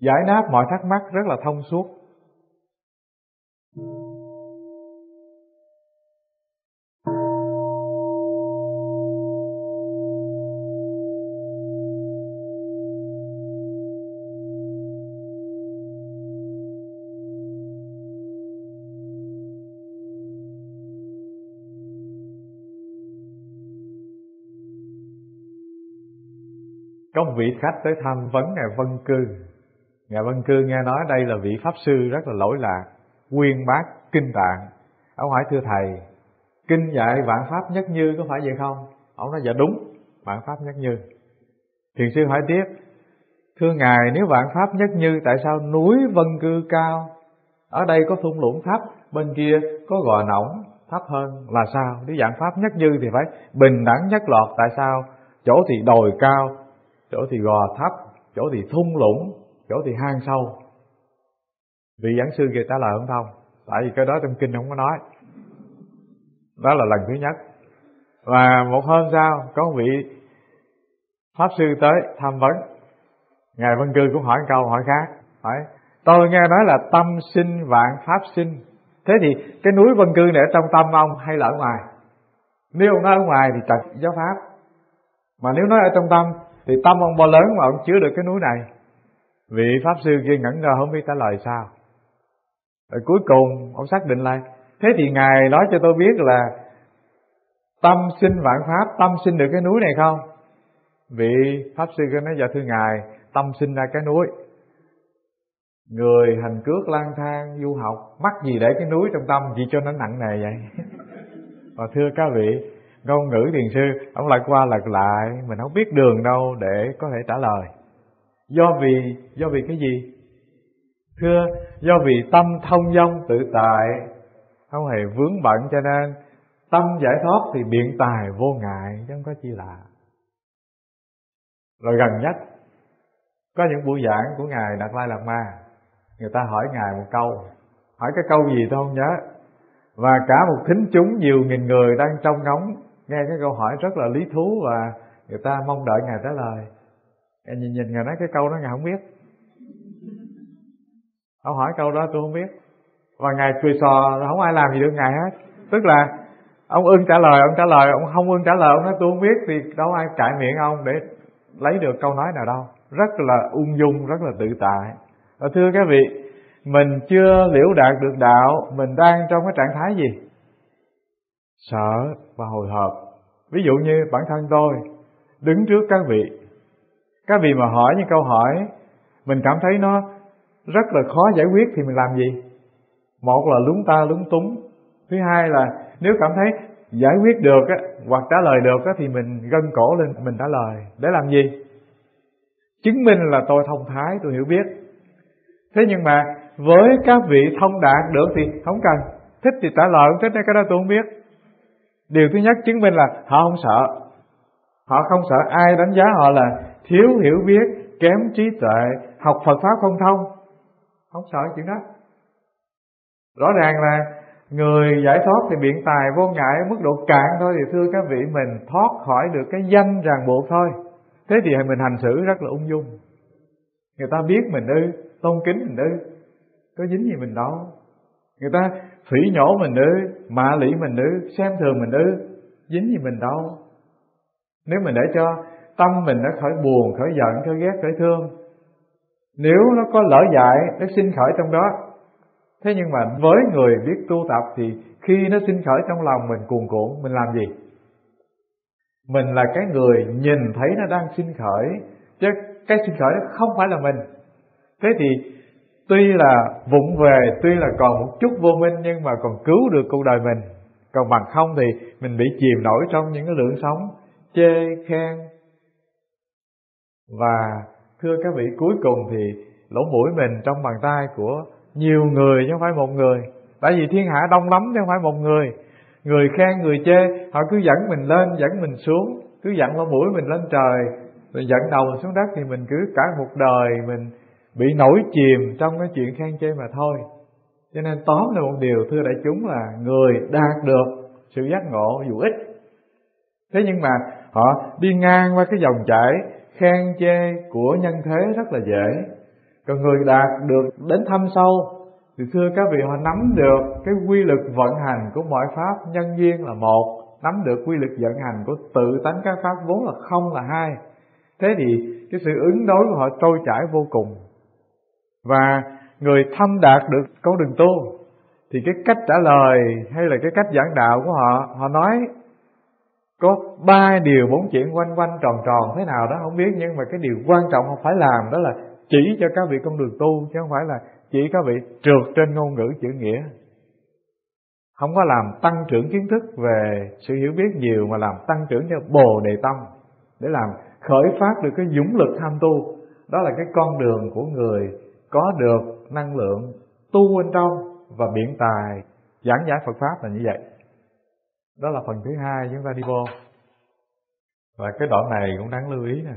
giải đáp mọi thắc mắc rất là thông suốt. Có một vị khách tới tham vấn Ngài Vân Cư. Ngài Vân Cư nghe nói đây là vị Pháp Sư rất là lỗi lạc, uyên bác, kinh tạng. Ông hỏi: thưa Thầy, kinh dạy vạn Pháp nhất như có phải vậy không? Ông nói: dạ đúng, vạn Pháp nhất như. Thiền sư hỏi tiếp: thưa Ngài, nếu vạn Pháp nhất như, tại sao núi Vân Cư cao, ở đây có thung lũng thấp, bên kia có gò nỏng thấp hơn là sao? Nếu vạn Pháp nhất như thì phải bình đẳng nhất lọt, tại sao chỗ thì đồi cao, chỗ thì gò thấp, chỗ thì thung lũng, chỗ thì hang sâu? Vị giảng sư kia trả lời: không thông, tại vì cái đó trong kinh không có nói. Đó là lần thứ nhất. Và một hôm sau có vị Pháp Sư tới tham vấn. Ngài Vân Cư cũng hỏi câu hỏi khác, hỏi: tôi nghe nói là tâm sinh vạn Pháp sinh, thế thì cái núi Vân Cư này ở trong tâm ông hay là ở ngoài? Nếu ông nói ở ngoài thì trật giáo Pháp, mà nếu nói ở trong tâm thì tâm ông bao lớn mà ông chứa được cái núi này. Vị Pháp Sư kia ngẩn ngơ không biết trả lời sao. Rồi cuối cùng ông xác định lại: thế thì Ngài nói cho tôi biết là tâm sinh vạn Pháp, tâm sinh được cái núi này không? Vị Pháp Sư kia nói: dạ thưa Ngài, tâm sinh ra cái núi. Người hành cước lang thang du học, mắc gì để cái núi trong tâm chỉ cho nó nặng nề vậy? Và thưa các vị, ngôn ngữ thiền sư ông lại qua lật lại, mình không biết đường đâu để có thể trả lời. Do vì do vì cái gì? Thưa, do vì tâm thông dong tự tại, không hề vướng bận, cho nên tâm giải thoát thì biện tài vô ngại, chứ không có chi lạ. Rồi gần nhất có những buổi giảng của Ngài Đạt Lai Lạt Ma, người ta hỏi Ngài một câu, hỏi cái câu gì tôi không nhớ, và cả một thính chúng nhiều nghìn người đang trông ngóng nghe cái câu hỏi rất là lý thú, và người ta mong đợi Ngài trả lời. Ngài nhìn nhìn Ngài nói cái câu đó Ngài không biết, ông hỏi câu đó tôi không biết, và Ngài cười sò, không ai làm gì được Ngài hết. Tức là ông ưng trả lời, ông trả lời, ông không ưng trả lời, ông nói tôi không biết, thì đâu ai cãi miệng ông để lấy được câu nói nào đâu. Rất là ung dung, rất là tự tại. Và thưa các vị, mình chưa liễu đạt được đạo, mình đang trong cái trạng thái gì? Sợ và hồi hộp. Ví dụ như bản thân tôi đứng trước các vị, các vị mà hỏi những câu hỏi mình cảm thấy nó rất là khó giải quyết thì mình làm gì? Một là lúng ta lúng túng, thứ hai là nếu cảm thấy giải quyết được á, hoặc trả lời được á, thì mình gân cổ lên mình trả lời. Để làm gì? Chứng minh là tôi thông thái, tôi hiểu biết. Thế nhưng mà với các vị thông đạt được thì không cần, thích thì trả lời, không thích thì cái đó tôi không biết. Điều thứ nhất chứng minh là họ không sợ. Họ không sợ ai đánh giá họ là thiếu hiểu biết, kém trí tuệ, học Phật Pháp không thông. Không sợ chuyện đó. Rõ ràng là người giải thoát thì biện tài vô ngại, mức độ cạn thôi. Thì thưa các vị, mình thoát khỏi được cái danh ràng buộc thôi. Thế thì mình hành xử rất là ung dung. Người ta biết mình ư, tôn kính mình ư, có dính gì mình đâu. Người ta phỉ nhổ mình ư, mạ lị mình ư, xem thường mình ư, dính gì mình đâu. Nếu mình để cho tâm mình nó khởi buồn, khởi giận, khởi ghét, khởi thương, nếu nó có lỡ dại, nó sinh khởi trong đó. Thế nhưng mà với người biết tu tập thì khi nó sinh khởi trong lòng mình cuồn cuộn, mình làm gì? Mình là cái người nhìn thấy nó đang sinh khởi, chứ cái sinh khởi đó không phải là mình. Thế thì tuy là vụng về, tuy là còn một chút vô minh, nhưng mà còn cứu được cuộc đời mình. Còn bằng không thì mình bị chìm nổi trong những cái lưỡng sóng chê, khen. Và thưa các vị, cuối cùng thì lỗ mũi mình trong bàn tay của nhiều người chứ không phải một người. Tại vì thiên hạ đông lắm chứ không phải một người. Người khen, người chê, họ cứ dẫn mình lên, dẫn mình xuống, cứ dẫn lỗ mũi mình lên trời, rồi dẫn đầu mình xuống đất, thì mình cứ cả một đời mình bị nổi chìm trong cái chuyện khen chê mà thôi. Cho nên tóm lại một điều thưa đại chúng là người đạt được sự giác ngộ dù ít, thế nhưng mà họ đi ngang qua cái dòng chảy khen chê của nhân thế rất là dễ. Còn người đạt được đến thâm sâu thì thưa các vị, họ nắm được cái quy luật vận hành của mọi pháp, nhân duyên là một, nắm được quy luật vận hành của tự tánh các pháp vốn là không, là hai. Thế thì cái sự ứng đối của họ trôi chảy vô cùng. Và người thâm đạt được con đường tu thì cái cách trả lời hay là cái cách giảng đạo của họ, họ nói có ba điều bốn chuyện quanh quanh tròn tròn thế nào đó không biết, nhưng mà cái điều quan trọng họ phải làm đó là chỉ cho các vị con đường tu, chứ không phải là chỉ các vị trượt trên ngôn ngữ chữ nghĩa. Không có làm tăng trưởng kiến thức về sự hiểu biết nhiều, mà làm tăng trưởng cho bồ đề tâm, để làm khởi phát được cái dũng lực tham tu. Đó là cái con đường của người có được năng lượng tu bên trong và biện tài giảng giải Phật Pháp là như vậy. Đó là phần thứ hai chúng ta đi vô. Và cái đoạn này cũng đáng lưu ý nè.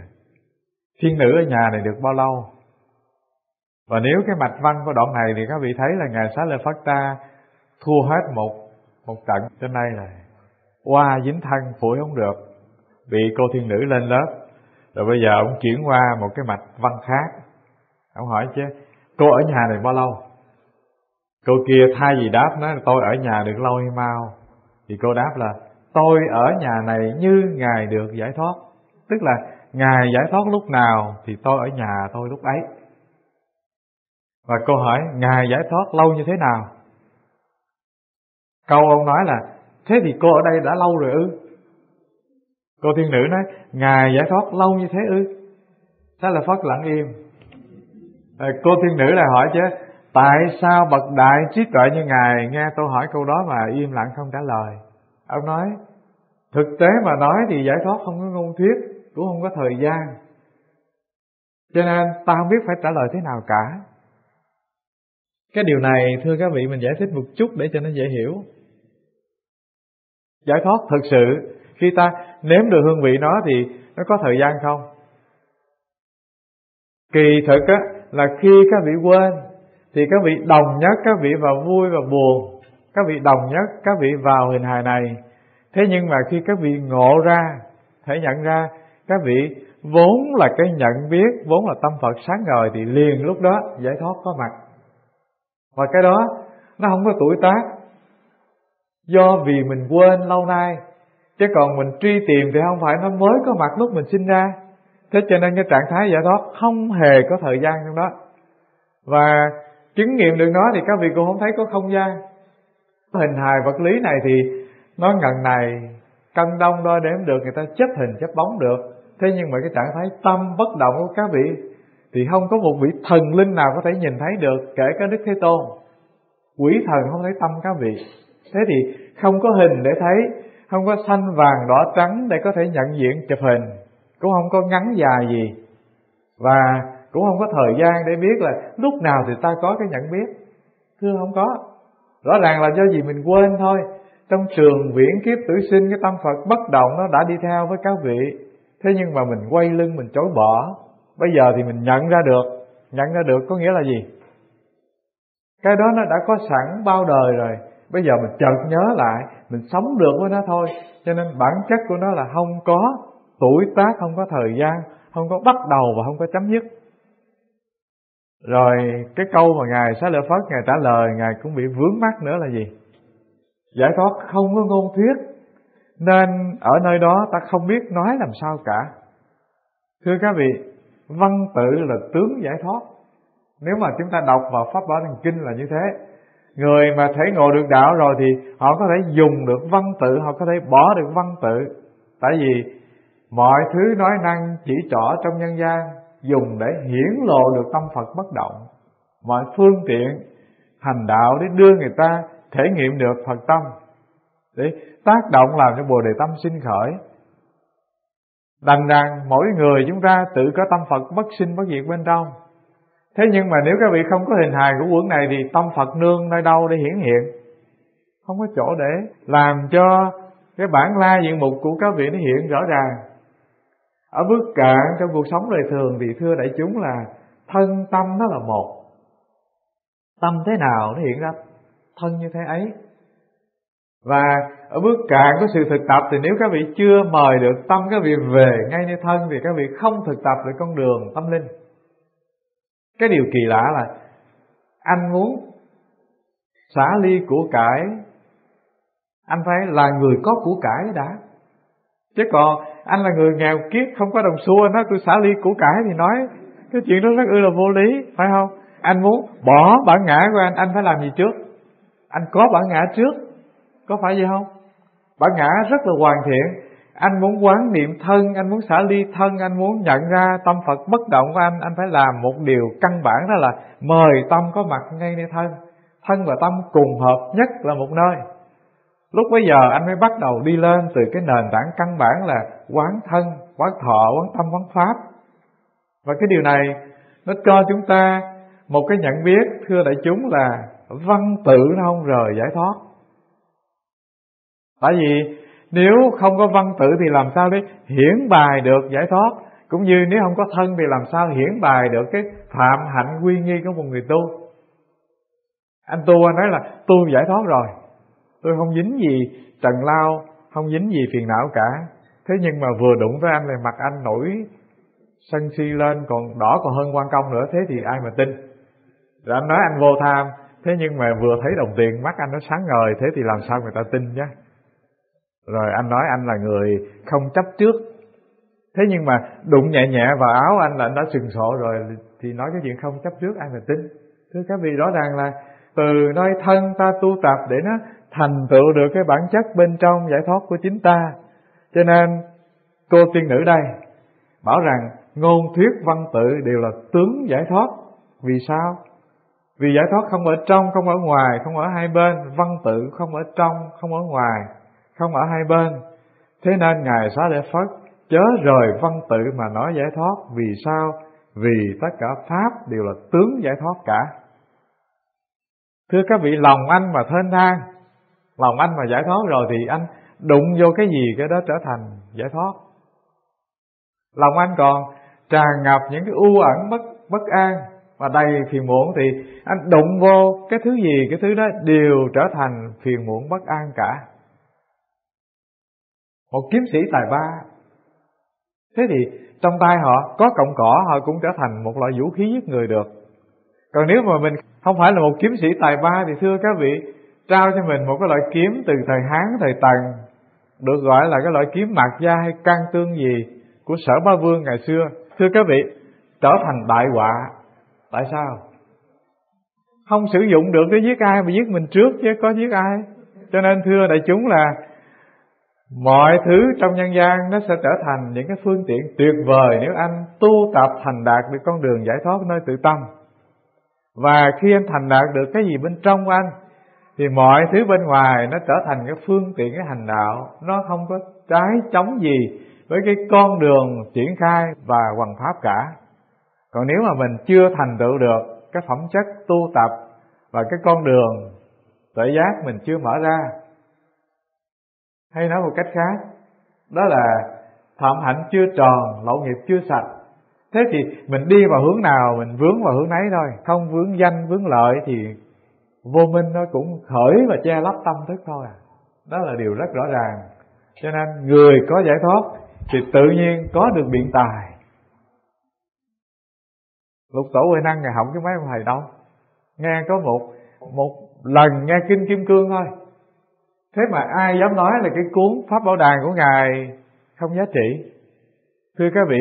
Thiên nữ ở nhà này được bao lâu? Và nếu cái mạch văn của đoạn này thì các vị thấy là Ngài Xá Lợi Phất Ta thua hết một một trận trên đây này. Qua dính thân phổi không được, bị cô thiên nữ lên lớp. Rồi bây giờ ông chuyển qua một cái mạch văn khác. Ông hỏi chứ cô ở nhà này bao lâu? Cô kia thay vì đáp nói là tôi ở nhà được lâu hay mau, thì cô đáp là tôi ở nhà này như Ngài được giải thoát. Tức là Ngài giải thoát lúc nào thì tôi ở nhà tôi lúc ấy. Và cô hỏi Ngài giải thoát lâu như thế nào? Câu ông nói là thế thì cô ở đây đã lâu rồi ư? Cô thiên nữ nói Ngài giải thoát lâu như thế ư? Xá Lợi Phất lặng im. Cô thiên nữ lại hỏi chứ, tại sao bậc đại trí tuệ như Ngài nghe tôi hỏi câu đó mà im lặng không trả lời? Ông nói, thực tế mà nói thì giải thoát không có ngôn thuyết, cũng không có thời gian, cho nên ta không biết phải trả lời thế nào cả. Cái điều này thưa các vị, mình giải thích một chút để cho nó dễ hiểu. Giải thoát thực sự, khi ta nếm được hương vị nó thì nó có thời gian không? Kỳ thực á, là khi các vị quên thì các vị đồng nhất các vị vào vui và buồn, các vị đồng nhất các vị vào hình hài này. Thế nhưng mà khi các vị ngộ ra, thể nhận ra các vị vốn là cái nhận biết, vốn là tâm Phật sáng ngời, thì liền lúc đó giải thoát có mặt. Và cái đó nó không có tuổi tác, do vì mình quên lâu nay, chứ còn mình truy tìm thì không phải nó mới có mặt lúc mình sinh ra. Thế cho nên cái trạng thái giải thoát không hề có thời gian trong đó. Và chứng nghiệm được nó thì các vị cũng không thấy có không gian. Hình hài vật lý này thì nó ngần này, cân đông đo đếm được, người ta chấp hình chấp bóng được. Thế nhưng mà cái trạng thái tâm bất động của các vị thì không có một vị thần linh nào có thể nhìn thấy được, kể cả Đức Thế Tôn. Quỷ thần không thấy tâm các vị. Thế thì không có hình để thấy, không có xanh vàng đỏ trắng để có thể nhận diện chụp hình, cũng không có ngắn dài gì, và cũng không có thời gian để biết là lúc nào thì ta có cái nhận biết. Thưa không có. Rõ ràng là do gì mình quên thôi. Trong trường viễn kiếp tử sinh, cái tâm Phật bất động nó đã đi theo với các vị. Thế nhưng mà mình quay lưng, mình chối bỏ. Bây giờ thì mình nhận ra được. Nhận ra được có nghĩa là gì? Cái đó nó đã có sẵn bao đời rồi, bây giờ mình chợt nhớ lại, mình sống được với nó thôi. Cho nên bản chất của nó là không có tuổi tác, không có thời gian, không có bắt đầu và không có chấm dứt. Rồi cái câu mà Ngài Xá Lợi Phất Ngài trả lời, Ngài cũng bị vướng mắc nữa là gì? Giải thoát không có ngôn thuyết, nên ở nơi đó ta không biết nói làm sao cả. Thưa các vị, văn tự là tướng giải thoát. Nếu mà chúng ta đọc vào Pháp Bảo Đăng Kinh là như thế. Người mà thể ngộ được đạo rồi thì họ có thể dùng được văn tự, họ có thể bỏ được văn tự. Tại vì mọi thứ nói năng chỉ trỏ trong nhân gian dùng để hiển lộ được tâm Phật bất động. Mọi phương tiện hành đạo để đưa người ta thể nghiệm được Phật tâm, để tác động làm cho Bồ Đề Tâm sinh khởi. Đành rằng mỗi người chúng ta tự có tâm Phật bất sinh bất diệt bên trong. Thế nhưng mà nếu các vị không có hình hài của quẩn này thì tâm Phật nương nơi đâu để hiển hiện? Không có chỗ để làm cho cái bản lai diện mục của các vị nó hiện rõ ràng. Ở bước cạn trong cuộc sống đời thường thì thưa đại chúng là thân tâm nó là một. Tâm thế nào nó hiện ra thân như thế ấy. Và ở bước cạn của sự thực tập thì nếu các vị chưa mời được tâm các vị về ngay nơi thân thì các vị không thực tập được con đường tâm linh. Cái điều kỳ lạ là anh muốn xả ly của cải, anh phải là người có của cải đã. Chứ còn anh là người nghèo kiết không có đồng xu, anh nói tôi xả ly của cải thì nói cái chuyện đó rất ư là vô lý, phải không? Anh muốn bỏ bản ngã của anh, anh phải làm gì trước? Anh có bản ngã trước, có phải vậy không? Bản ngã rất là hoàn thiện. Anh muốn quán niệm thân, anh muốn xả ly thân, anh muốn nhận ra tâm Phật bất động của anh, anh phải làm một điều căn bản, đó là mời tâm có mặt ngay nơi thân. Thân và tâm cùng hợp nhất là một nơi. Lúc bấy giờ anh mới bắt đầu đi lên từ cái nền tảng căn bản là quán thân, quán thọ, quán tâm, quán pháp. Và cái điều này nó cho chúng ta một cái nhận biết, thưa đại chúng, là văn tự nó không rời giải thoát. Tại vì nếu không có văn tự thì làm sao để hiển bài được giải thoát, cũng như nếu không có thân thì làm sao hiển bài được cái phạm hạnh quy nghi của một người tu. Anh tu anh nói là tu giải thoát rồi, tôi không dính gì trần lao, không dính gì phiền não cả. Thế nhưng mà vừa đụng với anh là mặt anh nổi sân si lên, còn đỏ còn hơn quan công nữa, thế thì ai mà tin. Rồi anh nói anh vô tham, thế nhưng mà vừa thấy đồng tiền mắt anh nó sáng ngời, thế thì làm sao người ta tin chứ. Rồi anh nói anh là người không chấp trước, thế nhưng mà đụng nhẹ nhẹ vào áo anh là anh đã sừng sộ rồi, thì nói cái chuyện không chấp trước ai mà tin. Thưa các vị, rõ ràng là từ nơi thân ta tu tập để nó thành tựu được cái bản chất bên trong giải thoát của chính ta. Cho nên cô tiên nữ đây bảo rằng ngôn thuyết văn tự đều là tướng giải thoát. Vì sao? Vì giải thoát không ở trong, không ở ngoài, không ở hai bên. Văn tự không ở trong, không ở ngoài, không ở hai bên. Thế nên Ngài Xá Lợi Phất chớ rời văn tự mà nói giải thoát. Vì sao? Vì tất cả Pháp đều là tướng giải thoát cả. Thưa các vị, lòng anh mà thênh thang, lòng anh mà giải thoát rồi thì anh đụng vô cái gì cái đó trở thành giải thoát. Lòng anh còn tràn ngập những cái u ẩn bất, bất an và đầy phiền muộn thì anh đụng vô cái thứ gì cái thứ đó đều trở thành phiền muộn bất an cả. Một kiếm sĩ tài ba, thế thì trong tay họ có cọng cỏ họ cũng trở thành một loại vũ khí giết người được. Còn nếu mà mình không phải là một kiếm sĩ tài ba thì thưa các vị, trao cho mình một cái loại kiếm từ thời Hán, thời Tần, được gọi là cái loại kiếm Mạc Gia hay Can Tương gì của Sở Ba Vương ngày xưa, thưa các vị, trở thành đại họa. Tại sao? Không sử dụng được để giết ai mà giết mình trước chứ có giết ai. Cho nên thưa đại chúng là mọi thứ trong nhân gian nó sẽ trở thành những cái phương tiện tuyệt vời nếu anh tu tập thành đạt được con đường giải thoát nơi tự tâm. Và khi anh thành đạt được cái gì bên trong của anh thì mọi thứ bên ngoài nó trở thành cái phương tiện cái hành đạo, nó không có trái chống gì với cái con đường triển khai và hoằng pháp cả. Còn nếu mà mình chưa thành tựu được cái phẩm chất tu tập và cái con đường tuệ giác mình chưa mở ra, hay nói một cách khác, đó là phạm hạnh chưa tròn, lậu nghiệp chưa sạch. Thế thì mình đi vào hướng nào mình vướng vào hướng nấy thôi, không vướng danh vướng lợi thì vô minh nó cũng khởi và che lấp tâm thức thôi à. Đó là điều rất rõ ràng. Cho nên người có giải thoát thì tự nhiên có được biện tài. Lục Tổ Huệ Năng ngày học cái mấy ông thầy đâu, nghe có một một lần nghe kinh Kim Cương thôi, thế mà ai dám nói là cái cuốn Pháp Bảo Đàn của Ngài không giá trị. Thưa các vị,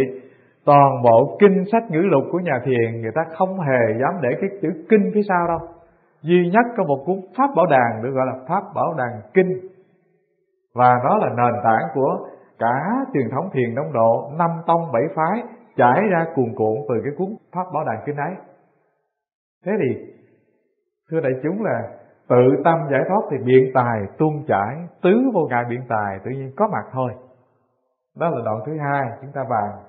toàn bộ kinh sách ngữ lục của nhà thiền người ta không hề dám để cái chữ kinh phía sau đâu. Duy nhất có một cuốn Pháp Bảo Đàn được gọi là Pháp Bảo Đàn Kinh, và nó là nền tảng của cả truyền thống thiền đông độ, năm tông bảy phái chảy ra cuồn cuộn từ cái cuốn Pháp Bảo Đàn Kinh ấy. Thế thì thưa đại chúng là tự tâm giải thoát thì biện tài tuôn chảy, tứ vô ngại biện tài tự nhiên có mặt thôi. Đó là đoạn thứ hai chúng ta bàn.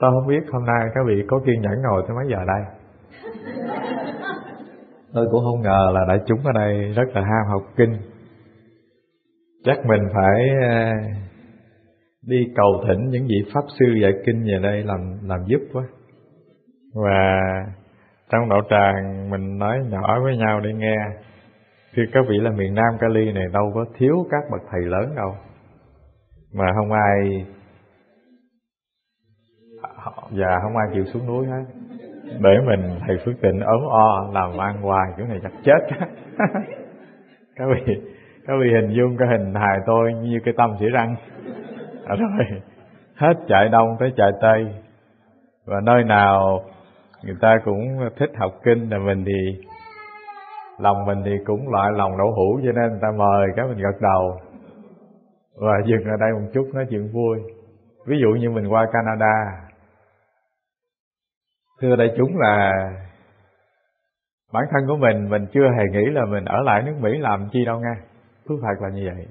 Tôi không biết hôm nay các vị có kiên nhẫn ngồi tới mấy giờ đây. Tôi cũng không ngờ là đại chúng ở đây rất là ham học kinh. Chắc mình phải đi cầu thỉnh những vị Pháp sư dạy kinh về đây làm làm giúp quá. Và trong đạo tràng mình nói nhỏ với nhau để nghe. Thưa các vị là miền Nam Cali này đâu có thiếu các bậc thầy lớn đâu. Mà không ai... Dạ không ai chịu xuống núi hết. Để mình thầy Phước Tịnh ốm o làm ăn hoài chỗ này chắc chết. Các vị Các vị hình dung cái hình hài tôi như cái tăm xỉa răng. Rồi hết chạy đông tới chạy tây, và nơi nào người ta cũng thích học kinh, là mình thì lòng mình thì cũng loại lòng đậu hũ, cho nên người ta mời cái mình gật đầu và dừng ở đây một chút nói chuyện vui. Ví dụ như mình qua Canada, thưa đại chúng là bản thân của mình, mình chưa hề nghĩ là mình ở lại nước Mỹ làm chi đâu nghe. Phước phạt là như vậy.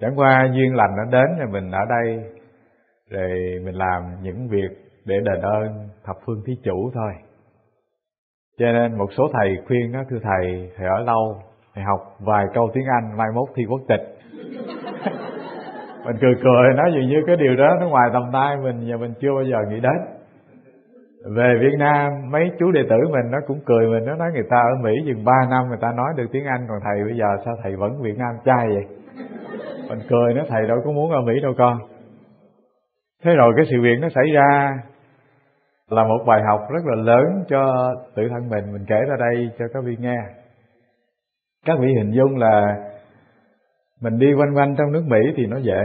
Chẳng qua duyên lành nó đến là mình ở đây, rồi mình làm những việc để đền ơn thập phương thí chủ thôi. Cho nên một số thầy khuyên đó, thưa thầy, thầy ở lâu, thầy học vài câu tiếng Anh, mai mốt thi quốc tịch. Mình cười cười, nói dường như cái điều đó nó ngoài tầm tay mình và mình chưa bao giờ nghĩ đến. Về Việt Nam, mấy chú đệ tử mình nó cũng cười mình, nó nói người ta ở Mỹ chừng ba năm người ta nói được tiếng Anh, còn thầy bây giờ sao thầy vẫn Việt Nam trai vậy? Mình cười, nó thầy đâu có muốn ở Mỹ đâu con. Thế rồi cái sự việc nó xảy ra là một bài học rất là lớn cho tự thân mình, mình kể ra đây cho các vị nghe. Các vị hình dung là mình đi quanh quanh trong nước Mỹ thì nó dễ,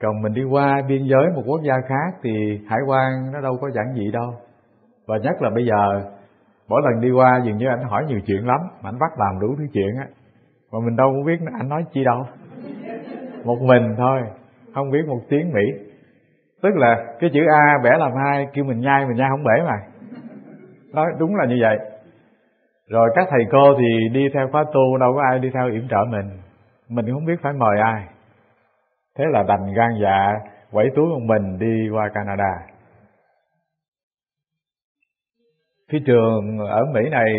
còn mình đi qua biên giới một quốc gia khác thì hải quan nó đâu có giản dị đâu. Và nhất là bây giờ, mỗi lần đi qua dường như anh hỏi nhiều chuyện lắm, mà anh bắt làm đủ thứ chuyện á, mà mình đâu có biết anh nói chi đâu. Một mình thôi, không biết một tiếng Mỹ. Tức là cái chữ A bẻ làm hai, kêu mình nhai, mình nhai không bể mà. Đó, đúng là như vậy. Rồi các thầy cô thì đi theo khóa tu, đâu có ai đi theo yểm trợ mình. Mình không biết phải mời ai. Thế là đành gan dạ, quẩy túi một mình đi qua Canada. Phi trường ở Mỹ này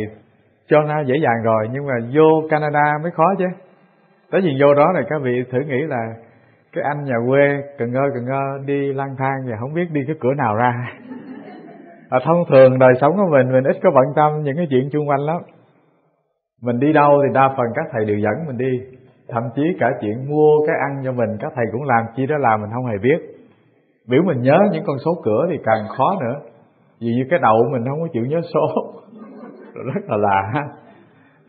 cho nó dễ dàng rồi, nhưng mà vô Canada mới khó chứ. Tới vì vô đó này các vị thử nghĩ là cái anh nhà quê Cần Ngơ Cần Ngơ đi lang thang và không biết đi cái cửa nào ra. Ở thông thường đời sống của mình, mình ít có bận tâm những cái chuyện xung quanh lắm. Mình đi đâu thì đa phần các thầy đều dẫn mình đi. Thậm chí cả chuyện mua cái ăn cho mình, các thầy cũng làm, chi đó làm mình không hề biết. Biểu mình nhớ những con số cửa thì càng khó nữa, vì như cái đầu mình không có chịu nhớ số. Rất là lạ.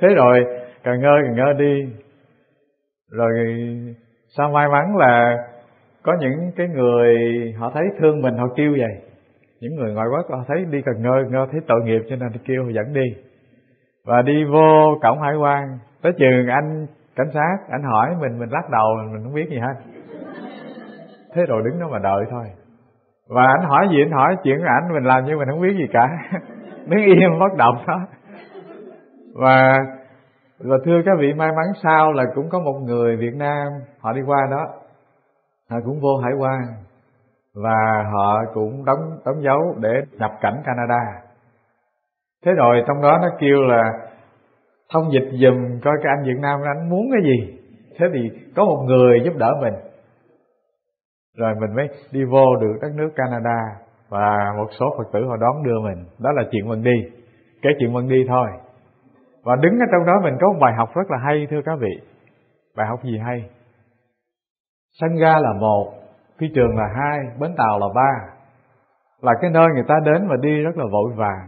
Thế rồi Cần Ngơ Cần Ngơ đi. Rồi sao may mắn là có những cái người họ thấy thương mình họ kêu vậy. Những người ngoại quốc họ thấy đi Cần Ngơ Cần Ngơ thấy tội nghiệp cho nên kêu họ dẫn đi. Và đi vô cổng hải quan, tới chừng anh cảnh sát, anh hỏi mình, mình lắc đầu, mình không biết gì hết. Thế rồi đứng đó mà đợi thôi. Và anh hỏi gì, anh hỏi chuyện của ảnh, mình làm như mình không biết gì cả. Đứng im bất động đó. Và và thưa các vị, may mắn sao là cũng có một người Việt Nam, họ đi qua đó, họ cũng vô hải quan và họ cũng đóng đóng dấu để nhập cảnh Canada. Thế rồi trong đó nó kêu là thông dịch giùm coi cái anh Việt Nam anh muốn cái gì. Thế thì có một người giúp đỡ mình, rồi mình mới đi vô được đất nước Canada. Và một số Phật tử họ đón đưa mình. Đó là chuyện mình đi, cái chuyện mình đi thôi. Và đứng ở trong đó mình có một bài học rất là hay thưa các vị. Bài học gì hay? Sân ga là một, phi trường là hai, bến tàu là ba. Là cái nơi người ta đến mà đi rất là vội vàng.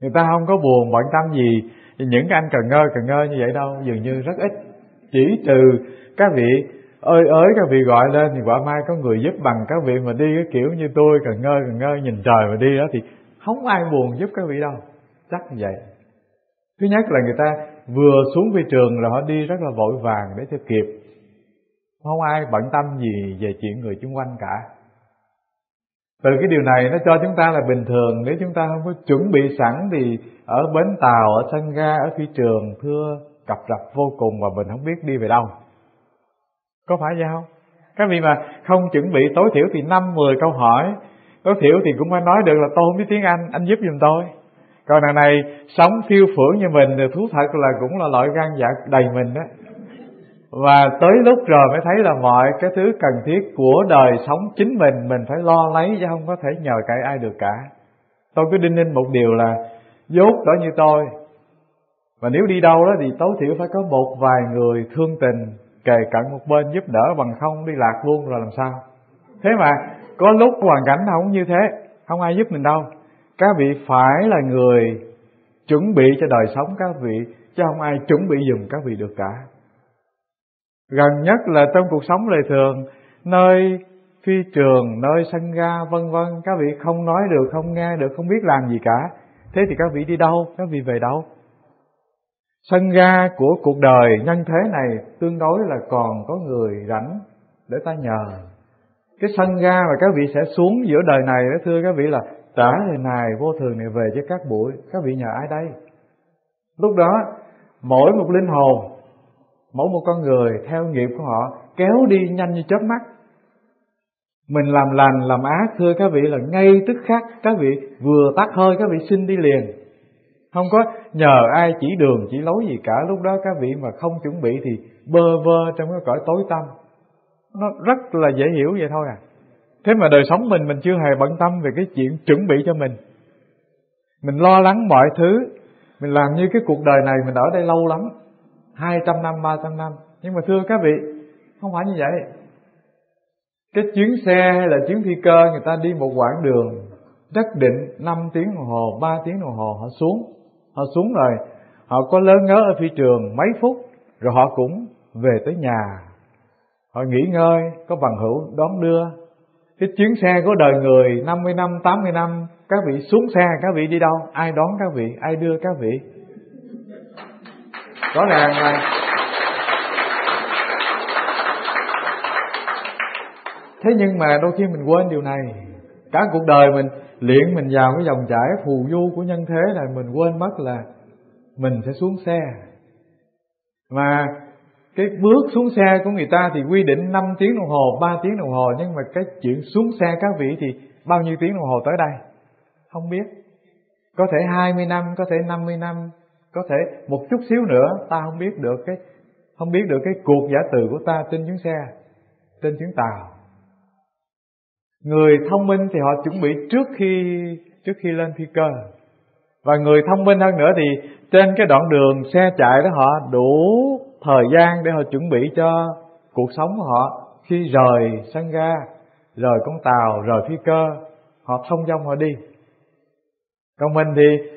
Người ta không có buồn bận tâm gì những cái anh Cần Ngơ Cần Ngơ như vậy đâu, dường như rất ít. Chỉ trừ các vị ơi ới các vị gọi lên thì quả mai có người giúp bằng các vị, mà đi cái kiểu như tôi Cần Ngơ Cần Ngơ nhìn trời mà đi đó thì không ai buồn giúp các vị đâu. Chắc như vậy. Thứ nhất là người ta vừa xuống phi trường là họ đi rất là vội vàng để cho kịp. Không ai bận tâm gì về chuyện người xung quanh cả. Từ cái điều này nó cho chúng ta là bình thường. Nếu chúng ta không có chuẩn bị sẵn thì ở bến tàu, ở sân ga, ở phi trường, thưa cập rập vô cùng và mình không biết đi về đâu. Có phải vậy không? Các vị mà không chuẩn bị tối thiểu thì năm mười câu hỏi. Tối thiểu thì cũng phải nói được là tôi không biết tiếng Anh, anh giúp giùm tôi. Còn đằng này sống phiêu phưởng như mình thì thú thật là cũng là loại gan dạ đầy mình đó. Và tới lúc rồi mới thấy là mọi cái thứ cần thiết của đời sống chính mình, mình phải lo lấy chứ không có thể nhờ cậy ai được cả. Tôi cứ đinh ninh một điều là dốt đó như tôi. Và nếu đi đâu đó thì tối thiểu phải có một vài người thương tình, kề cận một bên giúp đỡ, bằng không đi lạc luôn rồi làm sao. Thế mà có lúc hoàn cảnh không như thế, không ai giúp mình đâu. Các vị phải là người chuẩn bị cho đời sống các vị, chứ không ai chuẩn bị giùm các vị được cả. Gần nhất là trong cuộc sống đời thường, nơi phi trường, nơi sân ga vân vân, các vị không nói được, không nghe được, không biết làm gì cả. Thế thì các vị đi đâu, các vị về đâu? Sân ga của cuộc đời nhân thế này tương đối là còn có người rảnh để ta nhờ. Cái sân ga mà các vị sẽ xuống giữa đời này đó thưa các vị là trả đời này vô thường này về cho các buổi, các vị nhờ ai đây? Lúc đó mỗi một linh hồn, mỗi một con người theo nghiệp của họ kéo đi nhanh như chớp mắt. Mình làm lành làm ác thưa các vị là ngay tức khắc, các vị vừa tắt hơi các vị xin đi liền, không có nhờ ai chỉ đường chỉ lối gì cả. Lúc đó các vị mà không chuẩn bị thì bơ vơ trong cái cõi tối tăm. Nó rất là dễ hiểu vậy thôi à. Thế mà đời sống mình mình chưa hề bận tâm về cái chuyện chuẩn bị cho mình. Mình lo lắng mọi thứ. Mình làm như cái cuộc đời này mình ở đây lâu lắm, hai trăm năm, ba trăm năm. Nhưng mà thưa các vị, không phải như vậy. Cái chuyến xe hay là chuyến phi cơ, người ta đi một quãng đường nhất định, năm tiếng đồng hồ, ba tiếng đồng hồ họ xuống. Họ xuống rồi Họ có lớn ngớ ở phi trường mấy phút rồi họ cũng về tới nhà. Họ nghỉ ngơi, có bằng hữu đón đưa. Cái chuyến xe của đời người năm mươi năm, tám mươi năm, các vị xuống xe, các vị đi đâu? Ai đón các vị? Ai đưa các vị? Rõ ràng là thế, nhưng mà đôi khi mình quên điều này. Cả cuộc đời mình luyện mình vào cái dòng chảy phù du của nhân thế này, mình quên mất là mình sẽ xuống xe. Mà cái bước xuống xe của người ta thì quy định năm tiếng đồng hồ, ba tiếng đồng hồ, nhưng mà cái chuyện xuống xe các vị thì bao nhiêu tiếng đồng hồ tới đây? Không biết. Có thể hai mươi năm, có thể năm mươi năm, có thể một chút xíu nữa, ta không biết được cái không biết được cái cuộc giả từ của ta trên chuyến xe, trên chuyến tàu. Người thông minh thì họ chuẩn bị trước khi trước khi lên phi cơ. Và người thông minh hơn nữa thì trên cái đoạn đường xe chạy đó họ đủ thời gian để họ chuẩn bị cho cuộc sống của họ. Khi rời sân ga, rời con tàu, rời phi cơ, họ thông dong họ đi. Còn mình thì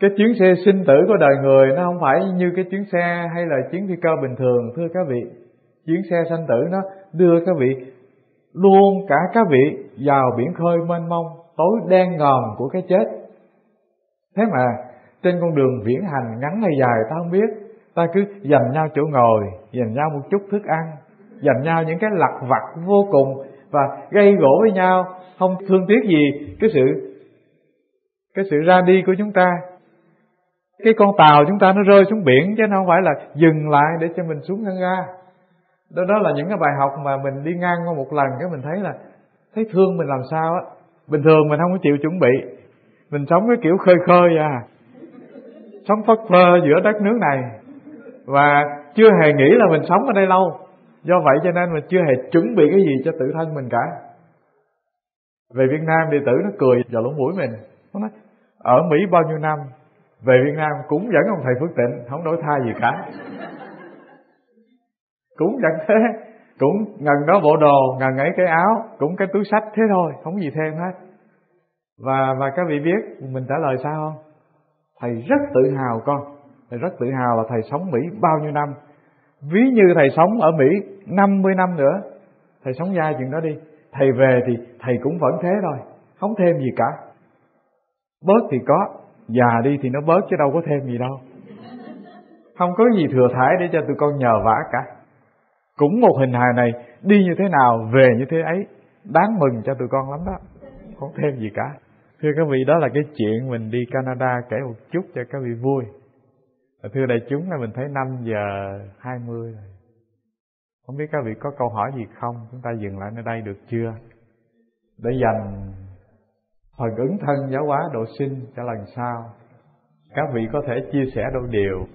cái chuyến xe sinh tử của đời người nó không phải như cái chuyến xe hay là chuyến phi cơ bình thường, thưa các vị. Chuyến xe sanh tử nó đưa các vị, luôn cả các vị vào biển khơi mênh mông, tối đen ngòm của cái chết. Thế mà trên con đường viễn hành ngắn hay dài ta không biết, ta cứ giành nhau chỗ ngồi, giành nhau một chút thức ăn, giành nhau những cái lặt vặt vô cùng, và gây gổ với nhau, không thương tiếc gì cái sự cái sự ra đi của chúng ta. Cái con tàu chúng ta nó rơi xuống biển chứ nó không phải là dừng lại để cho mình xuống sân ga. Đó, đó là những cái bài học mà mình đi ngang qua một lần cái mình thấy là thấy thương mình làm sao á. Bình thường mình không có chịu chuẩn bị, mình sống cái kiểu khơi khơi à, sống phất phơ giữa đất nước này, và chưa hề nghĩ là mình sống ở đây lâu. Do vậy cho nên mình chưa hề chuẩn bị cái gì cho tự thân mình cả. Về Việt Nam đệ tử nó cười vào lỗ mũi mình, nó nói ở Mỹ bao nhiêu năm, về Việt Nam cũng vẫn ông thầy Phước Tịnh, không đổi thay gì cả. Cũng vẫn thế, cũng ngần đó bộ đồ, ngần ấy cái áo, cũng cái túi sách thế thôi, không gì thêm hết. Và và các vị biết mình trả lời sao không? Thầy rất tự hào con. Thầy rất tự hào là thầy sống Mỹ bao nhiêu năm. Ví như thầy sống ở Mỹ năm mươi năm nữa, thầy sống dai chuyện đó đi, thầy về thì thầy cũng vẫn thế thôi, không thêm gì cả. Bớt thì có, già đi thì nó bớt chứ đâu có thêm gì đâu. Không có gì thừa thãi để cho tụi con nhờ vả cả. Cũng một hình hài này, đi như thế nào về như thế ấy, đáng mừng cho tụi con lắm đó, không thêm gì cả. Thưa các vị, đó là cái chuyện mình đi Canada, kể một chút cho các vị vui. Thưa đại chúng, là mình thấy năm giờ hai mươi rồi. Không biết các vị có câu hỏi gì không? Chúng ta dừng lại nơi đây được chưa? Để dành phần ứng thân giáo hóa độ sinh cho lần sau. Các vị có thể chia sẻ đôi điều.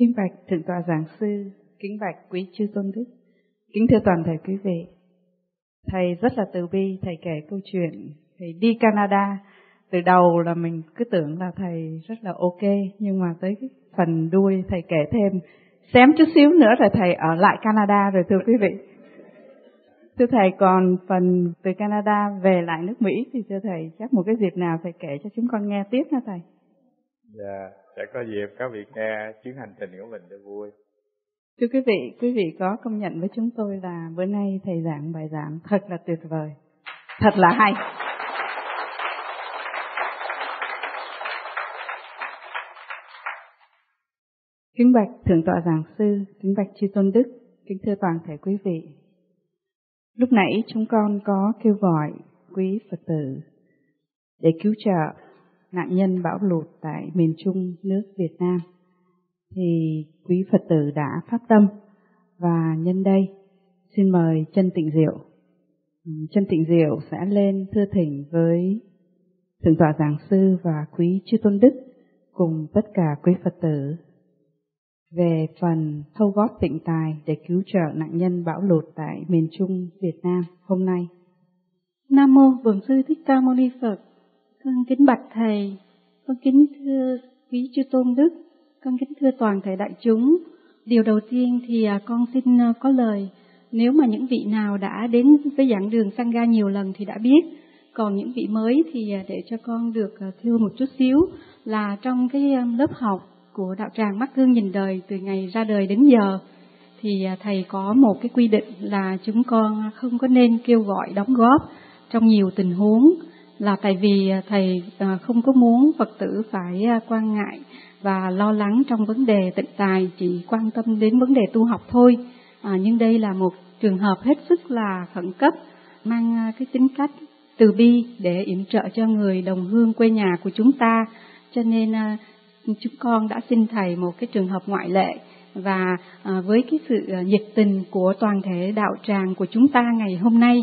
Kính bạch Thượng tọa giảng sư, kính bạch quý chư tôn đức, kính thưa toàn thể quý vị. Thầy rất là từ bi, thầy kể câu chuyện thầy đi Canada. Từ đầu là mình cứ tưởng là thầy rất là ok, nhưng mà tới cái phần đuôi thầy kể thêm xém chút xíu nữa là thầy ở lại Canada rồi thưa quý vị. Thưa thầy, còn phần từ Canada về lại nước Mỹ thì thưa thầy chắc một cái dịp nào thầy kể cho chúng con nghe tiếp nha thầy. Dạ, yeah, sẽ có dịp các vị nghe chuyến hành trình của mình để vui. Thưa quý vị, quý vị có công nhận với chúng tôi là bữa nay thầy giảng bài giảng thật là tuyệt vời, thật là hay. Kính bạch Thượng tọa giảng sư, kính bạch chư tôn đức, kính thưa toàn thể quý vị. Lúc nãy chúng con có kêu gọi quý Phật tử để cứu trợ nạn nhân bão lụt tại miền Trung nước Việt Nam, thì quý Phật tử đã phát tâm. Và nhân đây xin mời Chân Tịnh Diệu. Chân Tịnh Diệu sẽ lên thưa thỉnh với Thượng tọa giảng sư và quý chư tôn đức cùng tất cả quý Phật tử. về phần thâu góp tịnh tài để cứu trợ nạn nhân bão lụt tại miền Trung Việt Nam hôm nay. Nam mô Bổn Sư Thích Ca Mâu Ni Phật. Con kính bạch thầy, con kính thưa quý chư tôn đức, con kính thưa toàn thể đại chúng. Điều đầu tiên thì con xin có lời. Nếu mà những vị nào đã đến với giảng đường Sangha nhiều lần thì đã biết, còn những vị mới thì để cho con được thưa một chút xíu là trong cái lớp học của đạo tràng Mắt Thương Nhìn Đời từ ngày ra đời đến giờ thì thầy có một cái quy định là chúng con không có nên kêu gọi đóng góp trong nhiều tình huống, là tại vì thầy không có muốn Phật tử phải quan ngại và lo lắng trong vấn đề tịnh tài, chỉ quan tâm đến vấn đề tu học thôi. À, nhưng đây là một trường hợp hết sức là khẩn cấp, mang cái tính cách từ bi để yểm trợ cho người đồng hương quê nhà của chúng ta, cho nên à, chúng con đã xin thầy một cái trường hợp ngoại lệ. Và à, với cái sự nhiệt tình của toàn thể đạo tràng của chúng ta ngày hôm nay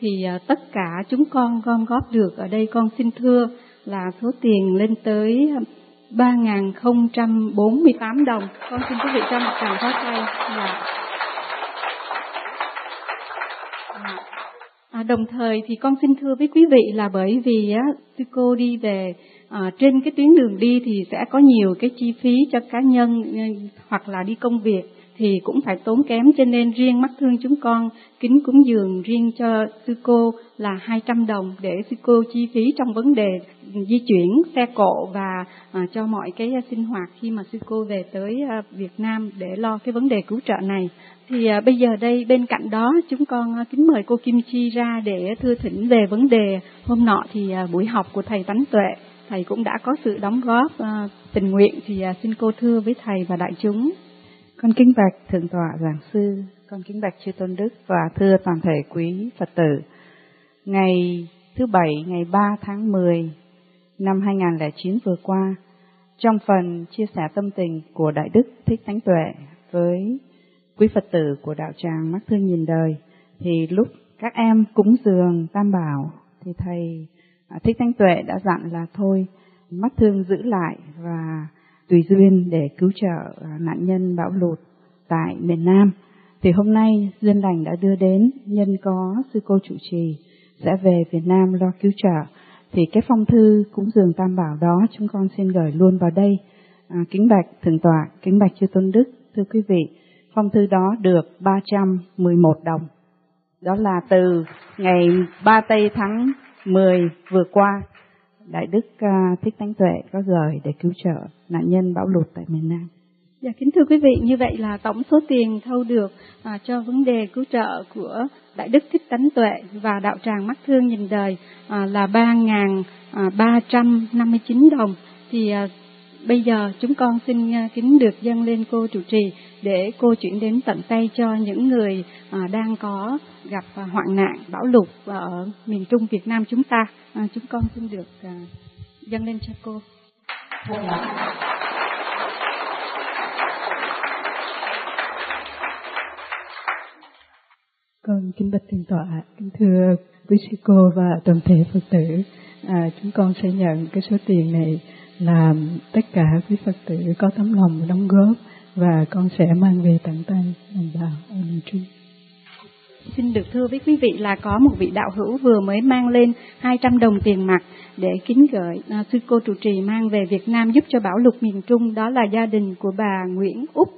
thì à, tất cả chúng con gom góp được ở đây, con xin thưa là số tiền lên tới ba nghìn không trăm bốn mươi tám đồng. Con xin quý vị cho một tràng pháo tay. Dạ. À, đồng thời thì con xin thưa với quý vị là bởi vì á, sư cô đi về à, trên cái tuyến đường đi thì sẽ có nhiều cái chi phí cho cá nhân hoặc là đi công việc thì cũng phải tốn kém, cho nên riêng Mắt Thương chúng con kính cúng dường riêng cho sư cô là hai trăm đồng để sư cô chi phí trong vấn đề di chuyển xe cộ và à, cho mọi cái sinh hoạt khi mà sư cô về tới à, Việt Nam để lo cái vấn đề cứu trợ này. Thì à, bây giờ đây bên cạnh đó chúng con à, kính mời cô Kim Chi ra để thưa thỉnh về vấn đề hôm nọ thì à, buổi học của thầy Tánh Tuệ, thầy cũng đã có sự đóng góp à, tình nguyện thì à, xin cô thưa với thầy và đại chúng. Con kính bạch Thượng Tọa Giảng Sư, con kính bạch chư tôn đức và thưa toàn thể quý Phật tử. Ngày thứ Bảy, ngày ba tháng mười năm hai nghìn không trăm lẻ chín vừa qua, trong phần chia sẻ tâm tình của Đại Đức Thích Tánh Tuệ với quý Phật tử của đạo tràng Mắt Thương Nhìn Đời, thì lúc các em cúng dường Tam Bảo thì Thầy Thích Tánh Tuệ đã dặn là thôi, Mắt Thương giữ lại và tùy duyên để cứu trợ nạn nhân bão lụt tại miền Nam. Thì hôm nay duyên lành đã đưa đến, nhân có sư cô trụ trì sẽ về Việt Nam lo cứu trợ. Thì cái phong thư cúng dường Tam Bảo đó chúng con xin gửi luôn vào đây. À, kính bạch Thượng Tọa, kính bạch chư tôn đức, thưa quý vị, phong thư đó được ba trăm mười một đồng. Đó là từ ngày ba tây tháng mười vừa qua, Đại Đức Thích Tánh Tuệ có gửi để cứu trợ nạn nhân bão lụt tại miền Nam. Dạ, kính thưa quý vị, như vậy là tổng số tiền thâu được à, cho vấn đề cứu trợ của Đại Đức Thích Tánh Tuệ và đạo tràng Mắt Thương Nhìn Đời à, là ba nghìn ba trăm năm mươi chín đồng. Thì à, bây giờ chúng con xin à, kính được dâng lên cô trụ trì để cô chuyển đến tận tay cho những người à, đang có gặp à, hoạn nạn bão lụt ở miền Trung Việt Nam chúng ta. À, chúng con xin được à, dâng lên cho cô. Con kính bạch Thượng Tọa, kính thưa quý sư cô và toàn thể Phật tử, à, chúng con sẽ nhận cái số tiền này là tất cả quý Phật tử có tấm lòng đóng góp và con sẽ mang về tận tay đồng bào ở miền Trung. Xin được thưa với quý vị là có một vị đạo hữu vừa mới mang lên hai trăm đồng tiền mặt để kính gửi à, sư cô trụ trì mang về Việt Nam giúp cho bão lụt miền Trung, đó là gia đình của bà Nguyễn Úc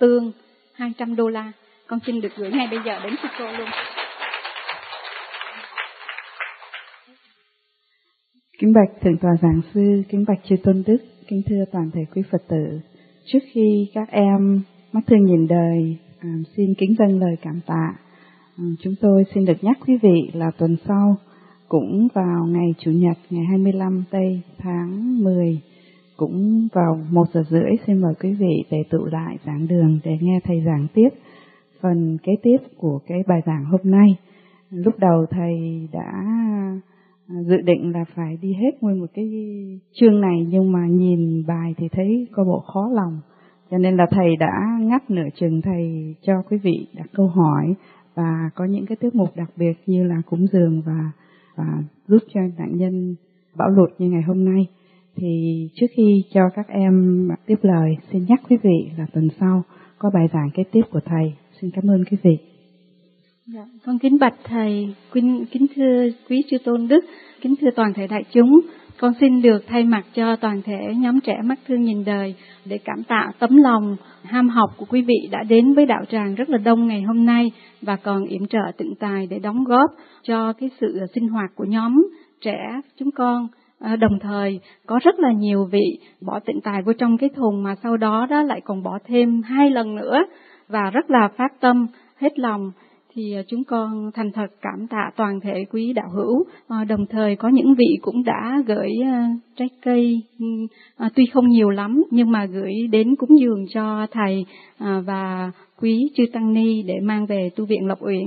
Tương, hai trăm đô la. Con xin được gửi ngay bây giờ đến sư cô luôn. Kính bạch Thượng Tọa Giảng Sư, kính bạch chư tôn đức, kính thưa toàn thể quý Phật tử. Trước khi các em Mắt Thương Nhìn Đời à, xin kính dâng lời cảm tạ, à, chúng tôi xin được nhắc quý vị là tuần sau, cũng vào ngày Chủ nhật, ngày hai mươi lăm tây tháng mười, cũng vào một giờ rưỡi, xin mời quý vị về tụ lại giảng đường để nghe thầy giảng tiếp phần kế tiếp của cái bài giảng hôm nay. Lúc đầu thầy đã dự định là phải đi hết nguyên một cái chương này, nhưng mà nhìn bài thì thấy có bộ khó lòng, cho nên là thầy đã ngắt nửa chừng, thầy cho quý vị đặt câu hỏi và có những cái tiết mục đặc biệt như là cúng dường và, và giúp cho nạn nhân bão lụt như ngày hôm nay. Thì trước khi cho các em tiếp lời, xin nhắc quý vị là tuần sau có bài giảng kế tiếp của Thầy. Xin cảm ơn quý vị. Dạ, con kính bạch Thầy, kính, kính thưa quý Chư Tôn Đức, kính thưa toàn thể đại chúng. Con xin được thay mặt cho toàn thể nhóm trẻ Mắt Thương Nhìn Đời để cảm tạ tấm lòng ham học của quý vị đã đến với đạo tràng rất là đông ngày hôm nay và còn yểm trợ tịnh tài để đóng góp cho cái sự sinh hoạt của nhóm trẻ chúng con. À, đồng thời có rất là nhiều vị bỏ tịnh tài vô trong cái thùng mà sau đó đó lại còn bỏ thêm hai lần nữa và rất là phát tâm hết lòng. Thì chúng con thành thật cảm tạ toàn thể quý đạo hữu, à, đồng thời có những vị cũng đã gửi uh, trái cây, à, tuy không nhiều lắm nhưng mà gửi đến cúng dường cho Thầy à, và quý Chư Tăng Ni để mang về tu viện Lộc Uyển.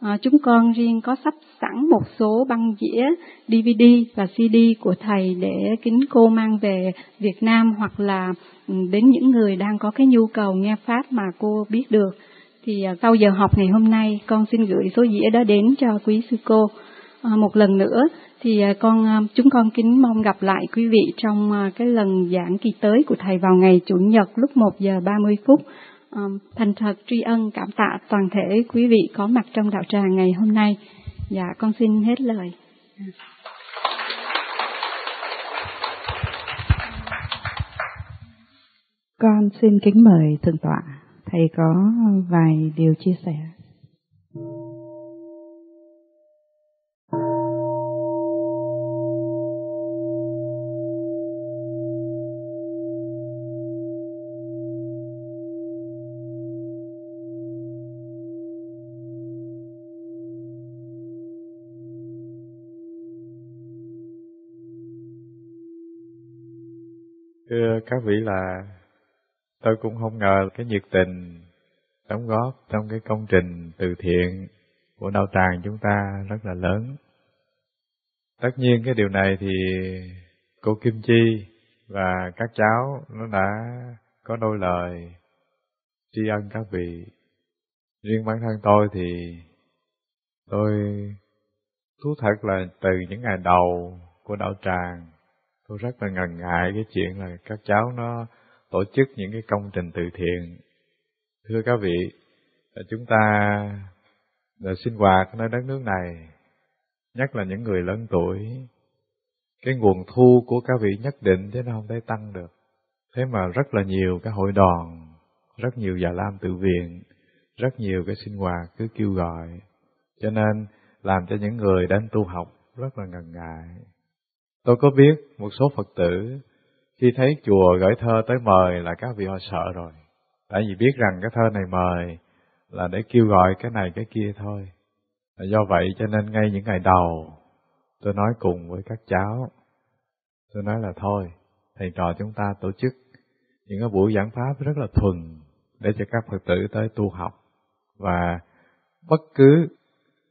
À, chúng con riêng có sắp sẵn một số băng dĩa, đê vê đê và xê đê của Thầy để kính cô mang về Việt Nam hoặc là đến những người đang có cái nhu cầu nghe Pháp mà cô biết được. Thì sau giờ học ngày hôm nay, con xin gửi số dĩa đó đến cho quý sư cô. À, một lần nữa, thì con chúng con kính mong gặp lại quý vị trong cái lần giảng kỳ tới của Thầy vào ngày Chủ nhật lúc một giờ ba mươi phút. À, thành thật tri ân cảm tạ toàn thể quý vị có mặt trong đạo tràng ngày hôm nay. Dạ, con xin hết lời. Con xin kính mời Thượng tọa. Thầy có vài điều chia sẻ. Thưa các vị, là tôi cũng không ngờ cái nhiệt tình đóng góp trong cái công trình từ thiện của đạo tràng chúng ta rất là lớn. Tất nhiên cái điều này thì cô Kim Chi và các cháu nó đã có đôi lời tri ân các vị. Riêng bản thân tôi thì tôi thú thật là từ những ngày đầu của đạo tràng tôi rất là ngần ngại cái chuyện là các cháu nó tổ chức những cái công trình từ thiện. Thưa các vị, chúng ta là sinh hoạt nơi đất nước này, nhất là những người lớn tuổi, cái nguồn thu của các vị nhất định chứ nó không thể tăng được. Thế mà rất là nhiều cái hội đoàn, rất nhiều già lam tự viện, rất nhiều cái sinh hoạt cứ kêu gọi, cho nên làm cho những người đến tu học rất là ngần ngại. Tôi có biết một số Phật tử khi thấy chùa gửi thơ tới mời là các vị họ sợ rồi. Tại vì biết rằng cái thơ này mời là để kêu gọi cái này cái kia thôi. Do vậy cho nên ngay những ngày đầu tôi nói cùng với các cháu. Tôi nói là thôi, thầy trò chúng ta tổ chức những cái buổi giảng pháp rất là thuần để cho các Phật tử tới tu học. Và bất cứ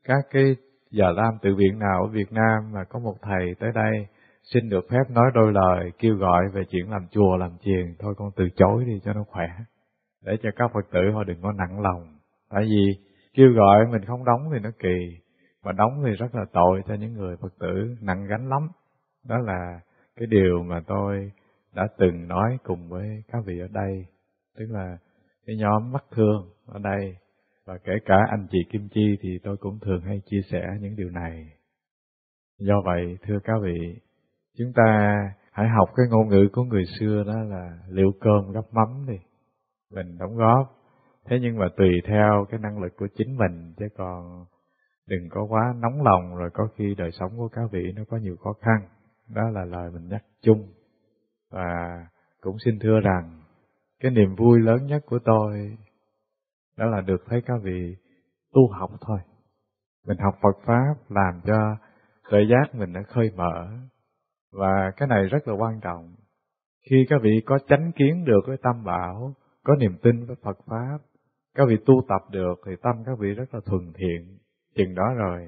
các cái già lam tự viện nào ở Việt Nam mà có một thầy tới đây xin được phép nói đôi lời kêu gọi về chuyện làm chùa làm chiền, thôi con từ chối đi cho nó khỏe, để cho các Phật tử họ đừng có nặng lòng. Tại vì kêu gọi mình không đóng thì nó kỳ, mà đóng thì rất là tội cho những người Phật tử, nặng gánh lắm. Đó là cái điều mà tôi đã từng nói cùng với các vị ở đây, tức là cái nhóm Mắt Thương ở đây, và kể cả anh chị Kim Chi thì tôi cũng thường hay chia sẻ những điều này. Do vậy thưa các vị, chúng ta hãy học cái ngôn ngữ của người xưa, đó là liệu cơm gắp mắm đi, mình đóng góp. Thế nhưng mà tùy theo cái năng lực của chính mình, chứ còn đừng có quá nóng lòng, rồi có khi đời sống của các vị nó có nhiều khó khăn. Đó là lời mình nhắc chung. Và cũng xin thưa rằng cái niềm vui lớn nhất của tôi đó là được thấy các vị tu học thôi. Mình học Phật Pháp làm cho tuệ giác mình nó khơi mở. Và cái này rất là quan trọng. Khi các vị có chánh kiến được với Tam Bảo, có niềm tin với Phật Pháp, các vị tu tập được thì tâm các vị rất là thuần thiện. Chừng đó rồi,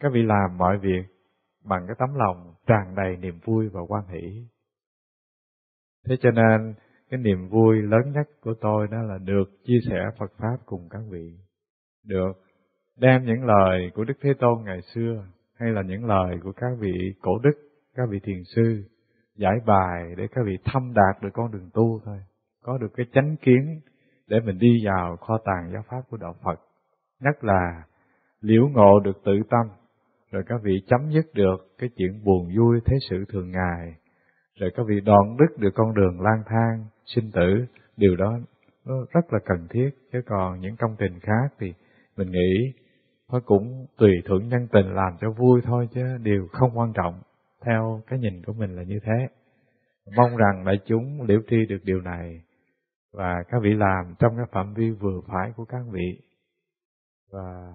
các vị làm mọi việc bằng cái tấm lòng tràn đầy niềm vui và hoan hỷ. Thế cho nên, cái niềm vui lớn nhất của tôi đó là được chia sẻ Phật Pháp cùng các vị. Được đem những lời của Đức Thế Tôn ngày xưa, hay là những lời của các vị cổ đức, các vị thiền sư giải bài để các vị thâm đạt được con đường tu thôi, có được cái chánh kiến để mình đi vào kho tàng giáo pháp của Đạo Phật. Nhất là liễu ngộ được tự tâm, rồi các vị chấm dứt được cái chuyện buồn vui thế sự thường ngày, rồi các vị đoạn đứt được con đường lang thang, sinh tử. Điều đó nó rất là cần thiết. Chứ còn những công trình khác thì mình nghĩ nó cũng tùy thuận nhân tình làm cho vui thôi, chứ điều không quan trọng. Theo cái nhìn của mình là như thế. Mong rằng đại chúng liễu tri được điều này, và các vị làm trong cái phạm vi vừa phải của các vị. Và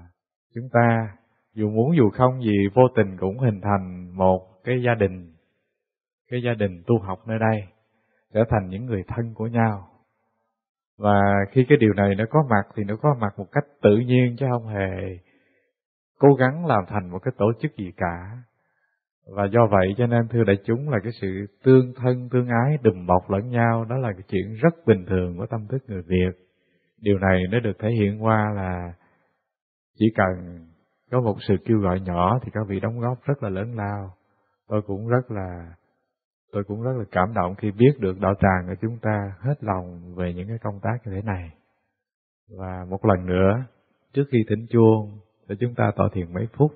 chúng ta dù muốn dù không gì vô tình cũng hình thành một cái gia đình, cái gia đình tu học nơi đây, trở thành những người thân của nhau. Và khi cái điều này nó có mặt thì nó có mặt một cách tự nhiên, chứ không hề cố gắng làm thành một cái tổ chức gì cả. Và do vậy cho nên thưa đại chúng là cái sự tương thân tương ái đùm bọc lẫn nhau, đó là cái chuyện rất bình thường của tâm thức người Việt. Điều này nó được thể hiện qua là chỉ cần có một sự kêu gọi nhỏ thì các vị đóng góp rất là lớn lao. Tôi cũng rất là tôi cũng rất là cảm động khi biết được đạo tràng của chúng ta hết lòng về những cái công tác như thế này. Và một lần nữa, trước khi thỉnh chuông để chúng ta tọa thiền mấy phút,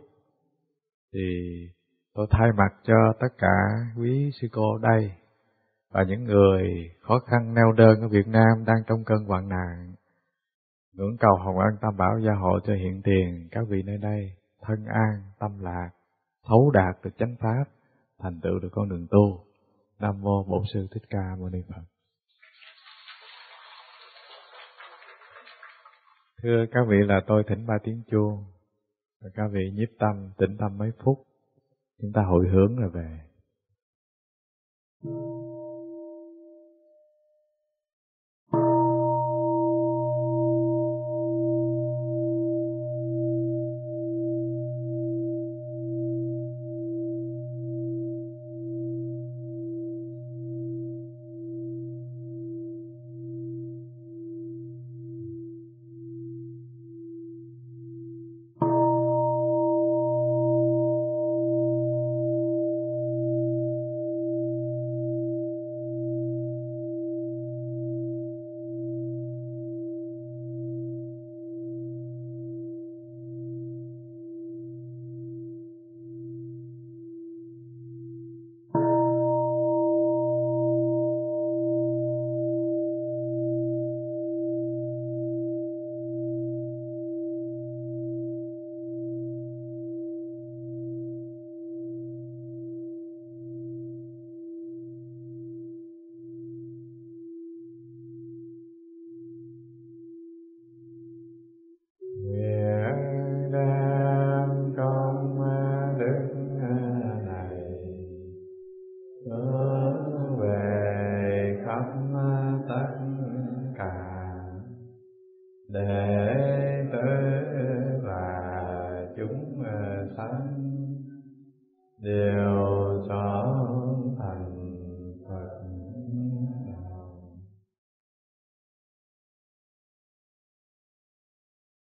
thì tôi thay mặt cho tất cả quý sư cô đây và những người khó khăn neo đơn ở Việt Nam đang trong cơn hoạn nạn, ngưỡng cầu Hồng Ân Tam Bảo gia hộ cho hiện tiền các vị nơi đây thân an tâm lạc, thấu đạt được chánh pháp, thành tựu được con đường tu. Nam mô Bổn Sư Thích Ca Mâu Ni Phật. Thưa các vị, là tôi thỉnh ba tiếng chuông, các vị nhiếp tâm tĩnh tâm mấy phút, chúng ta hồi hướng rồi về.